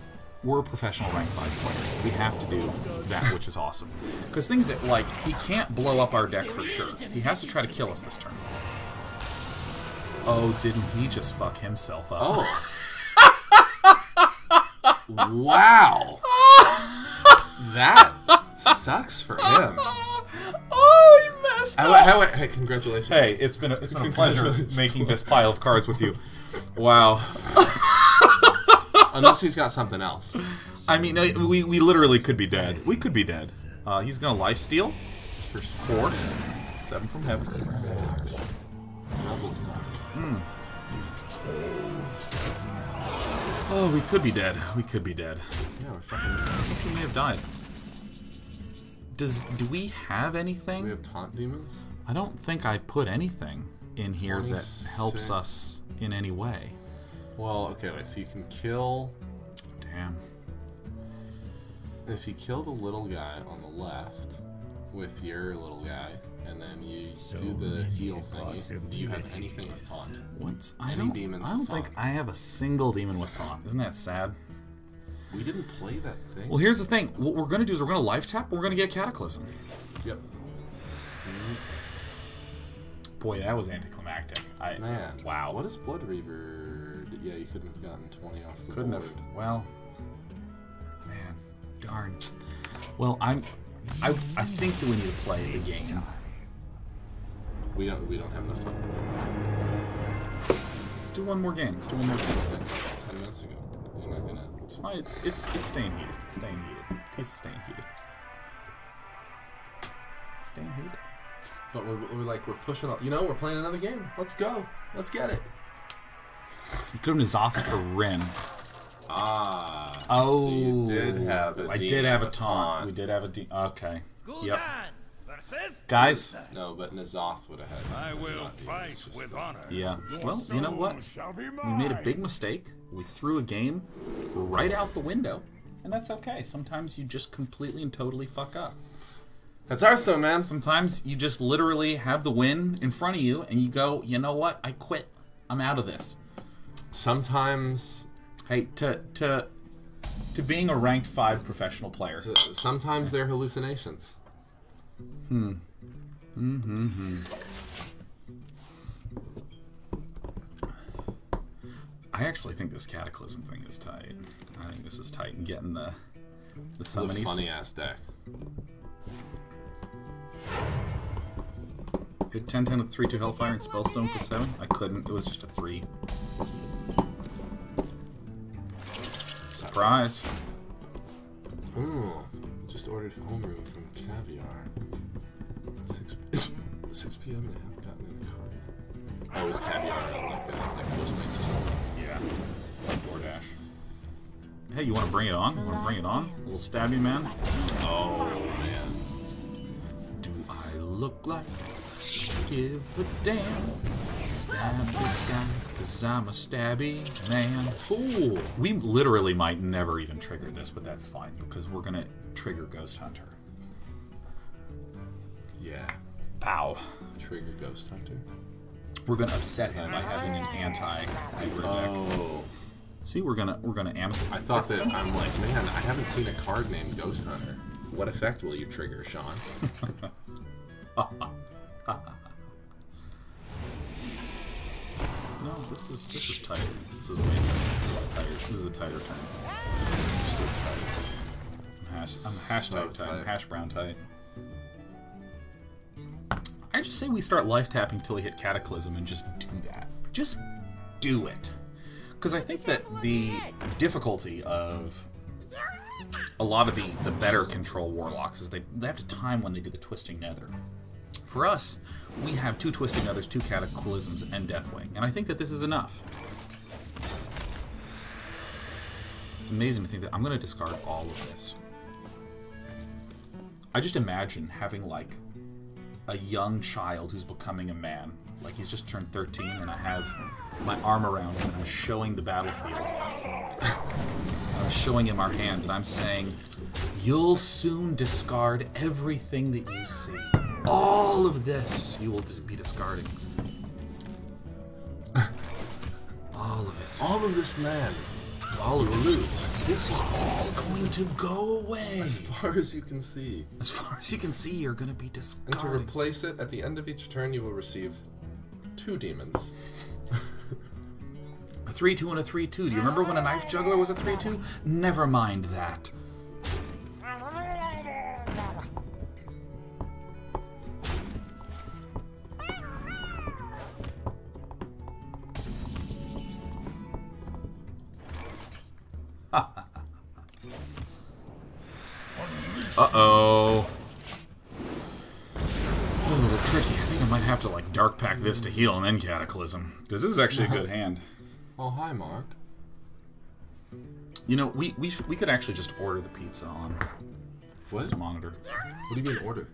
we're a professional rank five player. We have to do that, which is awesome. Because things that, like, he can't blow up our deck for sure. He has to try to kill us this turn. Oh, didn't he just fuck himself up? Oh. Wow. That sucks for him. Oh, he messed up. Hey, wait, hey, congratulations. Hey, it's been a, it's been a pleasure making this pile of cards with you. Wow. unless he's got something else. I mean, no, we, we literally could be dead. We could be dead. Uh, he's going to lifesteal. It's for force. Seven from heaven. Double fuck. Hmm. Oh, we could be dead. We could be dead. Yeah, we're fucking dead. I think we may have died. Does do we have anything? Do we have taunt demons? I don't think I put anything in here twenty-six. That helps us in any way. Well, okay, wait, so you can kill... Damn. If you kill the little guy on the left with your little guy, and then you so do the heal thingy, do you have anything with taunt? What's... I any don't, demons I don't think I have a single demon with taunt. Isn't that sad? We didn't play that thing. Well, here's the thing. What we're going to do is we're going to life tap, we're going to get Cataclysm. Yep. Boy, that was anticlimactic. I, Man. Wow. What is Blood Reaver? Yeah, you couldn't have gotten twenty off the couldn't board. Couldn't have. Well. Man. Darn. Well, I'm... I, I think that we need to play the game. We don't, we don't have enough time. Let's do one more game. Let's do one more game. That's ten minutes ago. You're not gonna... It's fine. It's, it's, it's staying heated. It's staying heated. It's staying heated. It's staying heated. But we're, we're like, we're pushing all... You know, we're playing another game. Let's go. Let's get it. You could have N'Zoth for Rin. Ah. Oh. So you did have a I did have a taunt. We did have a de Okay. Yep. Guys. No, but N'Zoth would have had... I will fight with honor. Yeah. Well, you know what? We made a big mistake. We threw a game right out the window. And that's okay. Sometimes you just completely and totally fuck up. That's awesome, man. Sometimes you just literally have the win in front of you, and you go, you know what? I quit. I'm out of this. Sometimes... Hey, to to to being a ranked five professional player. To, sometimes they're hallucinations. Hmm. Mm-hmm. -hmm. I actually think this Cataclysm thing is tight. I think this is tight and getting the the summonies. Funny-ass deck. Hit ten ten with three two Hellfire and Spellstone for seven? I couldn't. It was just a three. Surprise. Oh, just ordered homeroom from Caviar. six p m They haven't gotten in the car yet. I was Caviar on like Postmates or something. Yeah. It's like DoorDash. Hey, you want to bring it on? You want to bring it on? A little stabby man? Oh, man. Do I look like give a damn? Stab this guy, cause I'm a stabby man. Ooh. We literally might never even trigger this, but that's fine, because we're gonna trigger Ghost Hunter. Yeah. Pow. Trigger Ghost Hunter. We're gonna upset him by having an anti -hyper Oh. Deck. See, we're gonna we're gonna amethyst. I thought that I'm like, man, I haven't seen a card named Ghost Hunter. What effect will you trigger, Sean? No, this is this is tighter. This is way tighter. This is a tighter time. So tight. I'm hash, I'm hash so tight, tight. tight. Hash brown tight. I just say we start life tapping till we hit Cataclysm and just do that. Just do it, because I think that the difficulty of a lot of the the better control warlocks is they they have to time when they do the Twisting Nether. For us, we have two Twisting Nethers, two Cataclysms, and Deathwing, and I think that this is enough. It's amazing to think that I'm going to discard all of this. I just imagine having, like, a young child who's becoming a man. Like, he's just turned thirteen, and I have my arm around him, and I'm showing the battlefield. I'm showing him our hand, and I'm saying, "You'll soon discard everything that you see. All of this you will be discarding. All of it. All of this land. All of you lose. This is all going to go away. As far as you can see. As far as you can see, you're going to be discarding. And to replace it, at the end of each turn, you will receive two demons. A three two and a three two. Do you remember when a Knife Juggler was a three two? Never mind that. Uh-oh. This is a little tricky. I think I might have to, like, dark pack this to heal and then Cataclysm. Because this is actually a good hand. Oh, hi, Mark. You know, we we, should, we could actually just order the pizza on what? This monitor. What do you mean, order?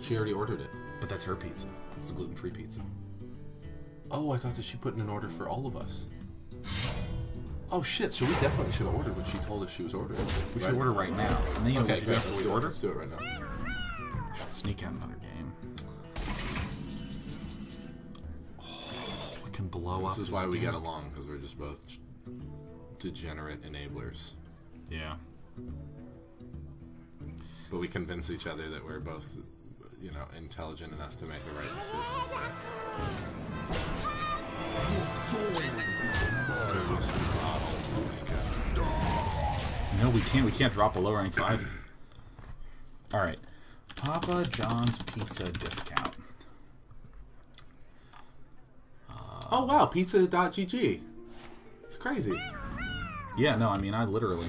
She already ordered it. But that's her pizza. It's the gluten-free pizza. Oh, I thought that she put in an order for all of us. Oh shit, so we definitely should have ordered what she told us she was ordering. We right? should order right now. And then you know okay, we great, let's, do order. let's do it right now. Should sneak out another game. Oh, we can blow this up. This is why we got along, because we're just both degenerate enablers. Yeah. But we convince each other that we're both, you know, intelligent enough to make the right decision. No, we can't. We can't drop a low rank five. All right, Papa John's pizza discount. Uh, oh wow, pizza dot G G. It's crazy. Yeah, no, I mean I literally.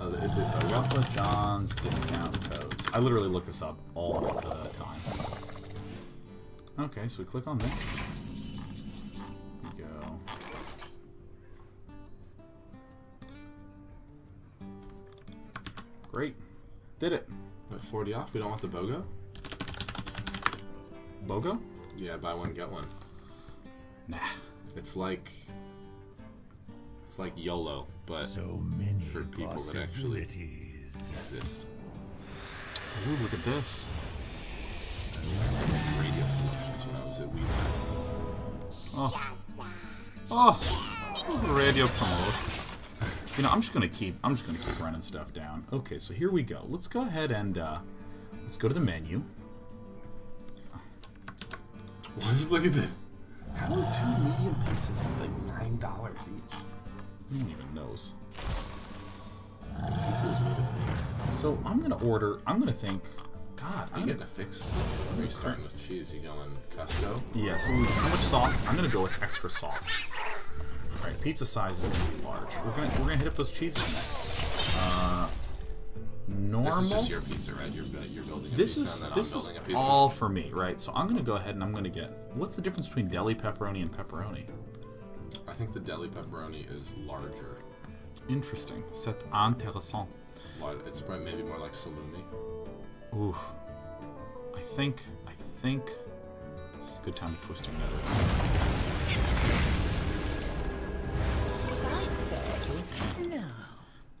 Oh, is it uh, Papa John's discount codes? I literally look this up all the time. Okay, so we click on this. There we go. Great. Did it. Like forty off. We don't want the BOGO? BOGO? Yeah, buy one, get one. Nah. It's like... It's like YOLO, but so many for people that actually exist. Ooh, look at this. I radio promotions when I was at WeWork. Oh. Oh! Look at the radio promotions. You know, I'm just gonna keep I'm just gonna keep running stuff down. Okay, so here we go. Let's go ahead and uh let's go to the menu. Look at this. How do two medium pizzas like nine dollars each? No one even knows. Pizza is made of beer. So I'm gonna order. I'm gonna think. God, I'm getting a fix. You're starting with cheese. You going Costco? Yeah. So how much sauce? I'm gonna go with extra sauce. All right. Pizza size is gonna be large. We're gonna we're gonna hit up those cheeses next. Uh, normal. This is just your pizza, right? You're you're building. A this pizza, is and this I'm is building a pizza. All for me, right? So I'm gonna go ahead and I'm gonna get. What's the difference between deli pepperoni and pepperoni? I think the deli pepperoni is larger. Interesting. C'est intéressant. It's probably maybe more like salumi. Oof. I think, I think, this is a good time to twist another.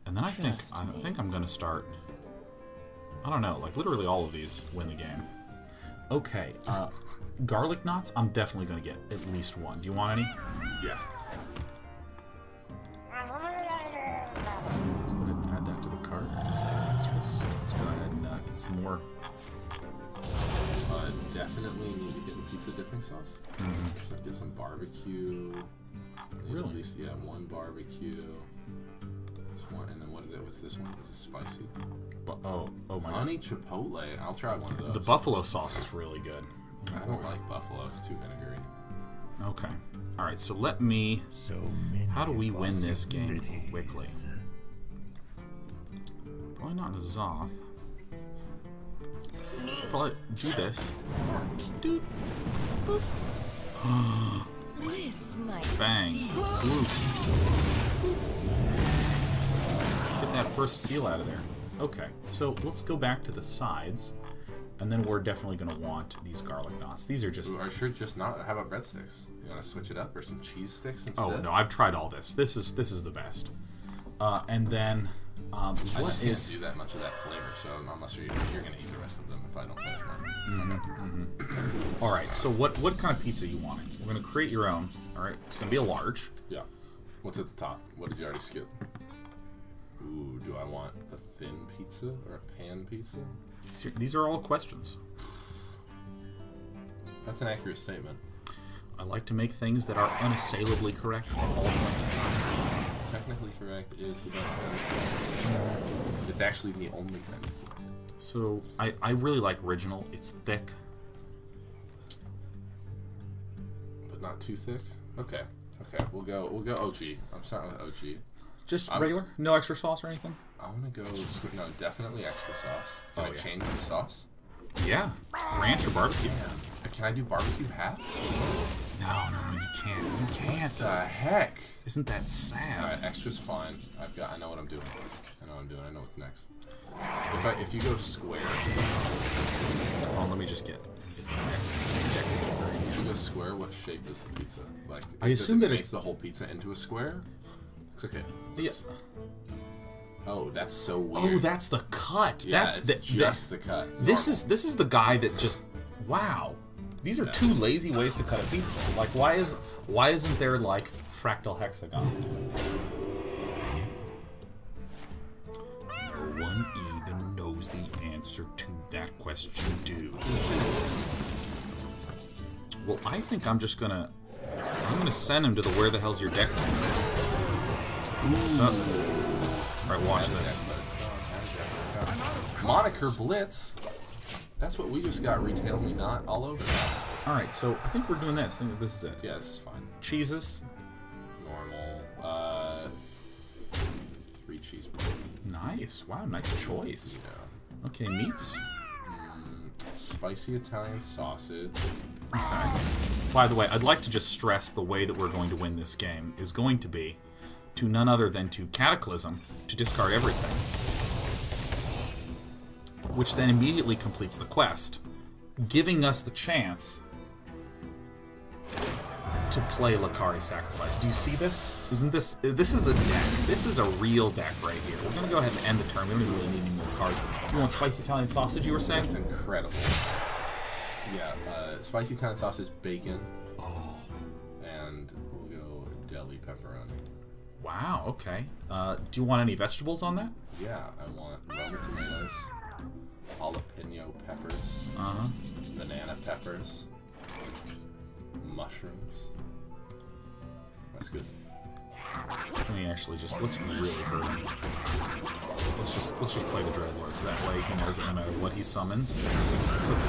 And then I think, I think I'm gonna start, I don't know, like literally all of these win the game. Okay, uh, garlic knots, I'm definitely gonna get at least one. Do you want any? Yeah. Let's go ahead and add that to the cart. Let's, let's go ahead and uh, get some more. Uh, definitely need to get pizza dipping sauce. Mm-hmm. Let's like, get some barbecue. Really? At least, yeah, one barbecue. Just one, and then what is it? What's this one? This is spicy. But, oh, oh my Honey God. Chipotle. I'll try one of those. The buffalo sauce is really good. I don't oh. like buffalo. It's too vinegary. Okay. All right. So let me. So how do we win this game quickly? Probably not N'Zoth. Probably do this. Dude. Bang. Oof. Get that first seal out of there. Okay. So let's go back to the sides. And then we're definitely going to want these garlic knots. These are just... Ooh, I should just not... How about breadsticks? You want to switch it up? Or some cheese sticks instead? Oh, no. I've tried all this. This is this is the best. Uh, and then... Um, I what just is... can't do that much of that flavor, so unless you're, you're going to eat the rest of them if I don't finish mine. Mm-hmm, mm-hmm. All right. So what, what kind of pizza you want? We're going to create your own. All right. It's going to be a large. Yeah. What's at the top? What did you already skip? Ooh, do I want a thin pizza or a pan pizza? These are all questions. That's an accurate statement. I like to make things that are unassailably correct at all points in time. Technically correct is the best kind of food. It's actually the only kind of food. So, I, I really like original. It's thick. But not too thick? Okay. Okay, we'll go, we'll go O G. I'm starting with O G. Just regular? I'm, no extra sauce or anything? I'm gonna go. No, definitely extra sauce. Can oh, I yeah. change the sauce? Yeah, ranch or barbecue. Yeah. Can I do barbecue half? No, no, no, you can't. You can't. What the heck? Isn't that sad? Alright, extra's fine. I've got. I know what I'm doing. I know what I'm doing. I know what's next. If I, if you go square. Hold on, let me just get. If you go square, what shape is the pizza? Like, I assume that it's the whole pizza into a square. Okay. Yeah. Oh, that's so weird. Oh, that's the cut. Yeah, that's the, just the, the cut. Normal. This is this is the guy that just. Wow. These are two lazy ways to cut a pizza. Like, why is why isn't there like fractal hexagon? No one even knows the answer to that question, dude. Well, I think I'm just gonna I'm gonna send him to the where the hell's your deck? So, all right, watch this. Moniker Blitz. That's what we just got. Retail me not all over. All right, so I think we're doing this. I think that this is it. Yeah, this is fine. Cheeses. Normal. Uh, three cheese. Nice. Wow, nice choice. Yeah. Okay, meats. Mm, spicy Italian sausage. Okay. By the way, I'd like to just stress the way that we're going to win this game is going to be to none other than to Cataclysm, to discard everything. Which then immediately completes the quest, giving us the chance to play Lakari Sacrifice. Do you see this? Isn't this... This is a deck. This is a real deck right here. We're going to go ahead and end the turn. We don't really need any more cards. You want spicy Italian sausage, you were saying? That's incredible. Yeah, uh, spicy Italian sausage, bacon. Oh. And we'll go deli pepperoni. Wow, okay. Uh, do you want any vegetables on that? Yeah, I want Roma tomatoes. Jalapeno peppers, uh-huh. banana peppers, mushrooms. That's good. Let me actually just let's really hurry. Let's just let's just play the Dreadlords. That way he knows that no matter what he summons, it's cooked.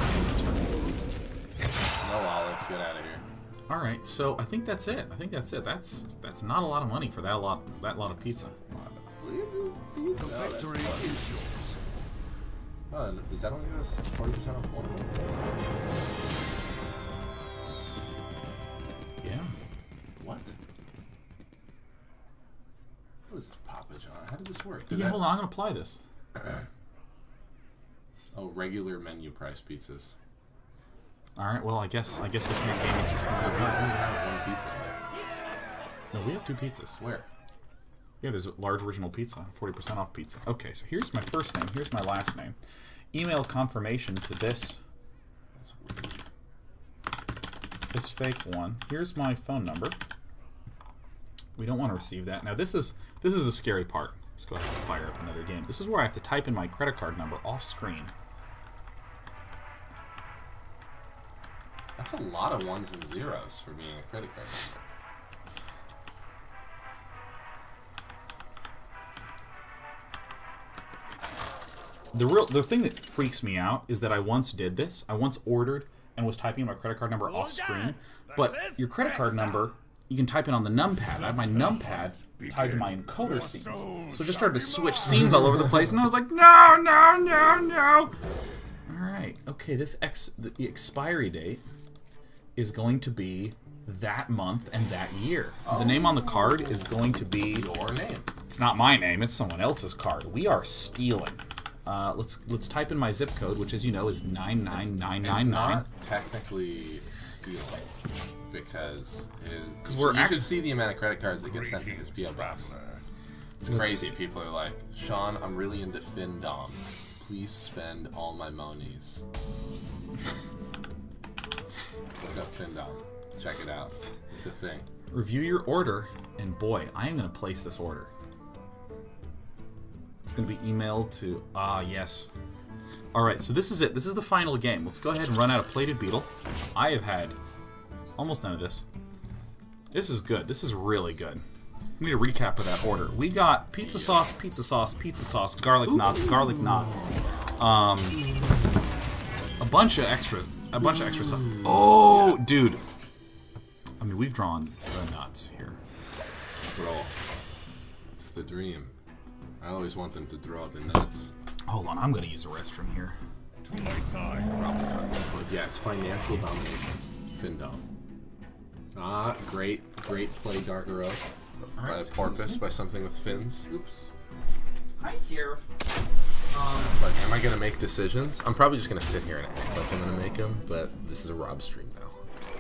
No olives. Get out of here. All right, so I think that's it. I think that's it. That's that's not a lot of money for that lot that lot of pizza. Oh, does that only give us forty percent off one of them? Yeah. What? What is this Papa John? How did this work? Did yeah, I... hold on. I'm going to apply this. Oh, regular menu price pizzas. All right. Well, I guess I guess we can't game this. We only have one pizza. No, we have two pizzas. Where? Yeah, there's a large original pizza, forty percent off pizza. Okay, so here's my first name, here's my last name. Email confirmation to this. That's weird. This fake one. Here's my phone number. We don't want to receive that. Now this is this is the scary part. Let's go ahead and fire up another game. This is where I have to type in my credit card number off screen. That's a lot of ones and zeros for being a credit card. The real the thing that freaks me out is that I once did this. I once ordered and was typing my credit card number off screen. But your credit card number, you can type in on the numpad. I have my numpad tied to my encoder scenes. So I just started to switch scenes all over the place, and I was like, no, no, no, no. All right. Okay, this ex the expiry date is going to be that month and that year. Oh. The name on the card is going to be your name. It's not my name. It's someone else's card. We are stealing. Uh, let's let's type in my zip code, which, as you know, is nine nine nine nine nine. It's not technically stealing because because we're actually see the amount of credit cards that get sent to this P O box. It's crazy. People are like, Sean, I'm really into FinDom. Please spend all my monies. Look up FinDom. Check it out. It's a thing. Review your order, and boy, I am gonna place this order. It's going to be emailed to... Ah, yes. Alright, so this is it. This is the final game. Let's go ahead and run out of Plated Beetle. I have had almost none of this. This is good. This is really good. We need a recap of that order. We got pizza sauce, pizza sauce, pizza sauce, garlic knots, garlic knots. Um, a bunch of extra... A bunch of extra stuff. Oh, dude. I mean, we've drawn the nuts here. Bro. It's the dream. I always want them to draw the nuts. Hold on, I'm gonna use a restroom here. To my side. But yeah, it's financial domination. Findom. Ah, great, great play, Dargaros. Right, by a porpoise, me. by something with fins. Oops. Hi, Sheriff. Um, it's like, am I gonna make decisions? I'm probably just gonna sit here and act like I'm gonna make them, but this is a Rob stream now.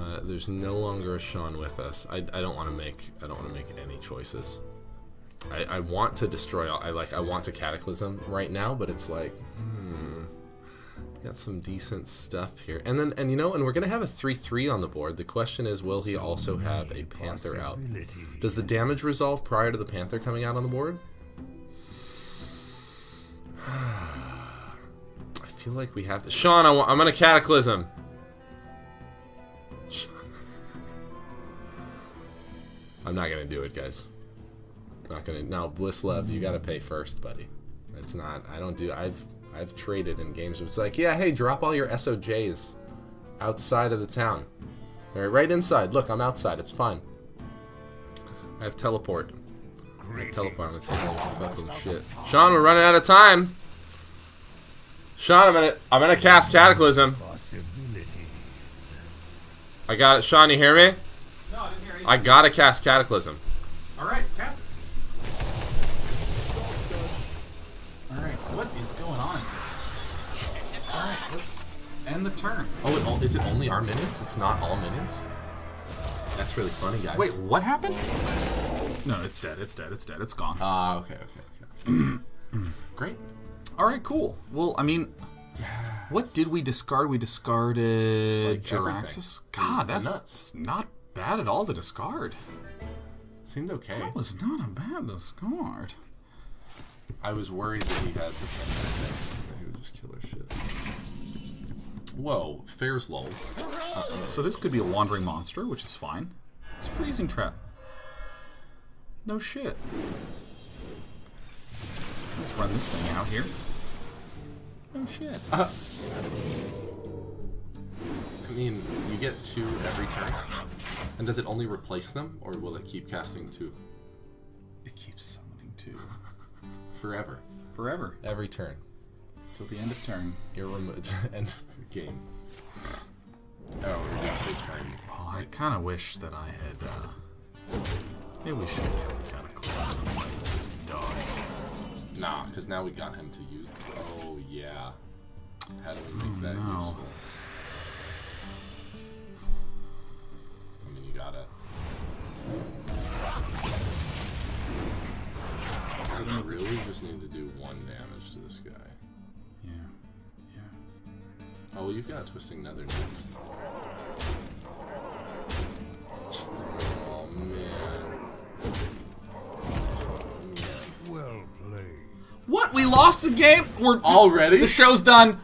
Uh, there's no longer a Sean with us. I, I don't want to make. I don't want to make any choices. I, I want to destroy. All, I like. I want to cataclysm right now, but it's like, hmm, got some decent stuff here. And then, and you know, and we're gonna have a three three on the board. The question is, will he also have a panther out? Does the damage resolve prior to the panther coming out on the board? I feel like we have to. Sean, I want, I'm gonna cataclysm. I'm not gonna do it, guys. Not gonna. Now, Bliss Love, you gotta pay first, buddy. It's not. I don't do. I've I've traded in games. It's like, yeah, hey, drop all your S O Js outside of the town. All right, right inside. Look, I'm outside. It's fine. I have teleport. I have teleport. I'm gonna take all the fucking shit. Sean, we're running out of time. Sean, I'm gonna I'm gonna cast Cataclysm. I got it. Sean, you hear me? No, I didn't hear you. I gotta cast Cataclysm. All right, cast it. All right, what is going on? All right, let's end the turn. Oh, it all, is it only our minions? It's not all minions? That's really funny, guys. Wait, what happened? No, it's dead. It's dead. It's dead. It's gone. Ah, uh, okay, okay, okay. Great. All right, cool. Well, I mean. Yes. What did we discard? We discarded like Jiraxis. God, that's nuts. Not bad at all to discard. Seemed okay. That was not a bad discard. I was worried that he had the thing. He would just kill our shit. Whoa, fairs lulls. Uh-oh. So this could be a wandering monster, which is fine. It's a freezing trap. No shit. Let's run this thing out here. Oh shit. Uh, I mean, you get two every turn. And does it only replace them, or will it keep casting two? It keeps summoning two. Forever. Forever. Every turn. Till the end of turn. Irremote. End of game. Oh, we didn't say turn. Oh, I kind of wish that I had, uh... maybe we should have kept the Cataclysm away from these dogs. Nah, because now we got him to use the... Oh, yeah. How do we make oh, that no. useful? I mean, you gotta... I really just need to do one damage to this guy. Yeah. Yeah. Oh, well, you've got Twisting Nether next. Oh, man. Oh, man. Well played. What? We lost the game? We're already. The show's done.